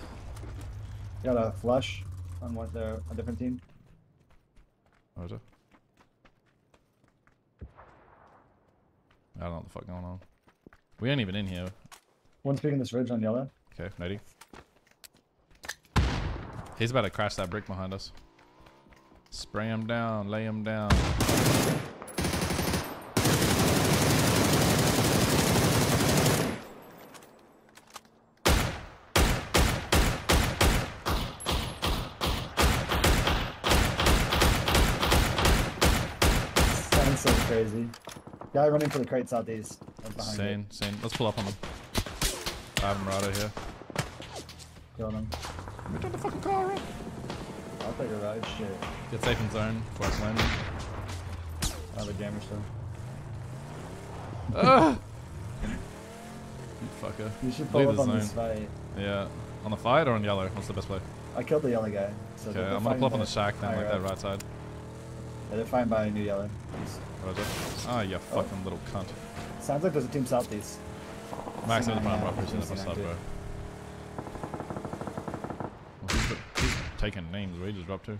Got a flush on one of the, a different team. What was it? I don't know what the fuck going on. We ain't even in here. One's picking this ridge on yellow. Okay, ninety. He's about to crash that brick behind us. Spray him down, lay him down. Crazy. Guy running for the crate southeast. Insane, insane. Let's pull up on him. I have him right over here. Killing him. We turned the fucking car around. I'll take a ride, shit. Get safe in zone before it's landing. I have a damage though. Ah! You fucker. You should pull Leave up on zone. This fight. Yeah. On the fight or on yellow? What's the best play? I killed the yellow guy. So okay, I'm gonna pull up on the shack now, like right. that right side. Yeah, they're fine by new yellow. Ah, oh, you fucking oh. little cunt. Sounds like there's a team southeast. Max in the prime rockers in the bus lab, bro. Well, he's taking names where he just dropped to.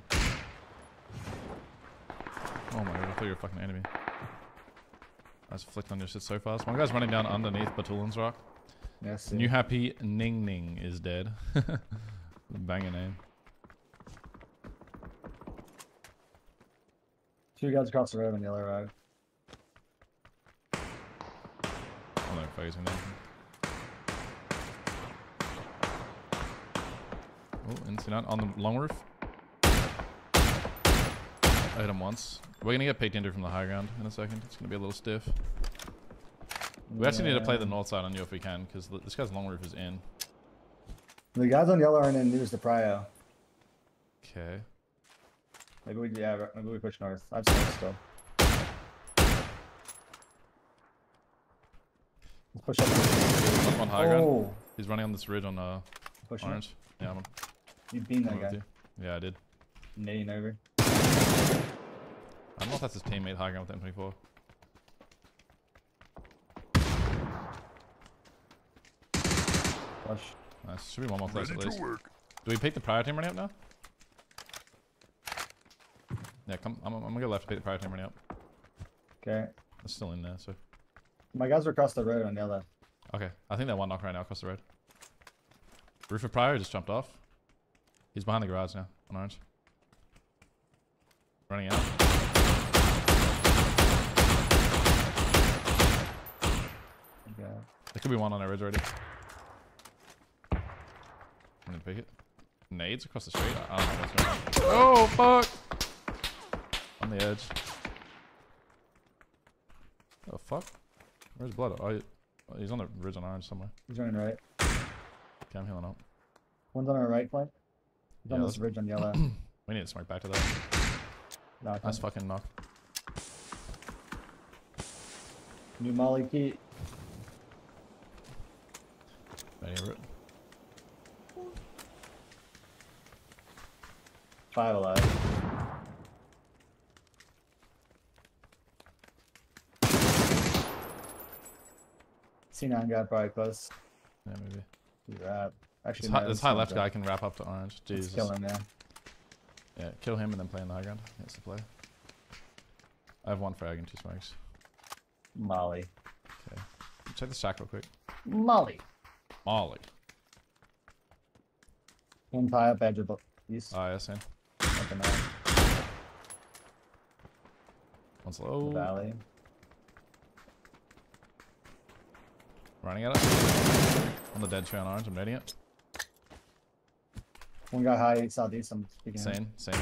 Oh my god, I thought you were a fucking enemy. I just flicked on your shit so fast. One guy's running down underneath Batulin's rock. Yes. New Happy Ning Ning is dead. Banger name. Two guys across the road on the yellow road. I don't know if I use anything. Oh, N C nine on the long roof. I hit him once. We're gonna get peeked into from the high ground in a second. It's gonna be a little stiff. We actually yeah. need to play the north side on you if we can, because this guy's long roof is in. The guys on yellow aren't in, there's the prio. Okay. Maybe we, yeah, maybe we push north. I've seen it still. Let's push up. Up on high oh. ground. He's running on this ridge on uh, orange. Up. Yeah, I'm on. You beamed that guy. Yeah, I did. Nading over. I don't know if that's his teammate high ground with M twenty-four. Flush. Nice. Should be one more place at least. Do we pick the prior team right now? Yeah, come. I'm, I'm gonna go left to pick the prior team right now. Okay. It's still in there, so. My guys are across the road on the other. Okay, I think that one knock right now across the road. Roof of prior just jumped off. He's behind the garage now on orange. Running out. Okay. There could be one on our ridge already. I'm gonna pick it. Nades across the street. I don't know what's going on. Oh fuck! On the edge. Oh fuck! Where's blood? Oh, he's on the ridge on orange somewhere. He's running right. Okay, I'm healing up. One's on our right flank. He's yeah, on this ridge on yellow. We need to smoke back to that. No, nice fucking knock. New molly key. Ready for it. Five alive. C nine guy probably close. Yeah, maybe. He's wrapped. Actually, no, high, this high left guy can wrap up to orange. Jesus. Let's kill him now. Yeah, kill him and then play in the high ground. That's the play. I have one frag and two smokes. Molly. Okay. Check the stack real quick. Molly. Molly. One tie up edge of the east. Ah, oh, yeah, same. One's low. Valley. Running at it. On the dead tree on orange, I'm nading it. One guy high southeast, I'm speaking. Same, same.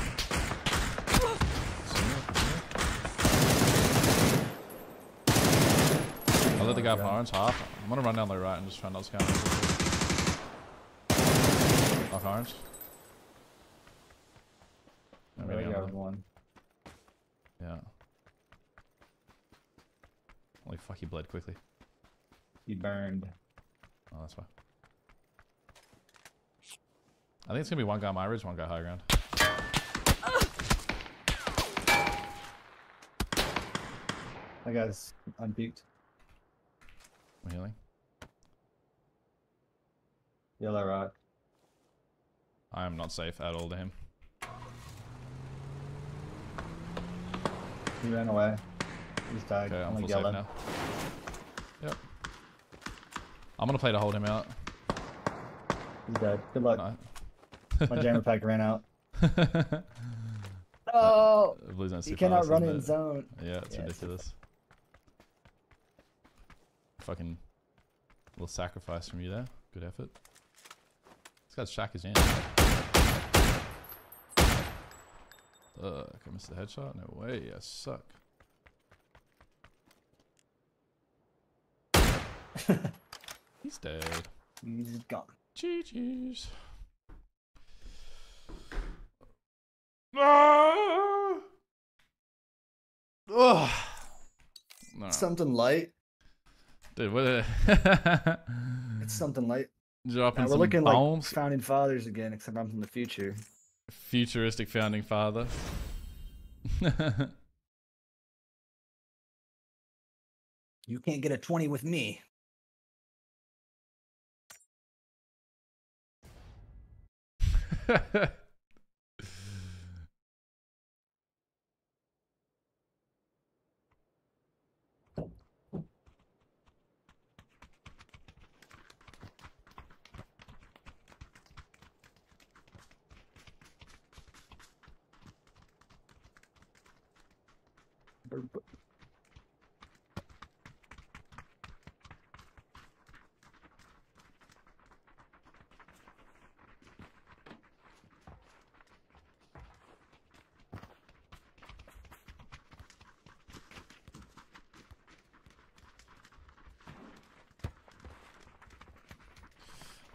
let the guy from orange half. I'm gonna run down low right and just try not to count. Off orange. I'm really out of one. Yeah. Holy fuck, he bled quickly. He burned. Oh, that's why. I think it's gonna be one guy on my ridge, one guy high ground. That guy's unpuked. I'm healing. Yellow rock. I am not safe at all to him. He ran away. He's died. Okay, I'm full safe now. Yep. I'm gonna play to hold him out. He's dead. Good luck. No. My jammer pack ran out. No! Blue's you cannot fast, run in it? Zone. Yeah, it's yeah, ridiculous. It's Fucking little sacrifice from you there. Good effort. This guy's shack is in. Ugh, I missed the headshot. No way, I suck. He's dead. He's gone. G Gs. No. Ugh. Right. Something light. Dude, what? A it's something light. Dropping now, we're some looking bombs. Like founding fathers again, except I'm from the future. Futuristic founding father. You can't get a twenty with me.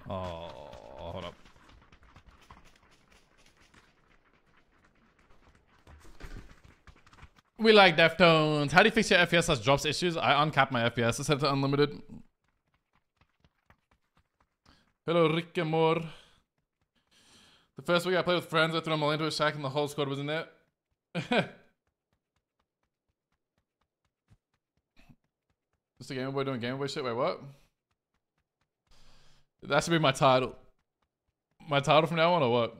Oh, hold up. We like Deftones. How do you fix your F P S as drops issues? I uncapped my F P S and set it to unlimited. Hello, Rick and Moore. The first week I played with friends, I threw them all into a shack and the whole squad was in there. Just a Game Boy doing Game Boy shit? Wait, what? That should be my title. My title from now on, or what?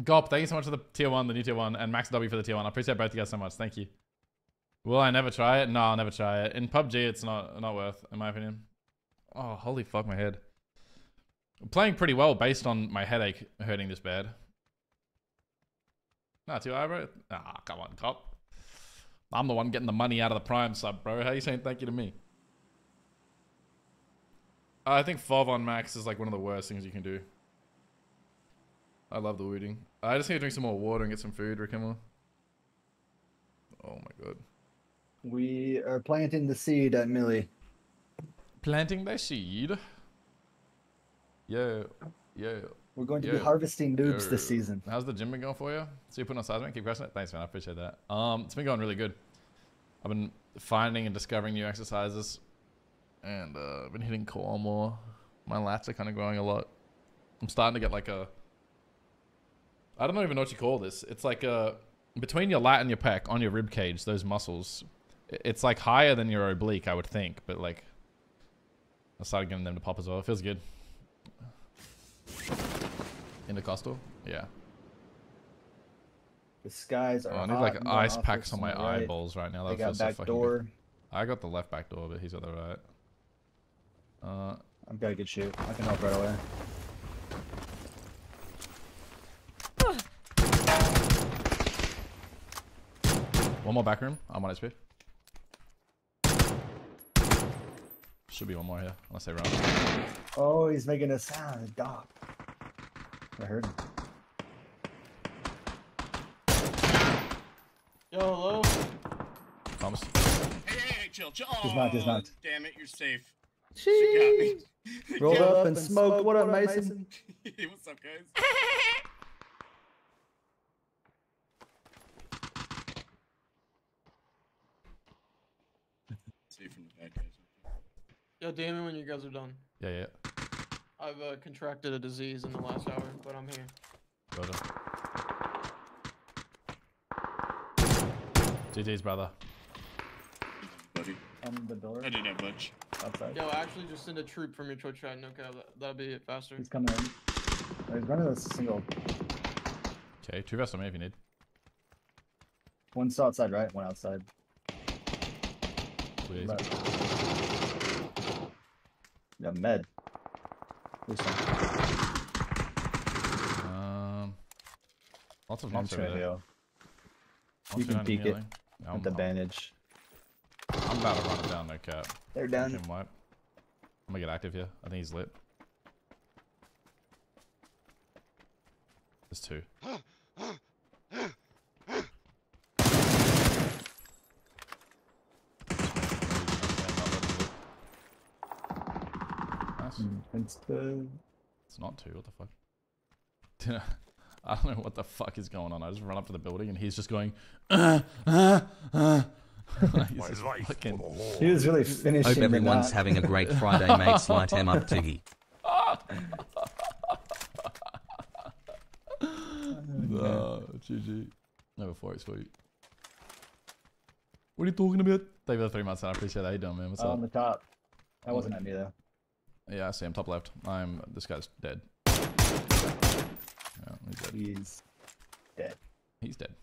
Gop, thank you so much for the tier one, the new tier one, and Max W for the tier one. I appreciate both of you guys so much. Thank you. Will I never try it? No, I'll never try it. In P U B G, it's not not worth, in my opinion. Oh, holy fuck, my head. I'm playing pretty well based on my headache hurting this bad. Nah, too high, bro. Ah, come on, Gop. I'm the one getting the money out of the Prime sub, bro. How are you saying thank you to me? I think F O V on Max is like one of the worst things you can do. I love the looting. I just need to drink some more water and get some food, Rickimmer. Oh my god. We are planting the seed at Millie. Planting the seed? Yeah, yeah. We're going to yeah. be harvesting noobs yeah. this season. How's the gym been going for you? So you're putting on seismic? Keep crushing it? Thanks, man. I appreciate that. Um, it's been going really good. I've been finding and discovering new exercises. And uh, I've been hitting core more. My lats are kind of growing a lot. I'm starting to get like a... I don't even know what you call this. It's like a... Between your lat and your pec, on your rib cage, those muscles... It's like higher than your oblique, I would think. But like... I started getting them to pop as well. It feels good. Intercostal? Yeah. The skies are oh, I need like ice packs on my right. eyeballs right now. That feels so fucking good. I got the left back door, but he's got the right. Uh, I've got a good shoot. I can help right away. One more back room. I'm on H P. Should be one more here, unless they run. Oh, he's making a sound. A dog. I heard him. Yo, hello? Thomas. Hey, hey, hey. chill, chill. Oh, does not, does not. Damn it, you're safe. She got me. Rolled up and smoked. What up, Mason? What's up, guys? See from the bad guys. Yo, damn it, when you guys are done. Yeah, yeah. I've uh, contracted a disease in the last hour, but I'm here. Brother. G G's, brother. Buddy. I'm the door. I didn't have much. Outside. Yo, actually just send a troop from your Twitch chat. No cap, that'll be it faster. He's coming in. Oh, he's running a single. Okay, two vests on me if you need. One's outside, right? One outside. Please. Yeah, med. Um, lots of monster over there. You can peek it with the bandage. I'm about to run it down, no cap. They're down. I'm gonna get active here. I think he's lit. There's two. It's the... It's not two, what the fuck? Dude, I don't know what the fuck is going on. I just run up to the building and he's just going... Uh, uh, uh. he's just fucking... He was really finishing. Hope everyone's having a great Friday, mates. Light him up, Tiggy. Oh, G G. Number four is sweet. What are you talking about? Thank you for three months, I appreciate that. How you doing, man? What's oh, up? On the top. That oh, wasn't at me, though. Yeah, I see him. Top left. I'm. This guy's dead. Yeah, he's dead. He's dead. He's dead.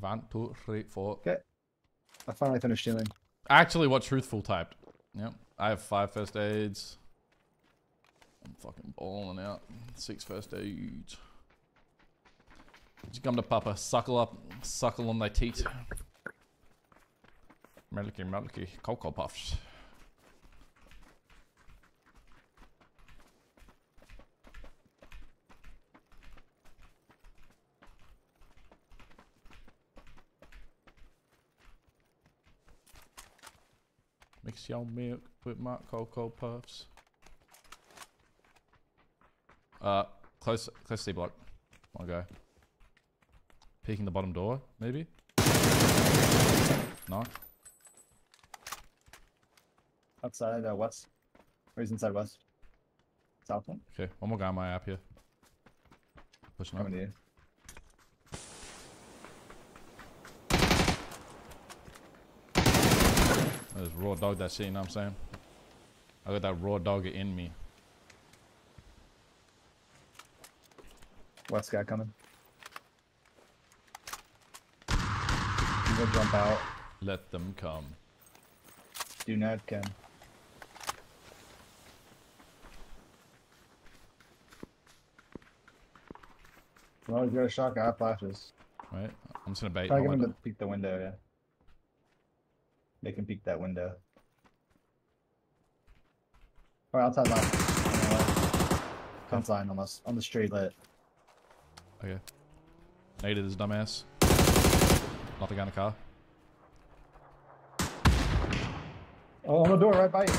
One, two, three, four. Okay. I finally finished healing. Actually, what Truthful typed. Yep. I have five first aids. I'm fucking balling out. Six first aids. Did you come to Papa? Suckle up. Suckle on thy teat. Melky, melky. Cocoa puffs. Mix your milk with my cocoa puffs. Uh, close, close C block. One go. Peeking the bottom door, maybe. No. Outside uh, west. Or he's inside west. South one. Okay, one more guy on my app here. Pushing over here. There's raw dog that shit, you know what I'm saying? I got that raw dog in me. West guy coming. You will jump out. Let them come. Do not come. Well, he's got a shotgun, I flashes. Right, I'm just gonna bait. Try to get him to peek the window, yeah. They can peek that window. Alright, outside line. Comes line almost. On the street lit. Okay. Naded this dumbass. Not the guy in the car. Oh, on the door right by you.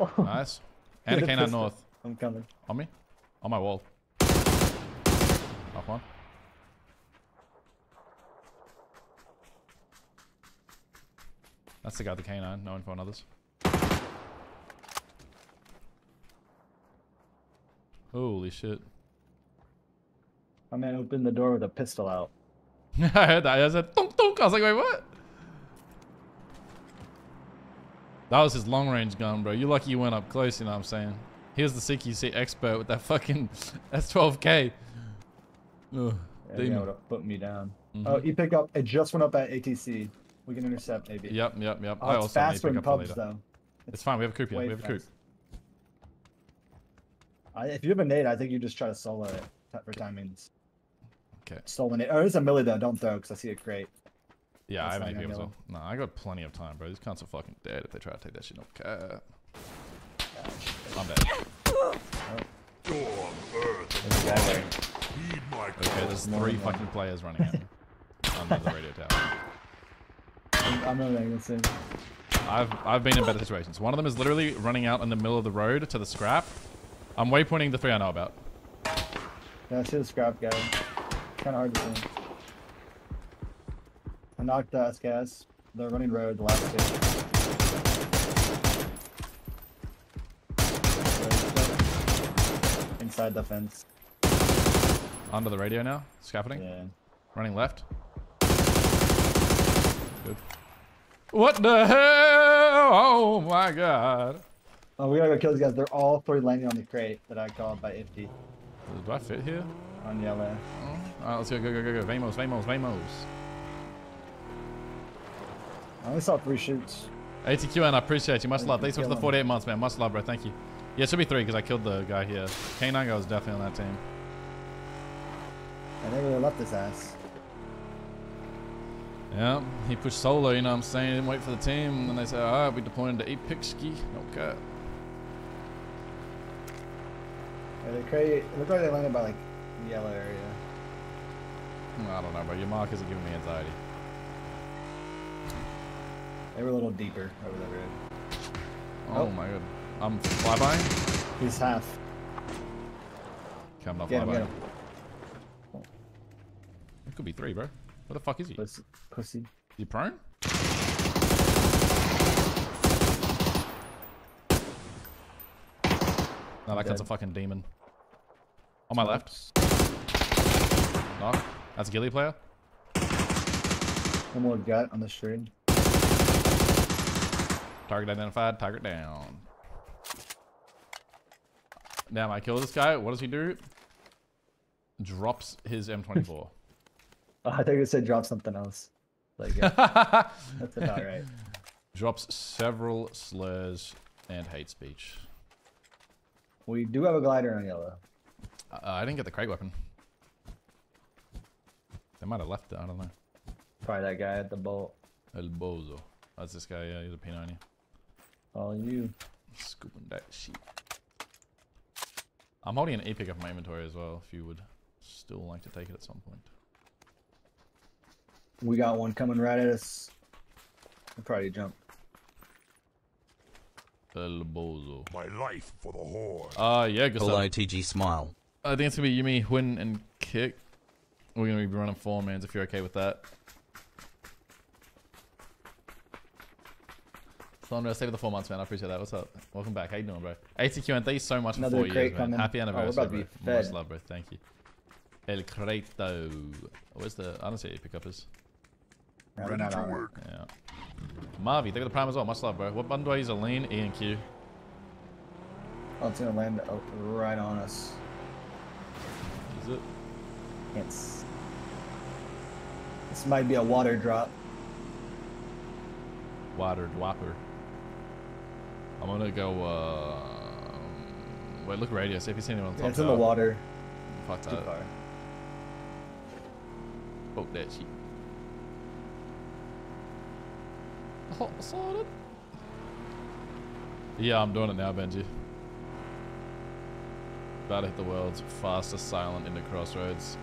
Oh. Nice. And a canine north. I'm coming. On me? On my wall. Knock one. That's the guy with the canine, no info on others. Holy shit. My man opened the door with a pistol out. I heard that. I said, thunk, thunk. I was like, wait, what? That was his long range gun, bro. You're lucky you went up close, you know what I'm saying? Here's the C Q C expert with that fucking S twelve K. Ugh, yeah, would have put me down. Mm-hmm. Oh, you pick up. It just went up at A T C. We can intercept, maybe. Yep, yep, yep. Oh, I also need to pick up pubs, the leader. It's, it's fine, we have a coop, yeah. We have fast. a coop. I, if you have a nade, I think you just try to solo it for timings. Okay. Solo nade. Oh, there's a melee though, don't throw, because I see it great. Yeah, That's I have A P as well. Nah, I got plenty of time, bro. These cunts are fucking dead if they try to take that shit. Okay. I'm dead. Oh. Okay, there's three fucking players running at me. Under the radio tower. I'm not even gonna say. I've I've been in better situations. One of them is literally running out in the middle of the road to the scrap. I'm waypointing the three I know about. Yeah, I see the scrap guy. Kind of hard to see. I knocked the ass gas. They're running road the last two. Inside the fence. Onto the radio now. Scaffolding. Yeah. Running left. Good. What the hell? Oh my god. Oh, we gotta go kill these guys. They're all three landing on the crate that I called by Ifty. Do I fit here? On yellow. Oh. Alright, let's go, go, go, go, go. Vamos, Vamos, Vamos. I only saw three shoots. A T Q N, I appreciate you. Much love. Thanks for the forty-eight months, man. Much love, bro. Thank you. Yeah, it should be three because I killed the guy here. K nine guy was definitely on that team. I never really left his ass. Yeah, he pushed solo, you know what I'm saying? He didn't wait for the team. And then they said, alright, we deployed into Apixki. Okay. Yeah, they crazy. It looked like they landed by like the yellow area. I don't know, but your markers are giving me anxiety. They were a little deeper over the road. Oh, oh my god. I'm flybying. He's half. Okay, I'm not flybying. It could be three, bro. Where the fuck is he? Pussy. Pussy. Is he prone? No, that guy's a fucking demon. On my left. Knock. That's a Gilly player. One more gut on the stream. Target identified. Target down. Now I kill this guy. What does he do? Drops his M twenty-four. Oh, I thought you said drop something else. Like, yeah. That's about right. Drops several slurs and hate speech. We do have a glider on yellow. Uh, I didn't get the crate weapon. They might have left it. I don't know. Probably that guy at the bolt. El Bozo. That's this guy. Yeah, he's a P ninety. All you. Scooping that shit. I'm holding an E-pick up in my inventory as well, if you would still like to take it at some point. We got one coming right at us. We'll probably jump. El Bozo. My life for the horde. Ah, uh, yeah, Gustavo. Hello, T G Smile. I think it's going to be Yumi, Huyn, and Kick. We're going to be running four mans if you're okay with that. I'm gonna stay with the four months, man. I appreciate that. What's up? Welcome back. How you doing, bro? A T Q N, thank you so much for Another four years, man. Happy anniversary, oh, bro. Much love, bro. Thank you. El Creto. Where's the... I don't see any pickuppers. Ready to work. Yeah. Marvy, they got the prime as well. Much love, bro. What button do I use? A lean, E and Q. Oh, it's gonna land right on us. Is it? Yes. This might be a water drop. Water dropper. I'm gonna go, uh... Wait, look radio, see if you see anyone on top. Yeah, it's in the water. Fuck that. Oh, that shit. Oh, I saw it. Yeah, I'm doing it now, Benji. About to hit the world's fastest silent into crossroads.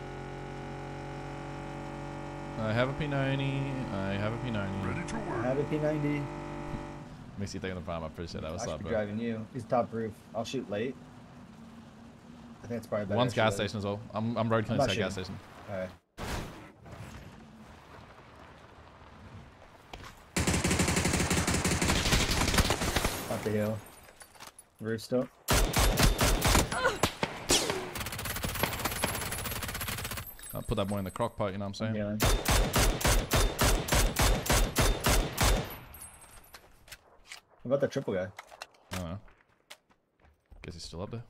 I have a P ninety. I have a P ninety. Ready to work. I have a P ninety. Makes you think of the prime. I appreciate that. What's up, bro? I should be driving you. He's top roof. I'll shoot late. I think it's probably better. One's gas station as well. I'm, I'm road killing that gas station. Alright. Up the hill. Roof still. I'll put that boy in the crock pot, you know what I'm saying? I'm what about that triple guy? I don't know. Guess he's still up there.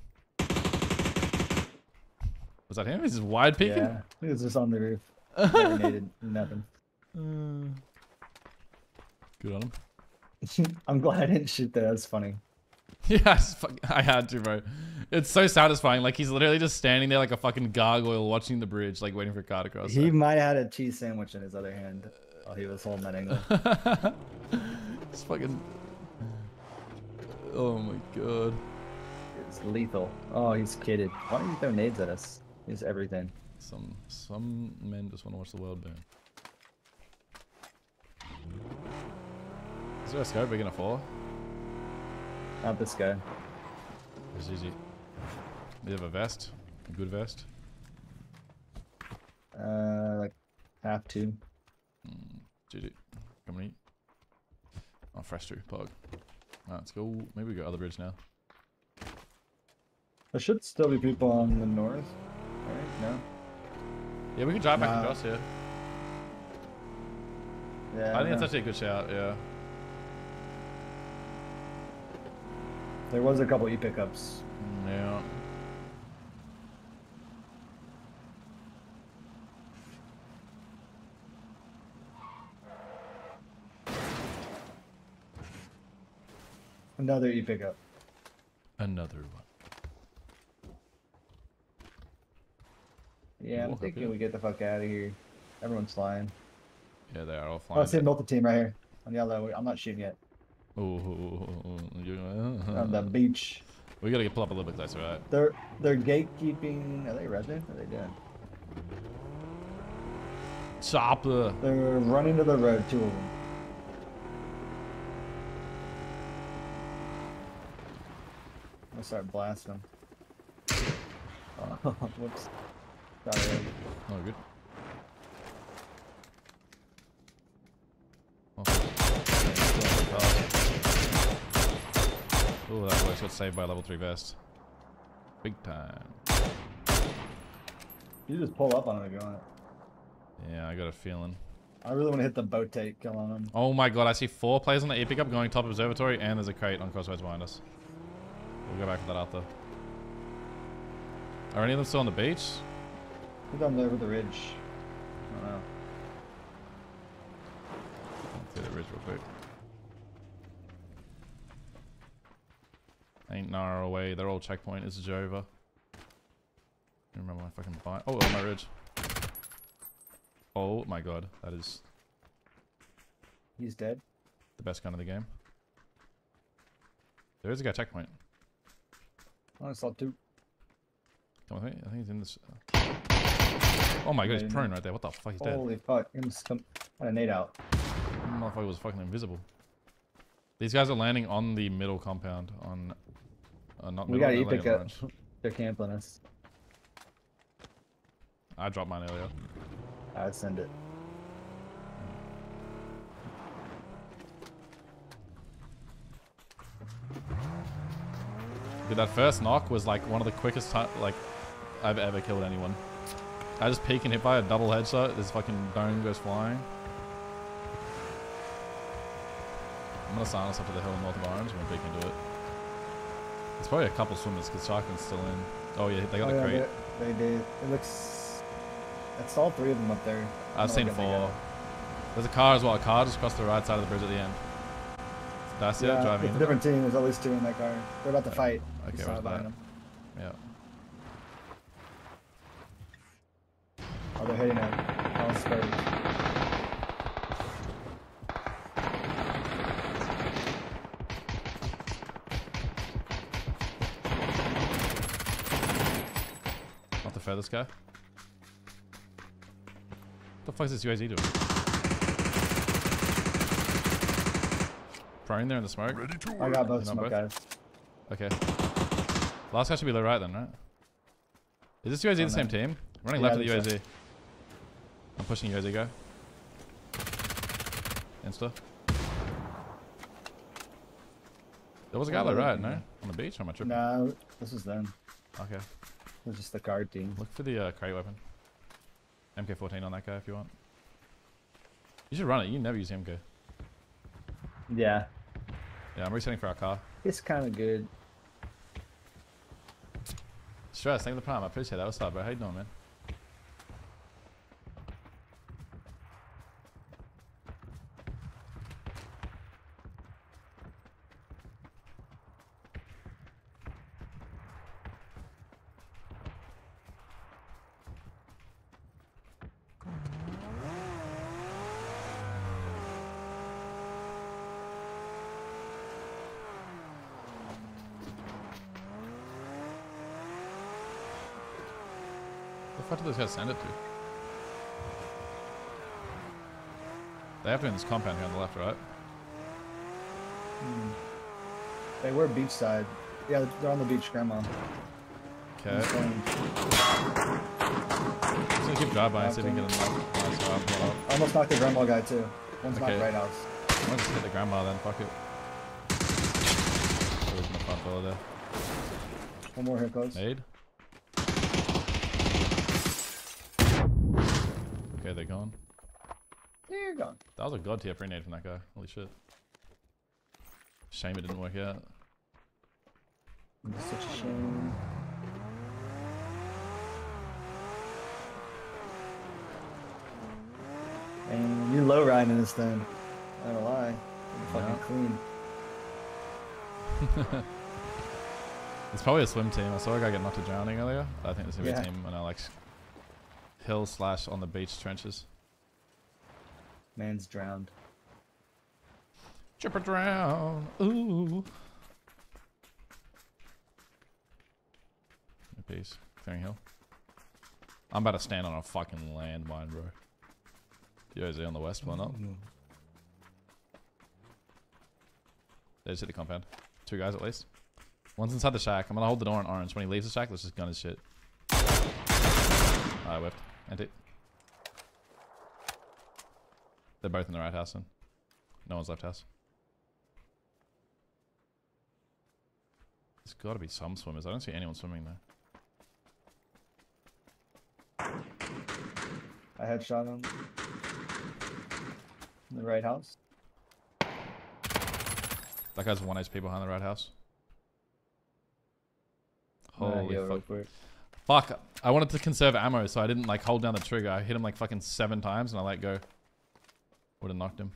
Was that him? He's just wide peeking? Yeah, he was just on the roof. Never needed nothing. Uh, good on him. I'm glad I didn't shoot that. That's funny. Yeah, I had to, bro. It's so satisfying. Like, he's literally just standing there like a fucking gargoyle watching the bridge, like waiting for a car to cross. He so. might have had a cheese sandwich in his other hand while he was holding that angle. It's fucking... Oh my god. It's lethal. Oh, he's kidded. Why don't you throw nades at us? He's everything. Some, some men just want to watch the world burn. Is there a scope we're gonna fall? Not this guy. It's easy. They have a vest. A good vest. Uh, like half two. Mm, G G. Come on, eat. Oh, fresh two. Pog. Alright, let's go. Maybe we go other bridge now. There should still be people on the north. Alright, no. Yeah, we can drive no. back across here. Yeah. I think it's actually a good shout, yeah. There was a couple E pickups. Yeah. Another E pickup. Another one. Yeah, I'm thinking we get the fuck out of here. Everyone's flying. Yeah, they are all flying. Oh, I see a multi team right here on yellow. I'm not shooting yet. Oh, you're on the beach. We gotta get pull up a little bit closer, right? They're they're gatekeeping. Are they resident? What are they doing? Chopper. They're running to the road. Two of them. I'll start blasting them. Oh, whoops. Sorry. Oh, good. Oh, that voice got saved by a level three vest. Big time. You just pull up on him if you want it. Yeah, I got a feeling. I really want to hit the boat tape, kill on him. Oh my god, I see four players on the e-pickup going top observatory, and there's a crate on crossroads behind us. We'll go back for that after. Are any of them still on the beach? I think I'm over the ridge. I don't know. Let's see the ridge real quick. Ain't nowhere away. They're all checkpoint. It's Jova. I remember if I can buy. Oh, on my ridge. Oh my god, that is. He's dead. The best gun of the game. There is a guy checkpoint. Oh, I saw two. Come with me. I think he's in this. Oh my god, he's prone right there. What the fuck? He's dead. Holy fuck! What a nade out. Motherfucker was fucking invisible. These guys are landing on the middle compound. On, uh, not middle. We gotta eat up. They're camping us. I dropped mine earlier. I'd send it. Dude, that first knock was like one of the quickest time like I've ever killed anyone. I just peek and hit by a double headshot. This fucking dome goes flying. I'm gonna sign us up to the hill north of Orange when we can do it. It's probably a couple swimmers because Sharkin's still in. Oh yeah, they got oh, the yeah, crate. They, they did. It looks. It's all three of them up there. I've seen four. There's a car as well. A car just crossed the right side of the bridge at the end. That's yeah, it. Driving. It's a different team. There's at least two in that car. They're about to fight. Okay, where's that? Them. Yeah. Oh, they're hitting it. I'll spray. This guy. What the fuck is this U A Z doing? Prone there in the smoke. I got both smoke both? guys. Okay. Last guy should be low right then, right? Is this U A Z oh, the no. same team? I'm running yeah, left of the U A Z. So. I'm pushing U A Z guy. Insta. There was a guy low right, no? On the beach or am I tripping? No, this is them. Okay. It's just the guard team. Look for the uh, crate weapon. M K fourteen on that guy if you want. You should run it. You never use M K. Yeah. Yeah, I'm resetting for our car. It's kind of good. Stress, thank you for the prime. I appreciate that. What's up, bro? How you doing, man? Send it to. They have to be in this compound here on the left, right? Hmm. They were beachside. Yeah, they're on the beach, Grandma. Okay. I'm gonna keep drive by and see if we can get him. I almost knocked the grandma guy too. One's okay. Not right house. I'm gonna just hit the grandma then. Fuck it. There's no fuck all there. One more here, close. Aid. Okay, they're gone. They're gone. That was a god tier pre-nade from that guy. Holy shit. Shame it didn't work out. That's such a shame. And you're low riding this thing. Not a lie. You're fucking clean. It's probably a swim team. I saw a guy get knocked to drowning earlier. I think there's gonna be yeah. a team on our like hill slash on the beach trenches. Man's drowned. Chipper drown. Ooh. Peace. Clearing hill. I'm about to stand on a fucking landmine, bro. Yo, is he on the west one up? No. They just hit the compound. Two guys at least. One's inside the shack. I'm gonna hold the door in orange. When he leaves the shack, let's just gun his shit. Alright, whipped. End it. They're both in the right house then. No one's left house. There's gotta be some swimmers. I don't see anyone swimming there. I headshot him. In the right house. That guy's one H P behind the right house. Holy uh, yo, fuck. Fuck. I wanted to conserve ammo, so I didn't like hold down the trigger. I hit him like fucking seven times and I let go. Would have knocked him.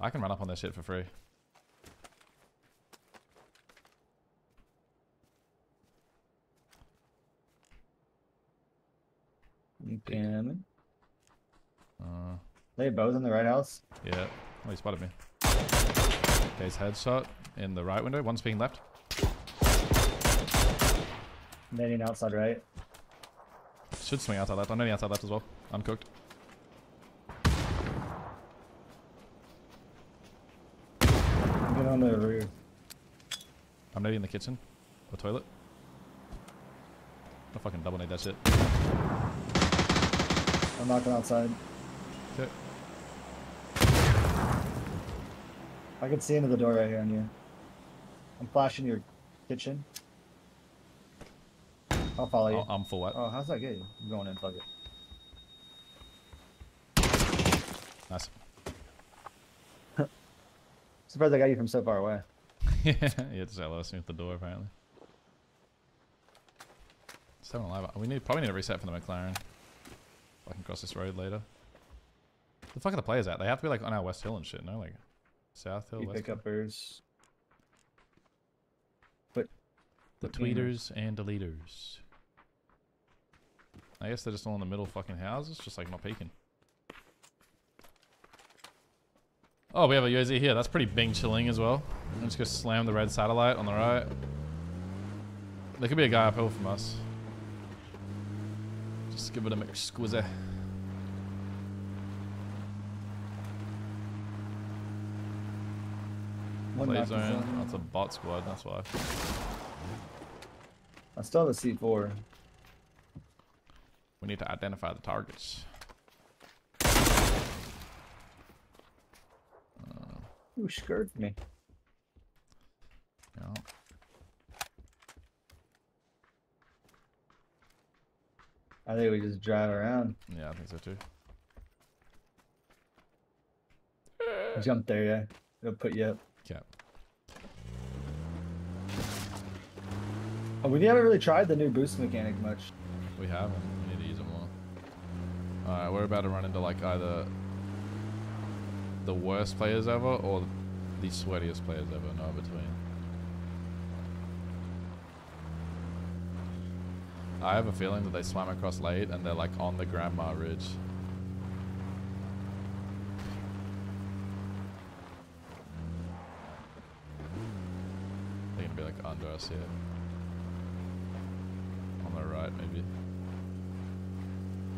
I can run up on that shit for free. You can. Uh, they both in the right house? Yeah. Oh, he spotted me. Okay, his headshot in the right window. One's being left. Nading outside right. Should swing outside left. I'm nading outside left as well. I'm cooked. I'm getting on the rear. I'm nading in the kitchen. Or toilet. I'll fucking double nade that shit. I'm knocking outside. Okay. I can see into the door right here on you. I'm flashing your kitchen. I'll follow you. I'm full wet. Oh, how's that get you? I'm going in, fuck it. Nice. Surprised I got you from so far away. Yeah, yeah, just L O S me at the door apparently. Still alive. We need probably need a reset for the McLaren. I can cross this road later. The fuck are the players at? They have to be like on our west hill and shit, no? Like south hill, you west pick hill. Uppers. But the tweeters in. And deleters. I guess they're just all in the middle fucking houses, just like not peeking. Oh, we have a U A Z here. That's pretty bing chilling as well. I'm just gonna slam the red satellite on the right. There could be a guy uphill from us. Just give it a McSquizzer. Play zone. That's a bot squad, that's why. I still have a C four. We need to identify the targets. Uh, you scared me. No. I think we just drive around. Yeah, I think so too. Jump there, yeah. It'll put you up. Yeah. Oh, we haven't really tried the new boost mechanic much. We haven't. We need to use it more. Alright, we're about to run into like either the worst players ever or the sweatiest players ever. No in between. I have a feeling that they swam across late and they're like on the Grandma Ridge. They're gonna be like under us here. On the right, maybe.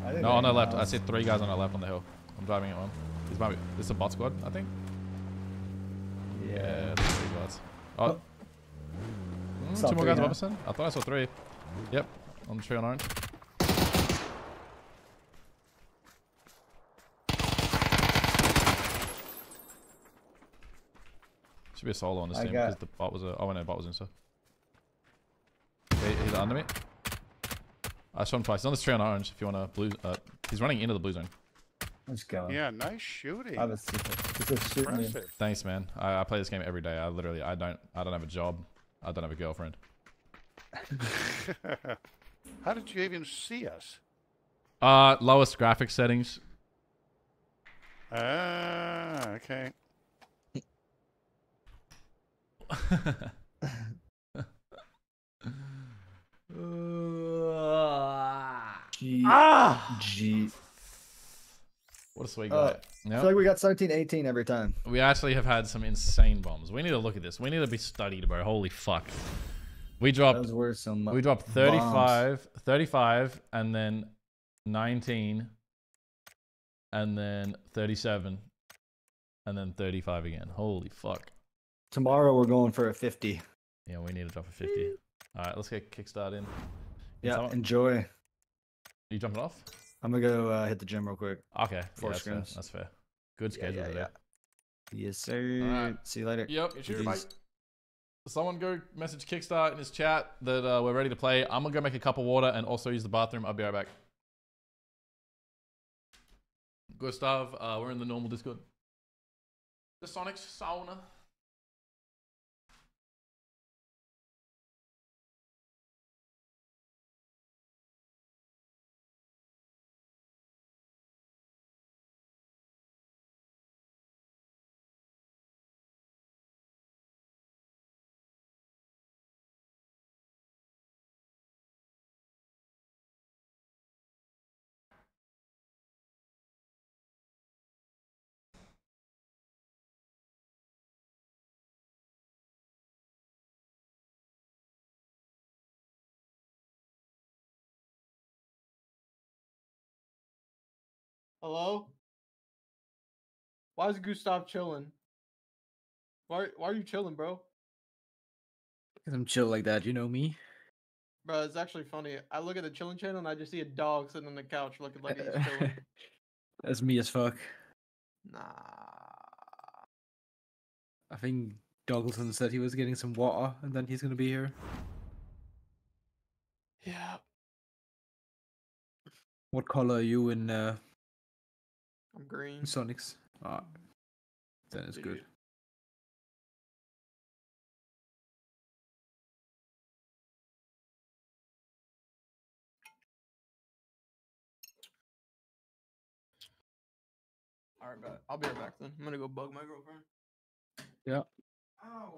I think no, on the left. House. I see three guys on the left on the hill. I'm driving at one. This might be. This is a bot squad, I think. Oh. Mm, two more guys above us then? I thought I saw three. Yep. On the tree on orange. Should be a solo on this I team because the bot was a. Oh, no, bot was in, so. Okay, he's under me. I shot him twice. He's on this tree on orange if you want to blue. Uh, he's running into the blue zone. Let's go. Yeah, nice shooting. I have a shooting. Thanks, man. I, I play this game every day. I literally, I don't, I don't have a job. I don't have a girlfriend. How did you even see us? Uh, lowest graphics settings. Ah, okay. G. Ah! G. What a sweet guy. Uh, nope. I feel like we got seventeen, eighteen every time. We actually have had some insane bombs. We need to look at this. We need to be studied, bro. Holy fuck. We dropped Those were some We dropped thirty-five, thirty-five, and then nineteen, and then thirty-seven, and then thirty-five again. Holy fuck. Tomorrow we're going for a fifty. Yeah, we need to drop a fifty. All right, let's get Kickstart in. Yeah, someone... enjoy. Are you jumping off? I'm gonna go uh, hit the gym real quick. Okay, four yeah, that's, fair. that's fair. Good schedule yeah, yeah, today. Yeah. Yes, sir. Right. See you later. Yep. Cheers, someone go message Kickstart in his chat that uh, we're ready to play. I'm gonna go make a cup of water and also use the bathroom. I'll be right back. Gustav, uh, we're in the normal Discord. The Sonic sauna. Hello? Why is Gustav chilling? Why, why are you chilling, bro? Because I'm chill like that, you know me. Bro, it's actually funny. I look at the chilling channel and I just see a dog sitting on the couch looking like he's chilling. That's me as fuck. Nah. I think Doggleton said he was getting some water and then he's gonna be here. Yeah. What color are you in, uh... I'm green. Sonics. Alright. That is Dude. good. Alright, but I'll be right back then. I'm gonna go bug my girlfriend. Yeah. Ow.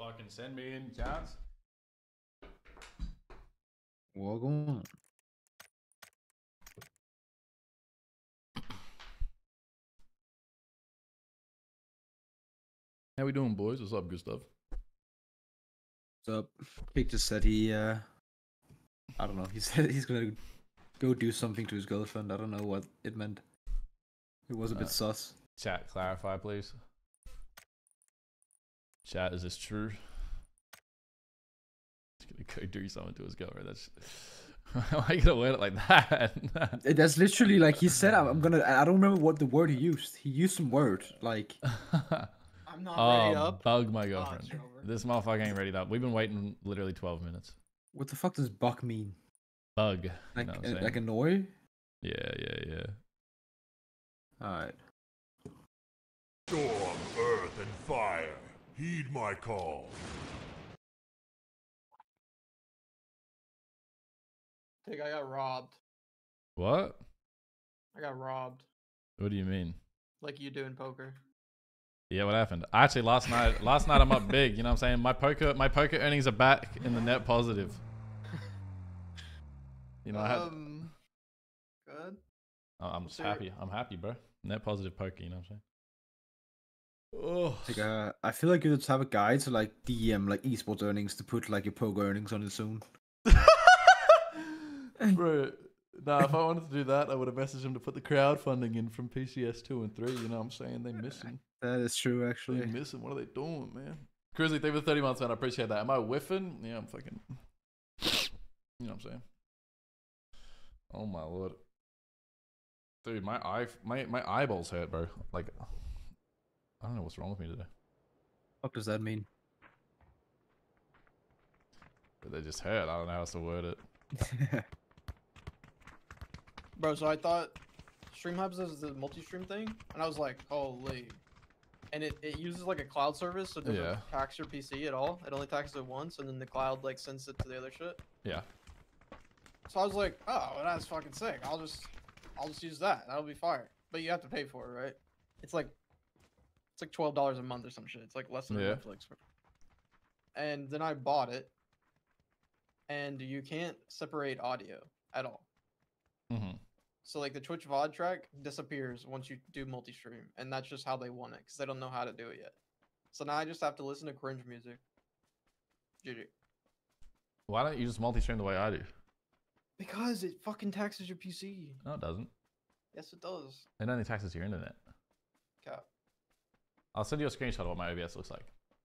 Fucking send me in, chats. What going on? How we doing, boys? What's up, Gustav? What's up? Pick just said he, uh, I don't know. He said he's gonna go do something to his girlfriend. I don't know what it meant. It was a uh, bit sus. Chat, clarify, please. Chat, is this true? He's gonna go do something to his girlfriend. That's why are you gonna word it like that? That's literally like he said. I'm gonna. I don't remember what the word he used. He used some word like. I'm not oh, ready up. Bug my girlfriend. Oh, this motherfucker ain't ready up. We've been waiting literally twelve minutes. What the fuck does buck mean? Bug. Like you know a, like annoy. Yeah, yeah, yeah. All right. Storm, earth, and fire, heed my call. I think I got robbed. What? I got robbed. What do you mean? Like you do in poker. Yeah, what happened? Actually, last night, last night I'm up big. You know what I'm saying? My poker, my poker earnings are back in the net positive. You know, I had, um, good. I'm just happy. I'm happy, bro. Net positive poker. You know what I'm saying? Oh, like, uh, I feel like you should have a guide to like D M like esports earnings to put like your poker earnings on its own. Bro, nah, if I wanted to do that, I would have messaged him to put the crowdfunding in from P C S two and three. You know what I'm saying? They missing. That is true, actually. They missing. What are they doing, man? Grizzly, thank you for thirty months, man. I appreciate that. Am I whiffing? Yeah, I'm fucking. You know what I'm saying? Oh my lord, dude, my eye, my my eyeballs hurt, bro. Like, I don't know what's wrong with me today. What does that mean? But they just hurt. I don't know how else to word it. Bro, so I thought StreamHubs is the multi-stream thing, and I was like, holy. And it, it uses like a cloud service, so it doesn't yeah. tax your P C at all. It only taxes it once, and then the cloud like sends it to the other shit. Yeah. So I was like, oh, well, that's fucking sick. I'll just, I'll just use that. That'll be fire. But you have to pay for it, right? It's like, it's like twelve dollars a month or some shit. It's like less than yeah. Netflix. And then I bought it, and you can't separate audio at all. Mm-hmm. So like the Twitch V O D track disappears once you do multi-stream, and that's just how they want it because they don't know how to do it yet. So now I just have to listen to cringe music. G G. Why don't you just multi-stream the way I do? Because it fucking taxes your P C. No, it doesn't. Yes, it does. It only taxes your internet. Cap. I'll send you a screenshot of what my O B S looks like.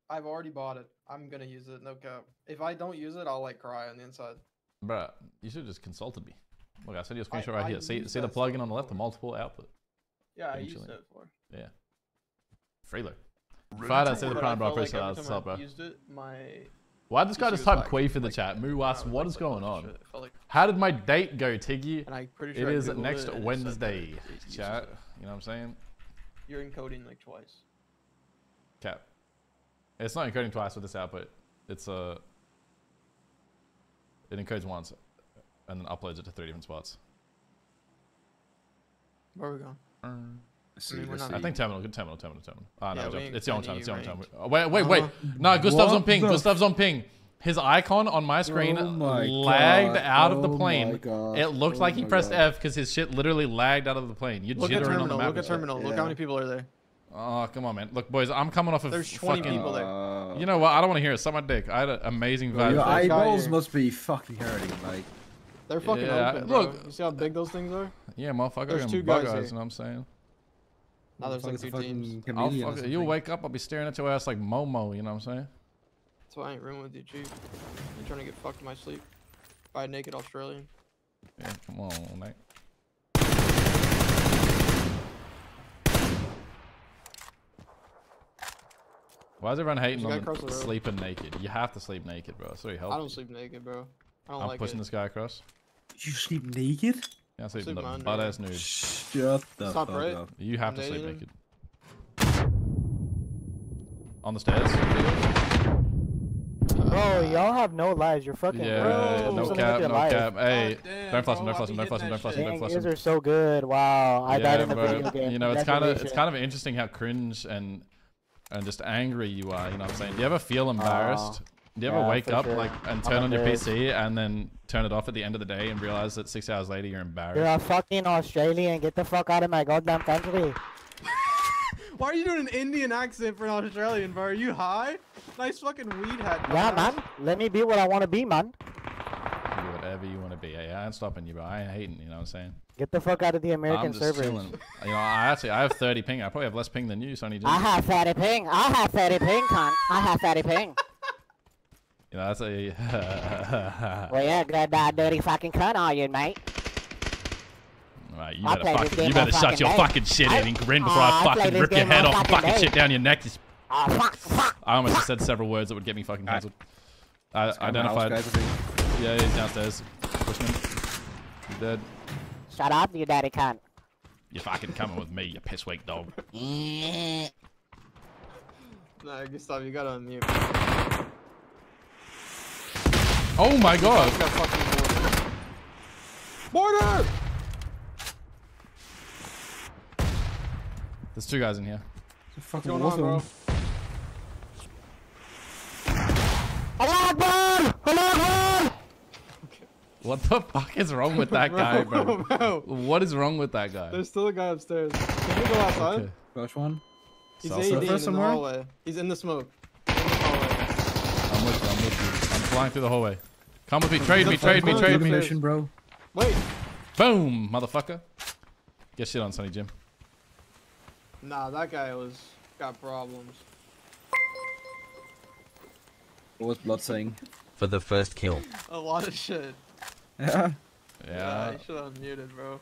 I've already bought it. I'm gonna use it. No cap. If I don't use it, I'll like cry on the inside. Bruh, you should have just consulted me. Look, I sent you a screenshot I, right I here. See, see the plugin on the left, the multiple output. Yeah, I used it for. Yeah. Freelo. Friday, I said the prime, bro. I appreciate that. What's up, bro? Used it, my. Why did this guy just type like, queef in the like, chat? Moo asks, like, what is like, going on? Like, how did my date go, Tiggy? And I'm pretty sure it is next it Wednesday, chat. You know what I'm saying? You're encoding like twice. Cap. It's not encoding twice with this output. It's uh, it encodes once and then uploads it to three different spots. Where are we going? Um, I, mean, I think terminal, good terminal, terminal, terminal. Ah, no, yeah, it's the only time, it's the only time. Oh, wait, wait, wait. No, Gustav's on ping, Gustav's on ping. His icon on my screen oh my lagged God. out of the plane. Oh it looked oh like he pressed God. F because his shit literally lagged out of the plane. You're look jittering terminal, on the map. Look at terminal, yeah. Look how many people are there. Oh, come on, man. Look, boys, I'm coming off of There's twenty fucking, people there. You know what? I don't want to hear it. Suck my dick. I had an amazing value. Your eyeballs must be fucking hurting, like. They're fucking yeah, open, bro. Look, you see how big those things are? Yeah, motherfucker. There's two guys, you know what I'm saying? Now there's like two teams. I'll fuck it. You'll wake up, I'll be staring at your ass like Momo, you know what I'm saying? That's why I ain't rooming with you, Chief. I'm trying to get fucked in my sleep by a naked Australian. Yeah, come on, mate. Why is everyone hating on sleeping naked? You have to sleep naked, bro. It's really helpful. I don't sleep naked, bro. I don't I'm like pushing it. This guy across. You sleep naked? Yeah, I sleep, sleep in butt ass nude. Shut the fuck right. up. You have I'm to sleep him. naked. On the stairs. Bro, y'all have no lives. You're fucking. Yeah, bro. no cap, no life. cap. Hey, oh, damn, don't flush him, don't flush him, don't flush him, don't flush him, don't flush him. These are so good. Wow, I yeah, died in the bro. video game. You know, it's kind of it's kind of interesting how cringe and and just angry you are. You know what I'm saying? Do you ever feel embarrassed? Uh, Do you ever yeah, wake up sure. like and turn on your P C and then turn it off at the end of the day and realize that six hours later you're embarrassed? You're a fucking Australian. Get the fuck out of my goddamn country. Why are you doing an Indian accent for an Australian, bro? Are you high? Nice fucking weed hat. Yeah, man. Ass. Let me be what I want to be, man. Be whatever you want to be. Hey, I ain't stopping you, bro. I ain't hating. You know what I'm saying? Get the fuck out of the American server. You know, I actually I have thirty ping. I probably have less ping than you, Sonny. I have thirty ping. I have thirty ping, cunt. I have thirty ping. You know, that's a... well, yeah, good, uh, dirty fucking cunt are you, mate? Alright, you better, fucking, you better shut fucking your day. fucking shit I, in and grin before uh, I fucking rip your head off and fucking day. shit down your neck. Just... Uh, fuck, fuck, I almost fuck. just said several words that would get me fucking cancelled. I identified... House, guys, yeah, he's downstairs. Pushing him. He's dead. Shut up, you dirty cunt. You're fucking coming with me, you piss-weak dog. No, Gustav, you gotta unmute. Oh my god! Border! There's two guys in here. What's going on, bro? Allah Akbar! Allah Akbar! What the fuck is wrong with that bro, guy, bro? bro? What is wrong with that guy? There's still a guy upstairs. Can you go outside? Okay. Rush one. He's A D in the hallway. He's in the smoke. In the I'm with you. I'm with you. I'm flying through the hallway. Come with me. Trade me. Trade me. Trade me. Trade me. Bro. Wait. Boom, motherfucker. Get shit on, Sonny Jim. Nah, that guy was got problems. What was Blood saying? For the first kill. A lot of shit. Yeah. Yeah. yeah he should have unmuted, bro.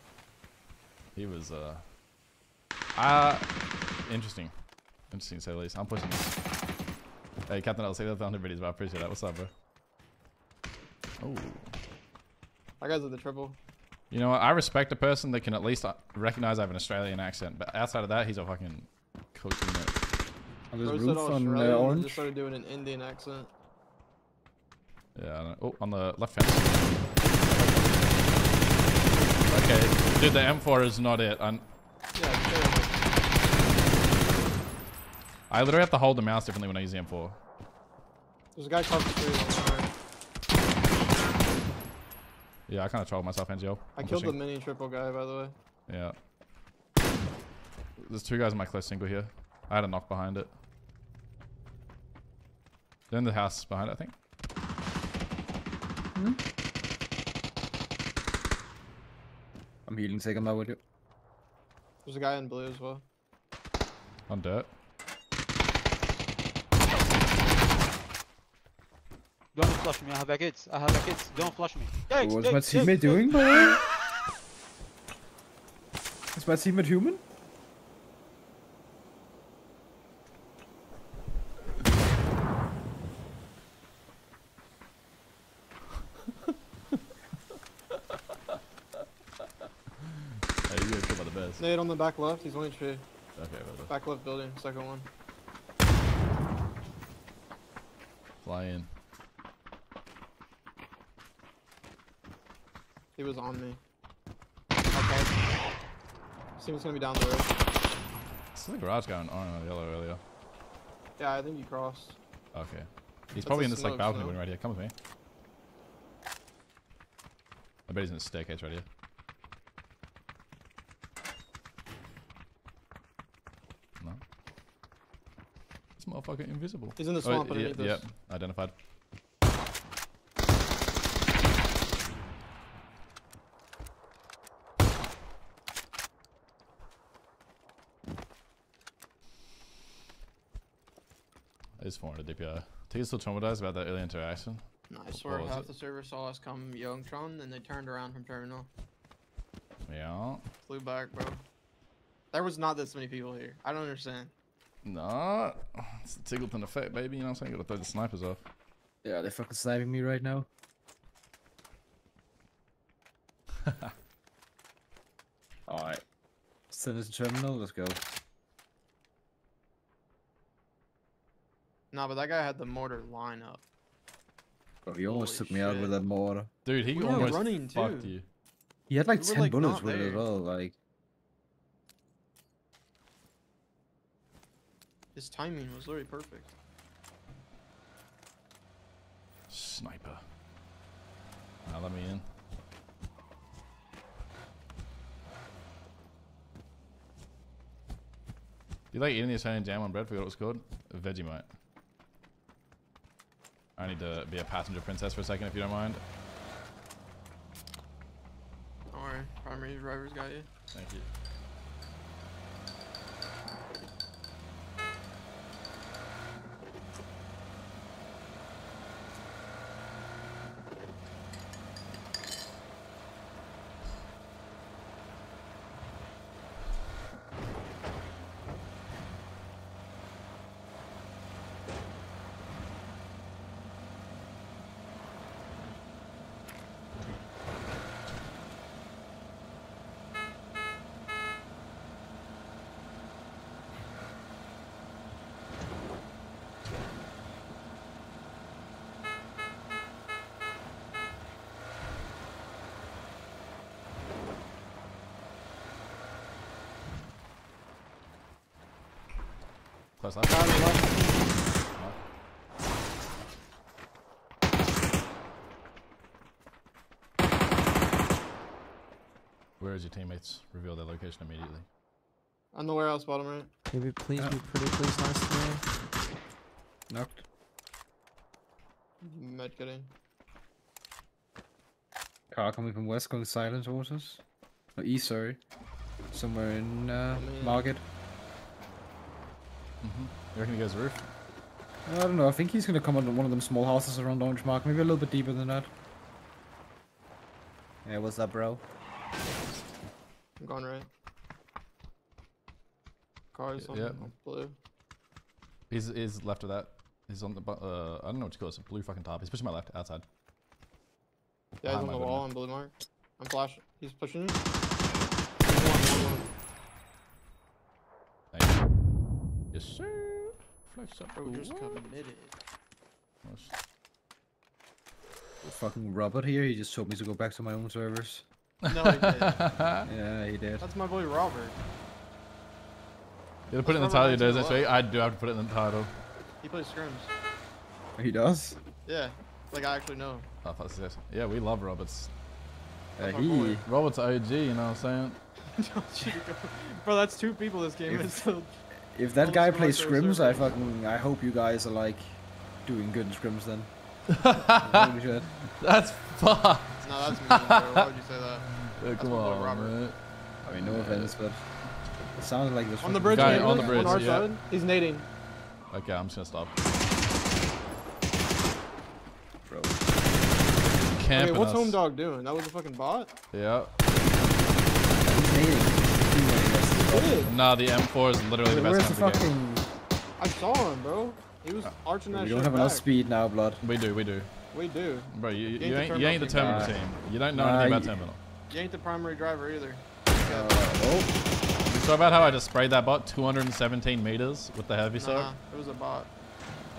He was uh. Uh, interesting. Interesting to say the least. I'm pushing this. Hey, Captain, I'll say that for one hundred videos, but I appreciate that. What's up, bro? Oh. That guy's with the triple. You know what? I respect a person that can at least recognize I have an Australian accent, but outside of that, he's a fucking cooking it. Oh, there's roofs on uh, orange. Just started doing an Indian accent. Yeah, I don't know. Oh, on the left hand. Okay, dude, the M four is not it. I'm... Yeah, sure. I literally have to hold the mouse differently when I use the M four. There's a guy covering the tree. Yeah, I kind of trolled myself, N G O. I I'm killed pushing. the mini triple guy, by the way. Yeah. There's two guys in my close single here. I had a knock behind it. They're in the house behind it, I think. Mm-hmm. I'm healing, take him out with you. There's a guy in blue as well. On dirt. Don't flush me, I have kids. I have kids. Don't flush me. Yikes, What's yikes, my teammate yikes, doing, by the way? Is my teammate human? Nade on the back left, he's only tree. Okay, brother. Back left building, second one. Fly in. He was on me. Okay. Seems gonna be down the road. It's the garage guy on orange or yellow earlier. Yeah, I think he crossed. Okay. He's That's probably in this smoke, like balcony window right here. Come with me. I bet he's in the staircase right here. Motherfucker invisible. He's in the swamp. Oh, yeah, yeah, yeah, identified. I just wanted a D P I. Tika's still traumatized about that early interaction. No, I swear half it? the server saw us come Youngtron and they turned around from terminal. Yeah. Flew back, bro. There was not this many people here. I don't understand. Nah, it's the Tiggleton effect, baby. You know what I'm saying? You gotta throw the snipers off. Yeah, they're fucking sniping me right now. Alright. Send us a terminal, let's go. Nah, but that guy had the mortar line up. Bro, he almost Holy took me shit. out with that mortar. Dude, he we almost running fucked too. you. He had like we ten like bullets with it as well, like. His timing was literally perfect. Sniper. Now let me in. You like eating the Italian jam on bread? Forgot what it's called. Vegemite. I need to be a passenger princess for a second if you don't mind. Don't worry, primary driver's got you. Thank you. Close left. Down, left. Left. Where is your teammates? Reveal their location immediately. On the warehouse, bottom right. Can we please yeah. be pretty please last night? Knocked. Med get in. Car coming from west, going silent waters. Or east, sorry. Somewhere in uh, I mean, Market. Mm-hmm. You reckon he goes roof? I don't know, I think he's gonna come on one of them small houses around Orange Market. Maybe a little bit deeper than that. Yeah, what's up, bro? I'm going right. Cars on, yep. on blue. He's, he's left of that. He's on the, uh, I don't know what to call it, it's a blue fucking tarp. He's pushing my left, outside. Yeah, he's on the wall, on blue mark. I'm flashing. He's pushing you. Thank you. Yes, sir. Flex up. Bro, just committed. The fucking Robert here, he just told me to go back to my own servers. No, he did. Yeah, he did. That's my boy Robert. You gotta put it in the title, he does, actually. I do have to put it in the title. He plays scrims. He does? Yeah. Like, I actually know him. Oh, that's it. Yeah, we love Roberts. Uh, he... Roberts O G, you know what I'm saying? Bro, that's two people this game is. So if that guy plays scrims, I fucking... I hope you guys are, like, doing good in scrims then. That's fucked. No, that's mean, bro. Why would you say that? Yeah, come on, Robert. I mean, no yeah. offense, but... It sounded like this on the bridge, guy, on the bridge, on yeah. He's nading. Okay, I'm just gonna stop. Bro. Camping okay, what's us. Home dog doing? That was a fucking bot? Yeah. Nading. Nah, the M four is literally Wait, the best the fucking... game. I saw him, bro. He was oh. arching that shit. We don't have back. Enough speed now, blood. We do, we do. We do. Bro, you, you, you, ain't, you ain't the terminal uh, team. You don't know nah, anything about you, terminal. You ain't the primary driver either. Uh, oh. So about how I just sprayed that bot two hundred seventeen meters with the heavy nah, saw? It was a bot.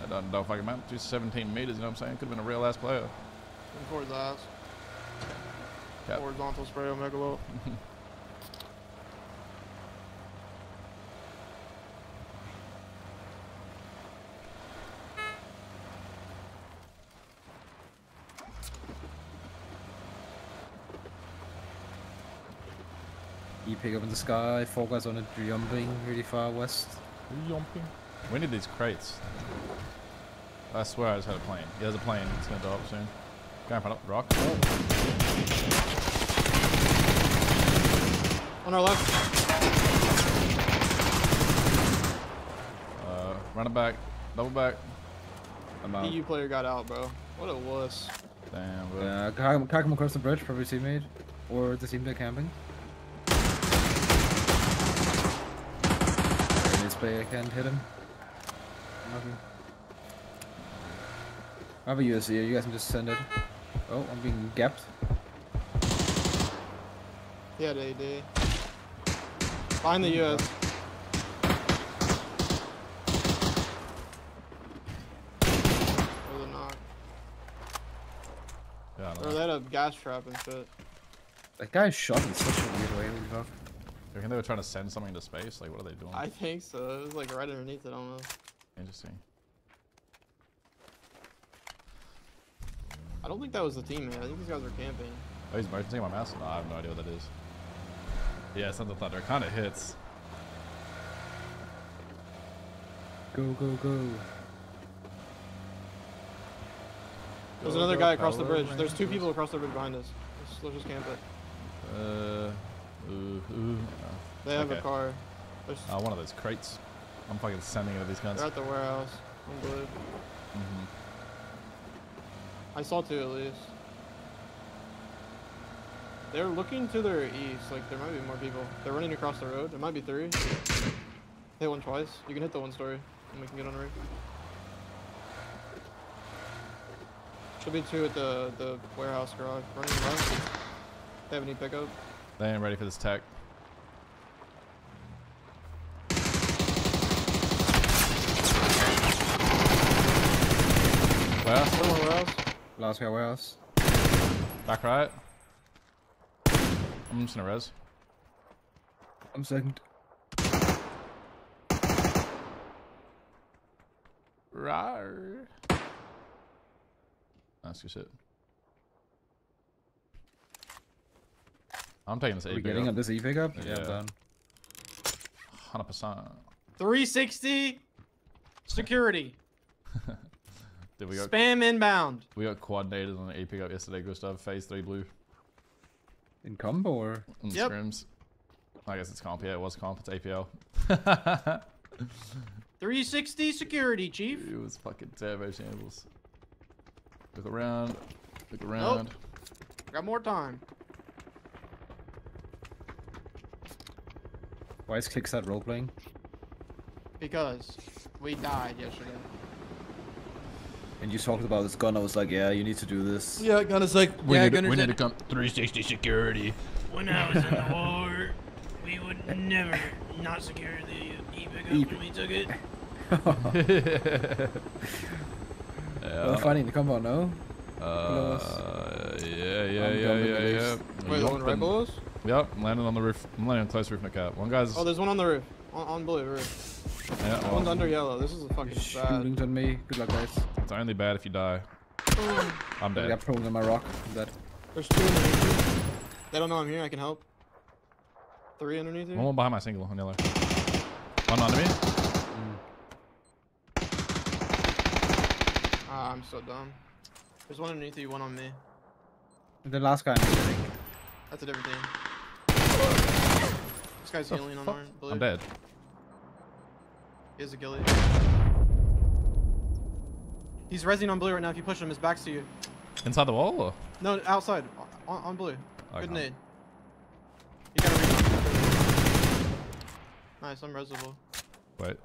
I don't know if I can mount two hundred seventeen meters, you know what I'm saying? Could have been a real ass player. And towards the ass. Yep. Horizontal spray on Megalow. Pick up in the sky, four guys on it, jumping really far west. Jumping. We need these crates. I swear I just had a plane. Yeah, there's a plane. It's gonna go up soon. Going up rock. Oh. On our left. Uh, run it back, double back. I'm out. E U player got out, bro. What a wuss. Damn. Bro. Yeah, can I come across the bridge, probably teammate, or the team they're camping. I can't hit him. Nothing. I have a U S C. You guys can just send it. Oh, I'm being gapped. Yeah, they did. Find the U S. Or the knock. Yeah, or they had a gas trap and shit. That guy shot in such a weird way. Really tough. I think they were trying to send something to space. Like, what are they doing? I think so. It was like right underneath it almost. Interesting. I don't think that was the team, man. I think these guys were camping. Oh, he's emergency my mouse? No, I have no idea what that is. Yeah, it's not the thunder. It kind of hits. Go, go, go. There's go, another go, guy across the bridge. There's two people across the bridge behind us. Let's, let's just camp it. Uh. Ooh, ooh. Oh. They have okay. a car. There's oh, one of those crates. I'm fucking sending it at these guns. They're at the warehouse. I'm blue. Mm-hmm. I saw two at least. They're looking to their east. Like, there might be more people. They're running across the road. It might be three. Hit one twice. You can hit the one story, and we can get on the roof. Should be two at the, the warehouse garage. Running left. They have any pickup. They ain't ready for this tech. Warehouse? Where else? Last guy, where else? Back right. I'm just gonna res. I'm second. Rawr. That's good shit. I'm taking this E-pick up. Are we getting up this E-pick up? Yeah, I'm done. one hundred percent. three sixty security. Dude, we got spam inbound. We got quad naded on the E-pick up yesterday, Gustav. phase three blue. In combo or? In yep. Scrims. I guess it's comp. Yeah, it was comp. It's A P L. three sixty security, chief. It was fucking turbo shambles. Look around. Look around. Nope. Got more time. Why is Kicksat roleplaying? Because we died yesterday. And you talked about this gun. I was like, yeah, you need to do this. Yeah, gun is like, we, yeah, need, gun we is need to come three sixty security. When I was in the war, we would never not secure the e-pick up e when we took it. Yeah. We're fighting the combo, no? Uh, yeah, yeah, I'm yeah, yeah, yeah. Wait, one red balls? Yep, I'm landing on the roof. I'm landing on close roof, no cap. One guy's. Oh, there's one on the roof. On, on blue roof. Yeah, well. One's under yellow. This is a fucking sad. Shooting on me. Good luck, guys. It's only bad if you die. I'm dead. I got problems on my rock. I'm dead. There's two underneath you. They don't know I'm here. I can help. Three underneath you. One, one behind my single on yellow. One under me. Mm. Ah, I'm so dumb. There's one underneath you. One on me. The last guy. That's a different thing. This guy's healing on orange. Blue. I'm dead. He has a ghillie. He's rezzing on blue right now. If you push him, his back's to you. Inside the wall? Or? No, outside. On, on blue. Okay. Good nade. You gotta reach. Nice, I'm rezzable. Wait.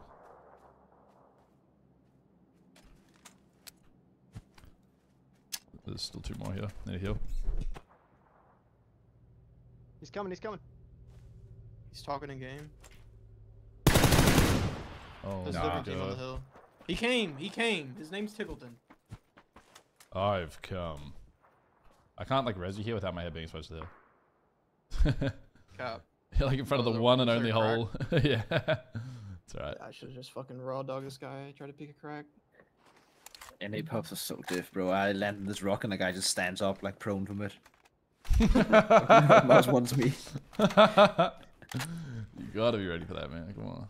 There's still two more here. Need a heal. He's coming, he's coming. He's talking in game. Oh, there's nah, a different team on the hill. He came, he came. His name's Tickleton. I've come. I can't like res you here without my head being exposed to the hill. Cap. You're like in front oh, of the one and only hole. Yeah. It's alright. I should have just fucking raw dog this guy, try to pick a crack. N A pubs are so diff, bro. I land on this rock and the guy just stands up like prone from it. Last one's me. You gotta be ready for that, man. Come on.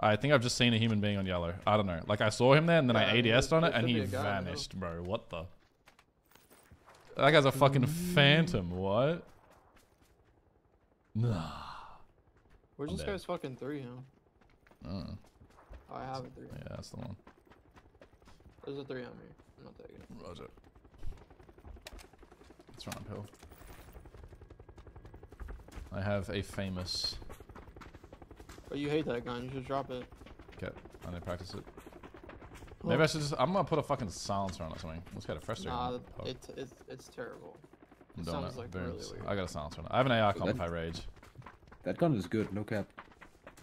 I think I've just seen a human being on yellow. I don't know. Like, I saw him there, and then yeah, I A D S'd on it, and he vanished, bro. What the? That guy's a fucking phantom. What? Nah. Where's I'm this dead. Guy's fucking three, huh? Uh, oh, I have a three. Yeah, that's the one. There's a three on me. I'm not taking it. Roger. It's right uphill. I have a famous. But you hate that gun. You should drop it. Okay, I need to practice it. Cool. Maybe I should just. I'm gonna put a fucking silencer on or something. Let's get a frustrating. Nah, oh. it's it's it's terrible. I'm it doing it. Like really I got a silencer on. I have an A R comp if I rage. That gun is good. No cap.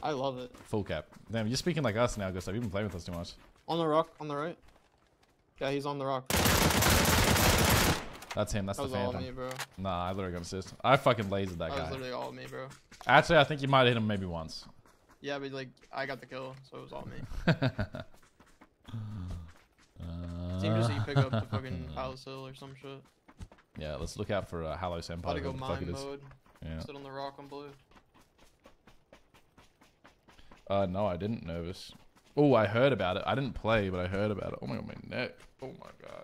I love it. Full cap. Damn, you're speaking like us now, Gustav. You've been playing with us too much. On the rock, on the right. Yeah, he's on the rock. That's him, that's that the phantom. All me, bro. Nah, I literally got assist. I fucking lasered that, that guy. That was literally all me, bro. Actually, I think you might have hit him maybe once. Yeah, but like, I got the kill, so it was all me. uh, Seems just that you pick up the fucking Palace Hill or some shit. Yeah, let's look out for uh, Hallow Senpai. Gotta go mine mode. Yeah. Sit on the rock on blue. Uh, no, I didn't, Nervous. Oh, I heard about it. I didn't play, but I heard about it. Oh my god, my neck. Oh my god.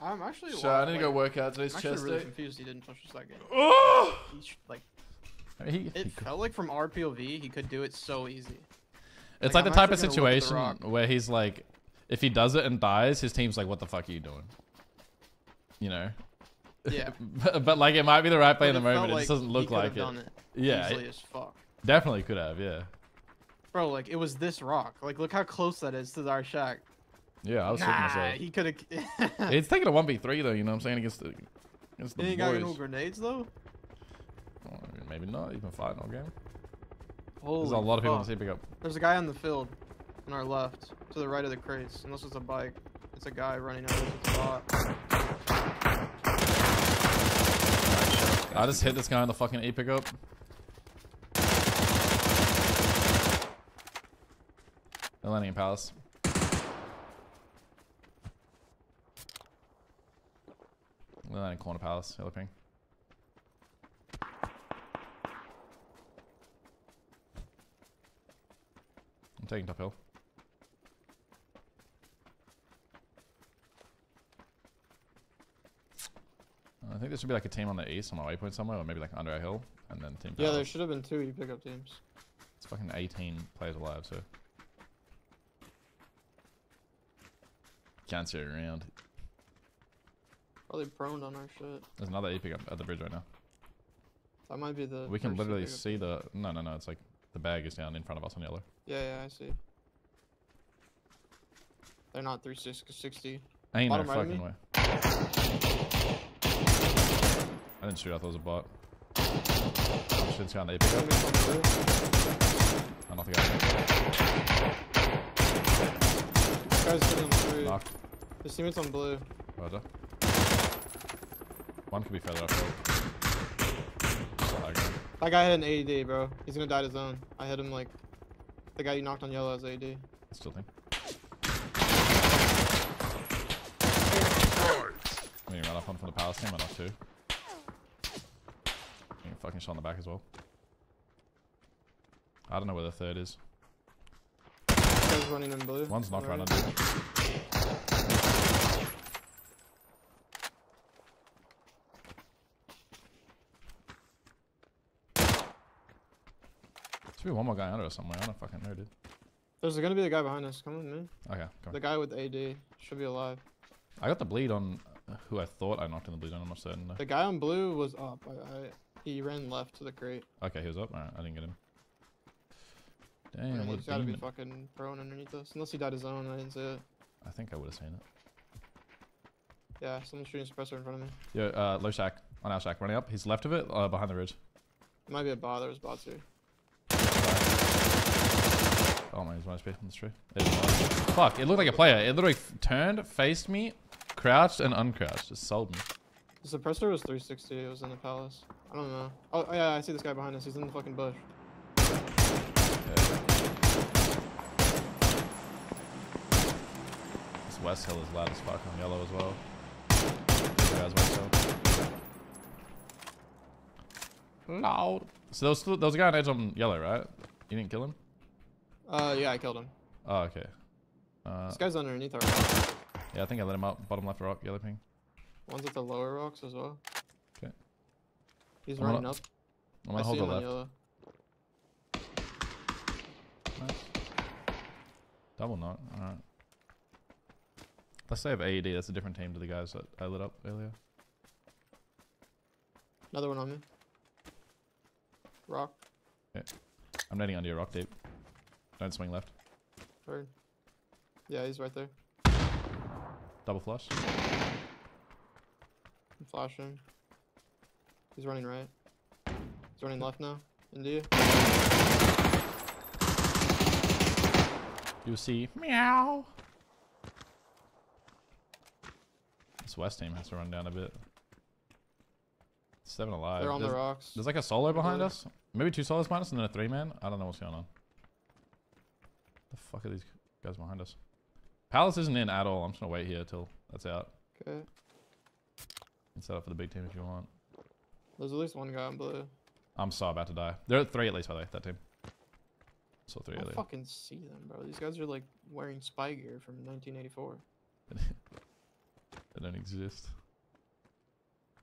I'm actually. So I need like, to go work out today's chest day. I'm actually really confused. He didn't touch the second. Oh! He, like, he, it he felt like from our P O V, he could do it so easy. It's like, like the type of situation where he's like, if he does it and dies, his team's like, "What the fuck are you doing?" You know. Yeah. but, but like, it might be the right play but in the moment. Like it just doesn't look like it. it. Yeah. Easily as fuck. Definitely could have. Yeah. Bro, like it was this rock. Like, look how close that is to our shack. Yeah, I was thinking nah, myself. He could have. It's taking a one v three though, you know what I'm saying? Against the, against the boys. You ain't got any grenades though? Oh, maybe not. You've been fighting all game. Holy There's a lot fuck. of people on the pick up. There's a guy on the field on our left, to the right of the crates. Unless it's a bike. It's a guy running over the bot. I just hit this guy on the fucking E pickup. They're landing in Palace. They're landing corner Palace. Yellow ping. I'm taking top hill. I think there should be like a team on the east on my waypoint somewhere, or maybe like under a hill, and then team. Yeah, there should have been two you pick up teams. It's fucking eighteen players alive, so can't see around. Probably prone on our shit. There's another E pick up at the bridge right now. That might be the. We can literally see the. No, no, no. It's like the bag is down in front of us on yellow. Yeah, yeah, I see. They're not three sixty. Ain't no fucking way. I didn't shoot, I thought it was a bot. I should scan the A P. I don't think I can. This guy's getting through. Knocked. His teammate's on blue. Roger. One could be further up. Right? That guy had an A D, bro. He's gonna die to zone. I hit him like. The guy you knocked on yellow has A D. Still think. I'm gonna run up on from the Palace team, I knocked two. Fucking shot in the back as well. I don't know where the third is. Running in blue. One's not running. Right. Should be one more guy under us somewhere. I don't fucking know, dude. There's gonna be a guy behind us. Come with me. Okay. Come the on. Guy with A D should be alive. I got the bleed on who I thought I knocked in the bleed on. I'm not certain though. The guy on blue was up. I. I He ran left to the crate. Okay, he was up. Alright, I didn't get him. Damn, yeah, he's gotta be fucking prone underneath us. Unless he died his own, I didn't see it. I think I would have seen it. Yeah, someone's shooting suppressor in front of me. Yo, uh, low shack. On our shack. Running up. He's left of it, uh, behind the ridge. It might be a bot. There's bots here. Oh man, he's my H P on this tree. Fuck, it looked like a player. It literally turned, faced me, crouched, and uncrouched. Just sold me. The suppressor was three sixty. It was in the Palace. I don't know. Oh, yeah, I see this guy behind us. He's in the fucking bush. Okay. This West Hill is loud as fuck on yellow as well. Guys, West Hill. Loud. So there was, there was a guy on edge on yellow, right? You didn't kill him? Uh, yeah, I killed him. Oh, okay. Uh, this guy's underneath our rock. Yeah, I think I let him up. Bottom left rock, yellow ping. One's at the lower rocks as well. He's I'm running gonna, up. I'm gonna I hold the left. Yellow. Nice. Double knock. Alright. Let's say I have A E D. That's a different team to the guys that I lit up earlier. Another one on me. Rock. Okay. I'm netting under your rock deep. Don't swing left. Word. Yeah, he's right there. Double flush. I'm flashing. He's running right. He's running left now. Into you. You'll see. Meow. This West team has to run down a bit. Seven alive. They're on there's, the rocks. There's like a solo behind us. Maybe two solos behind us and then a three man. I don't know what's going on. The fuck are these guys behind us? Palace isn't in at all. I'm just going to wait here till that's out. Okay. You can set up for the big team if you want. There's at least one guy in blue. I'm so about to die. There are three at least, by the way, that team. So three I at least. I fucking see them, bro. These guys are like wearing spy gear from nineteen eighty-four. They don't exist.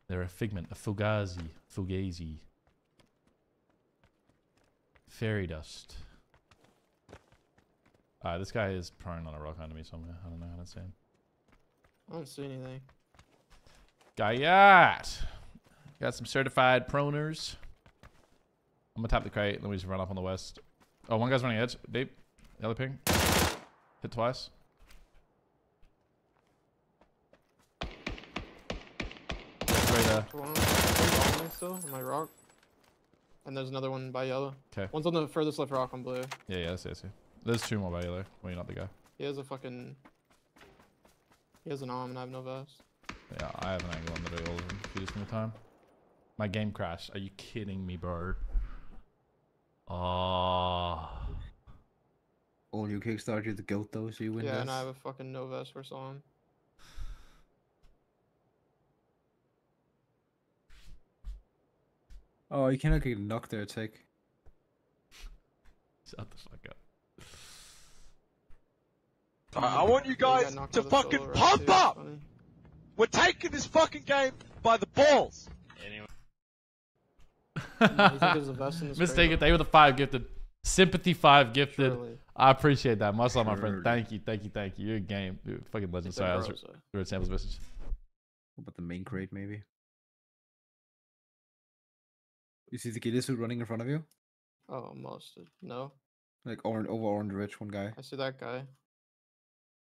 They're a figment, a fugazi, fugazi. Fairy dust. Alright, this guy is prone on a rock under me somewhere. I don't know how to see him. I don't see anything. Guyat! Got some certified proners. I'm gonna tap the crate. Let me just run up on the west. Oh, one guy's running edge. Deep. Yellow ping. Hit twice. Right there. On my rock. And there's another one by yellow. Okay. One's on the furthest left rock on blue. Yeah, yeah, I see, I see. There's two more by yellow. Well, you're not the guy. He has a fucking. He has an arm and I have no vest. Yeah, I have an angle on literally all of them. If you just need time. My game crashed. Are you kidding me, bro? Ah. Oh. someone who kickstarted you the goat though, so you win. Yeah, this. And I have a fucking no vest for someone. Oh, you cannot get knocked there, Tick. Shut the fuck up. I want you guys yeah, to fucking pump up! Funny. We're taking this fucking game by the balls! Anyway. Mistake it, they were the five gifted. Sympathy five gifted. Surely. I appreciate that. Much love, my friend. Thank you, thank you, thank you. You're a game. You're a fucking legend. Sorry, I was reading Sam's message. What about the main crate, maybe? You see the kid running in front of you? Oh, most. No. Like orange, over orange rich, one guy. I see that guy.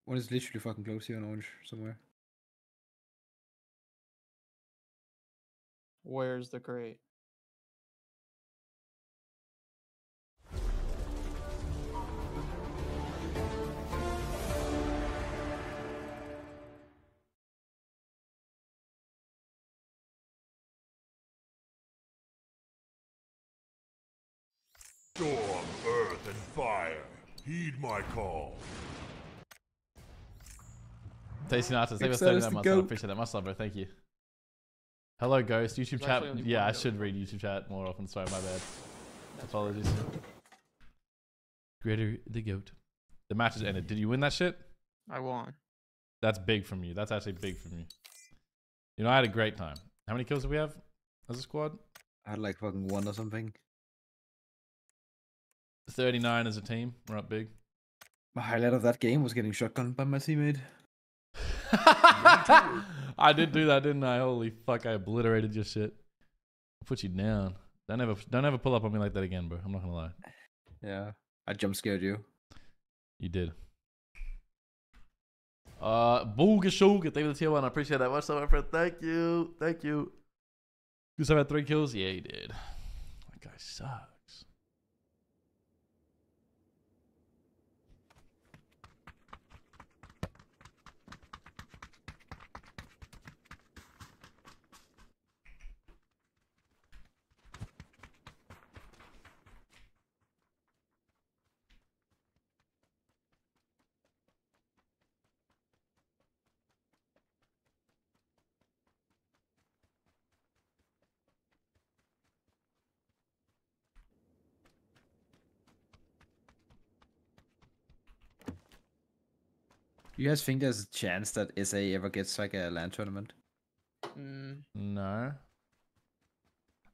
One is literally fucking close here on orange somewhere. Where's the crate? Storm, earth, and fire. Heed my call. Tasty nachos. Thank you for that much. I appreciate that. Much love, bro. Thank you. Hello, Ghost. YouTube it's chat. Yeah, I should read YouTube chat more often. Sorry, my bad. That's Apologies. Right. Greater the goat. The match is ended. Did you win that shit? I won. That's big from you. That's actually big from you. You know, I had a great time. How many kills did we have as a squad? I had like fucking one or something. thirty-nine as a team. We're up big. My highlight of that game was getting shotgunned by my teammate. I did do that, didn't I? Holy fuck! I obliterated your shit. I put you down. Don't ever, don't ever pull up on me like that again, bro. I'm not gonna lie. Yeah, I jump scared you. You did. Uh, Booga Shoga, thank you for the tier one. I appreciate that much, so my friend. Thank you, thank you. You still had three kills. Yeah, you did. That guy sucked. You guys think there's a chance that S A ever gets like a LAN tournament? Mm. No.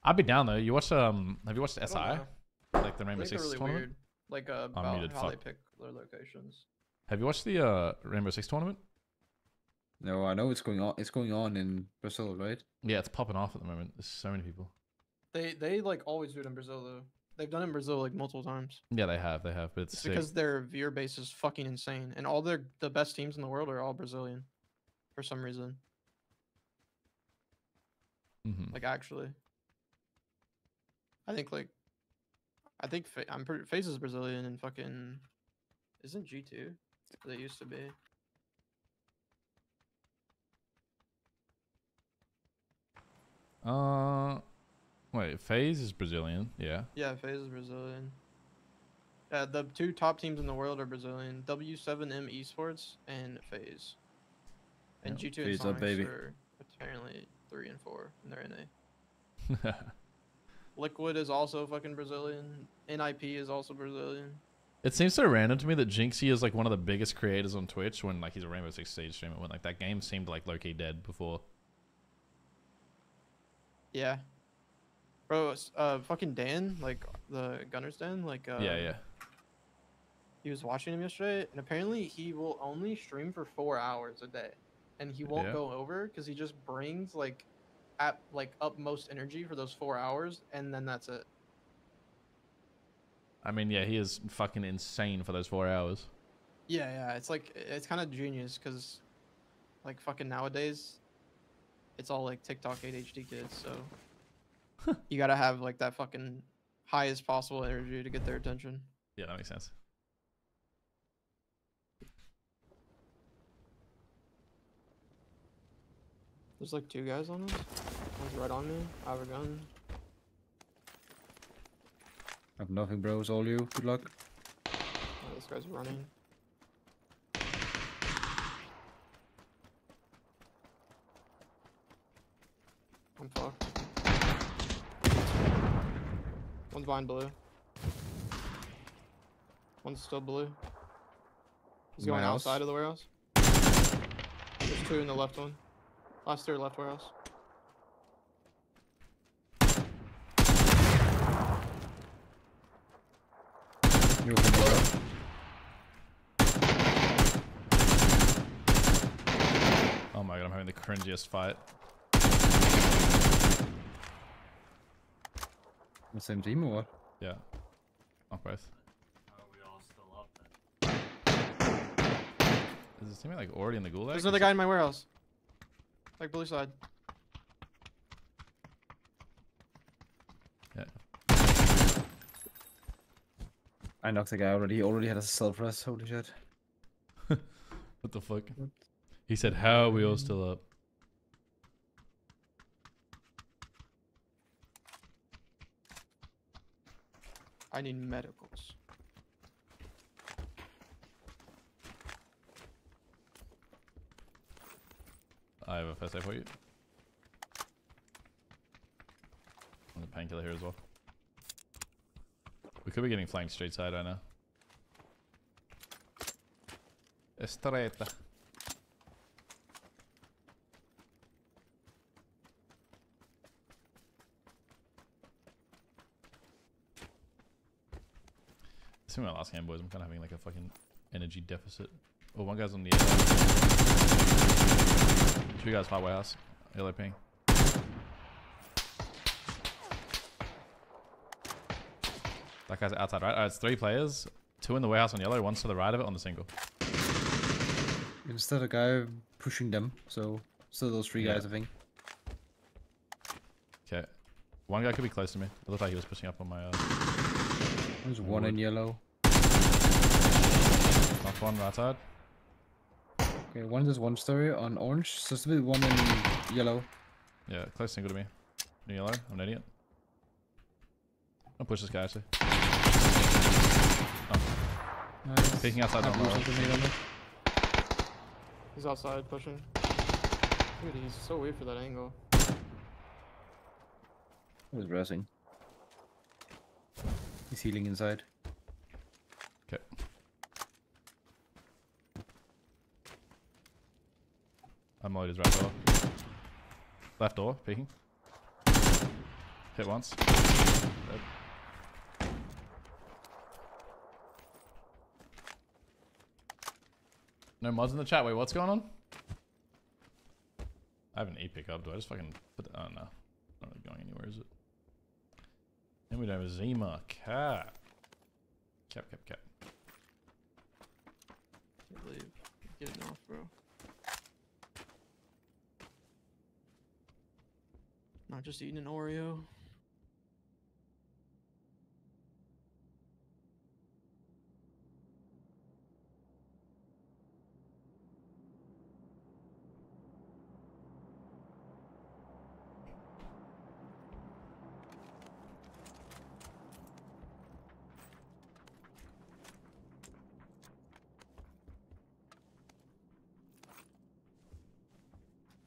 I'd be down though. You watch um? Have you watched S I? Like the Rainbow Six really tournament? Weird. Like uh, about muted, how fuck. they pick their locations. Have you watched the uh Rainbow Six tournament? No, I know it's going on. It's going on in Brazil, right? Yeah, it's popping off at the moment. There's so many people. They they like always do it in Brazil though. They've done it in Brazil like multiple times. Yeah, they have, they have, but it's, it's because their viewer base is fucking insane, and all their the best teams in the world are all Brazilian, for some reason. Mm-hmm. Like actually, I think like, I think Fa I'm pretty FaZe is Brazilian and fucking, isn't G two? They used to be. Uh. Wait, FaZe is Brazilian, yeah. Yeah, FaZe is Brazilian. Uh, the two top teams in the world are Brazilian: W seven M Esports and FaZe. And yeah, G two and Sonics are apparently three and four, and they're N A. Liquid is also fucking Brazilian. N I P is also Brazilian. It seems so random to me that Jinxie is like one of the biggest creators on Twitch when like he's a Rainbow Six Siege streamer. When like that game seemed like low-key dead before. Yeah. Bro, uh, fucking Dan, like, the Gunner's Dan, like, uh... Yeah, yeah. He was watching him yesterday, and apparently he will only stream for four hours a day. And he won't yeah. go over, because he just brings, like, at, like, utmost energy for those four hours, and then that's it. I mean, yeah, he is fucking insane for those four hours. Yeah, yeah, it's like, it's kind of genius, because, like, fucking nowadays, it's all, like, TikTok A D H D kids, so... You gotta have like that fucking highest possible energy to get their attention. Yeah, that makes sense. There's like two guys on this. One's right on me. I have a gun. I have nothing, bro. It's all you. Good luck. this guy's running. I'm fucked. One's behind blue. One's still blue. He's going house? outside of the warehouse. There's two in the left one. Last two left warehouse. You open the door. Oh my god, I'm having the cringiest fight. The same team or what? Yeah. Not both. Are we all still up then? Is this teammate like already in the gulag? There's another guy in my warehouse. Like blue side. Yeah. I knocked the guy already. He already had a self rest. Holy shit. What the fuck? What? He said, how are we all still up? I need medicals. I have a first aid for you. And a painkiller here as well. We could be getting flanked straight side, I know. Straight. This is my last game, boys. I'm kind of having like a fucking energy deficit. Oh, one guy's on the air. Two guys high warehouse. Yellow ping. That guy's outside, right? All right, it's three players. Two in the warehouse on yellow. One's to the right of it on the single. It's still a guy pushing them. So, still those three yeah. guys, I think. Okay. One guy could be close to me. It looked like he was pushing up on my... Uh... There's one in yellow. Knocked one right side. Okay, one is one story on orange. So it's supposed to be one in yellow. Yeah, close single to me. In yellow, I'm an idiot. I'll push this guy actually. Oh. Nice. Peeking outside the wall. He's outside pushing. Dude, he's so weird for that angle. He was resting. He's healing inside. Okay. I'm loaded his right door. Left door, peeking. Hit once. Dead. No mods in the chat. Wait, what's going on? I have an E pick up. Do I just fucking put that? Oh no. It's not really going anywhere, is it? Then we don't have a Zima. Cap. Cap, cap, cap. Can't believe you're getting off, bro. Not just eating an Oreo.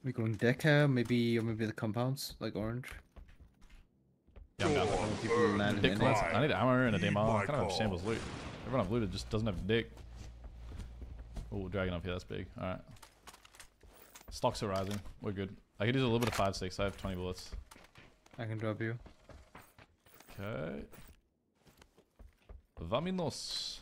We're going deck here, maybe, or maybe the compounds, like orange. Yeah, I'm down. Oh, I, need I need armor and a demo. I kind of have shambles loot. Everyone I've looted just doesn't have dick. Oh, dragon up here, that's big. Alright. Stocks are rising. We're good. I could use a little bit of five six. I have twenty bullets. I can drop you. Okay. Vaminos.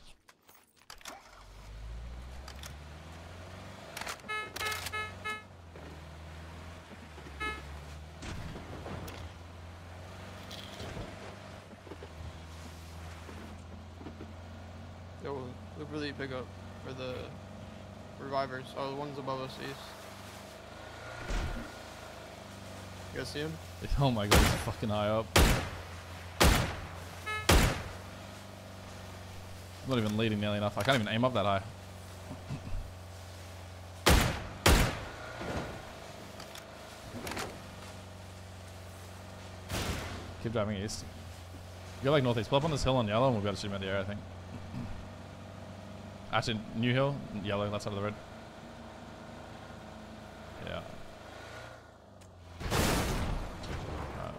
Really big up for the revivers. Oh, the one's above us east. You guys see him? Oh my god, he's fucking high up. I'm not even leading nearly enough. I can't even aim up that high. Keep driving east. Go like northeast. Pull up on this hill on yellow and we'll be able to shoot him out of the air, I think. Actually, New Hill, yellow, that's out of the red. Yeah. Uh.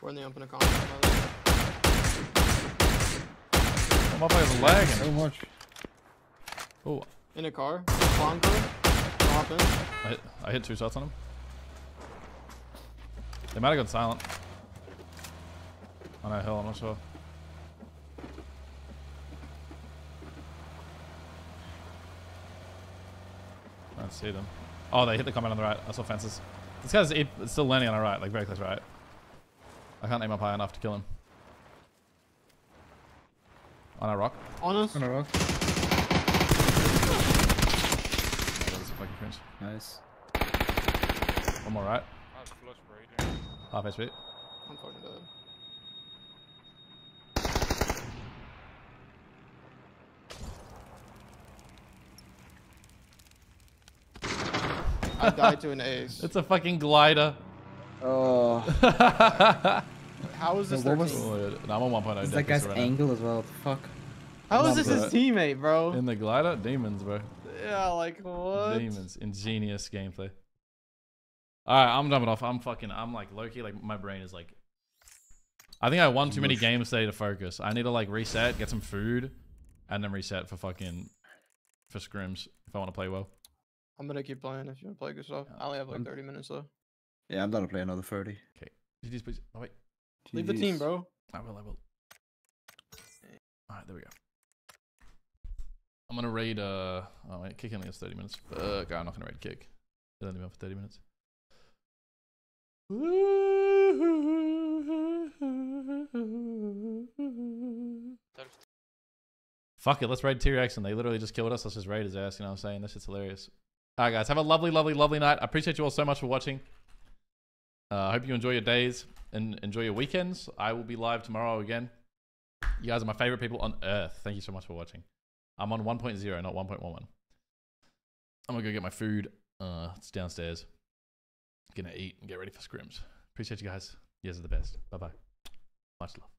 We're in the open economy. Oh, my player's lagging. So much. Oh. In a car. Long car. Hop in. I hit, I hit two shots on him. They might have gone silent. On that hill, I'm not sure. I don't see them. Oh, they hit the comment on the right. I saw fences. This guy's still landing on our right, like very close right. I can't aim up high enough to kill him. On a rock. On us. On a rock. Oh, that was fucking cringe. Nice. One more right. Half H P. I'm fucking dead. I died to an ace. It's a fucking glider. Oh. How is this no, their was, team? No, I'm on one point oh. It's that guy's right angle now. As well. Fuck. How is this his teammate, bro? In the glider? Demons, bro. Yeah, like what? Demons. Ingenious gameplay. Alright, I'm dumping off. I'm fucking, I'm like low-key, like my brain is like... I think I won too many games today to focus. I need to like reset, get some food, and then reset for fucking... for scrims if I want to play well. I'm gonna keep playing if you wanna play good stuff. I only have like thirty minutes though. Yeah, I'm down to play another thirty. Okay. G Gs, please. Oh wait. G Gs. Leave the team, bro. I will, I will. Alright, there we go. I'm gonna raid uh oh wait, kick only has thirty minutes. Uh God, I'm not gonna raid kick. It'll only be up for thirty minutes. Fuck it, let's raid T-Rex and they literally just killed us. Let's just raid his ass, you know what I'm saying? This shit's hilarious. Alright guys, have a lovely, lovely, lovely night. I appreciate you all so much for watching. I uh, hope you enjoy your days and enjoy your weekends. I will be live tomorrow again. You guys are my favorite people on earth. Thank you so much for watching. I'm on one point oh, not one point eleven. I'm gonna go get my food. Uh, it's downstairs. Gonna eat and get ready for scrims. Appreciate you guys. You guys are the best. Bye bye. Much love.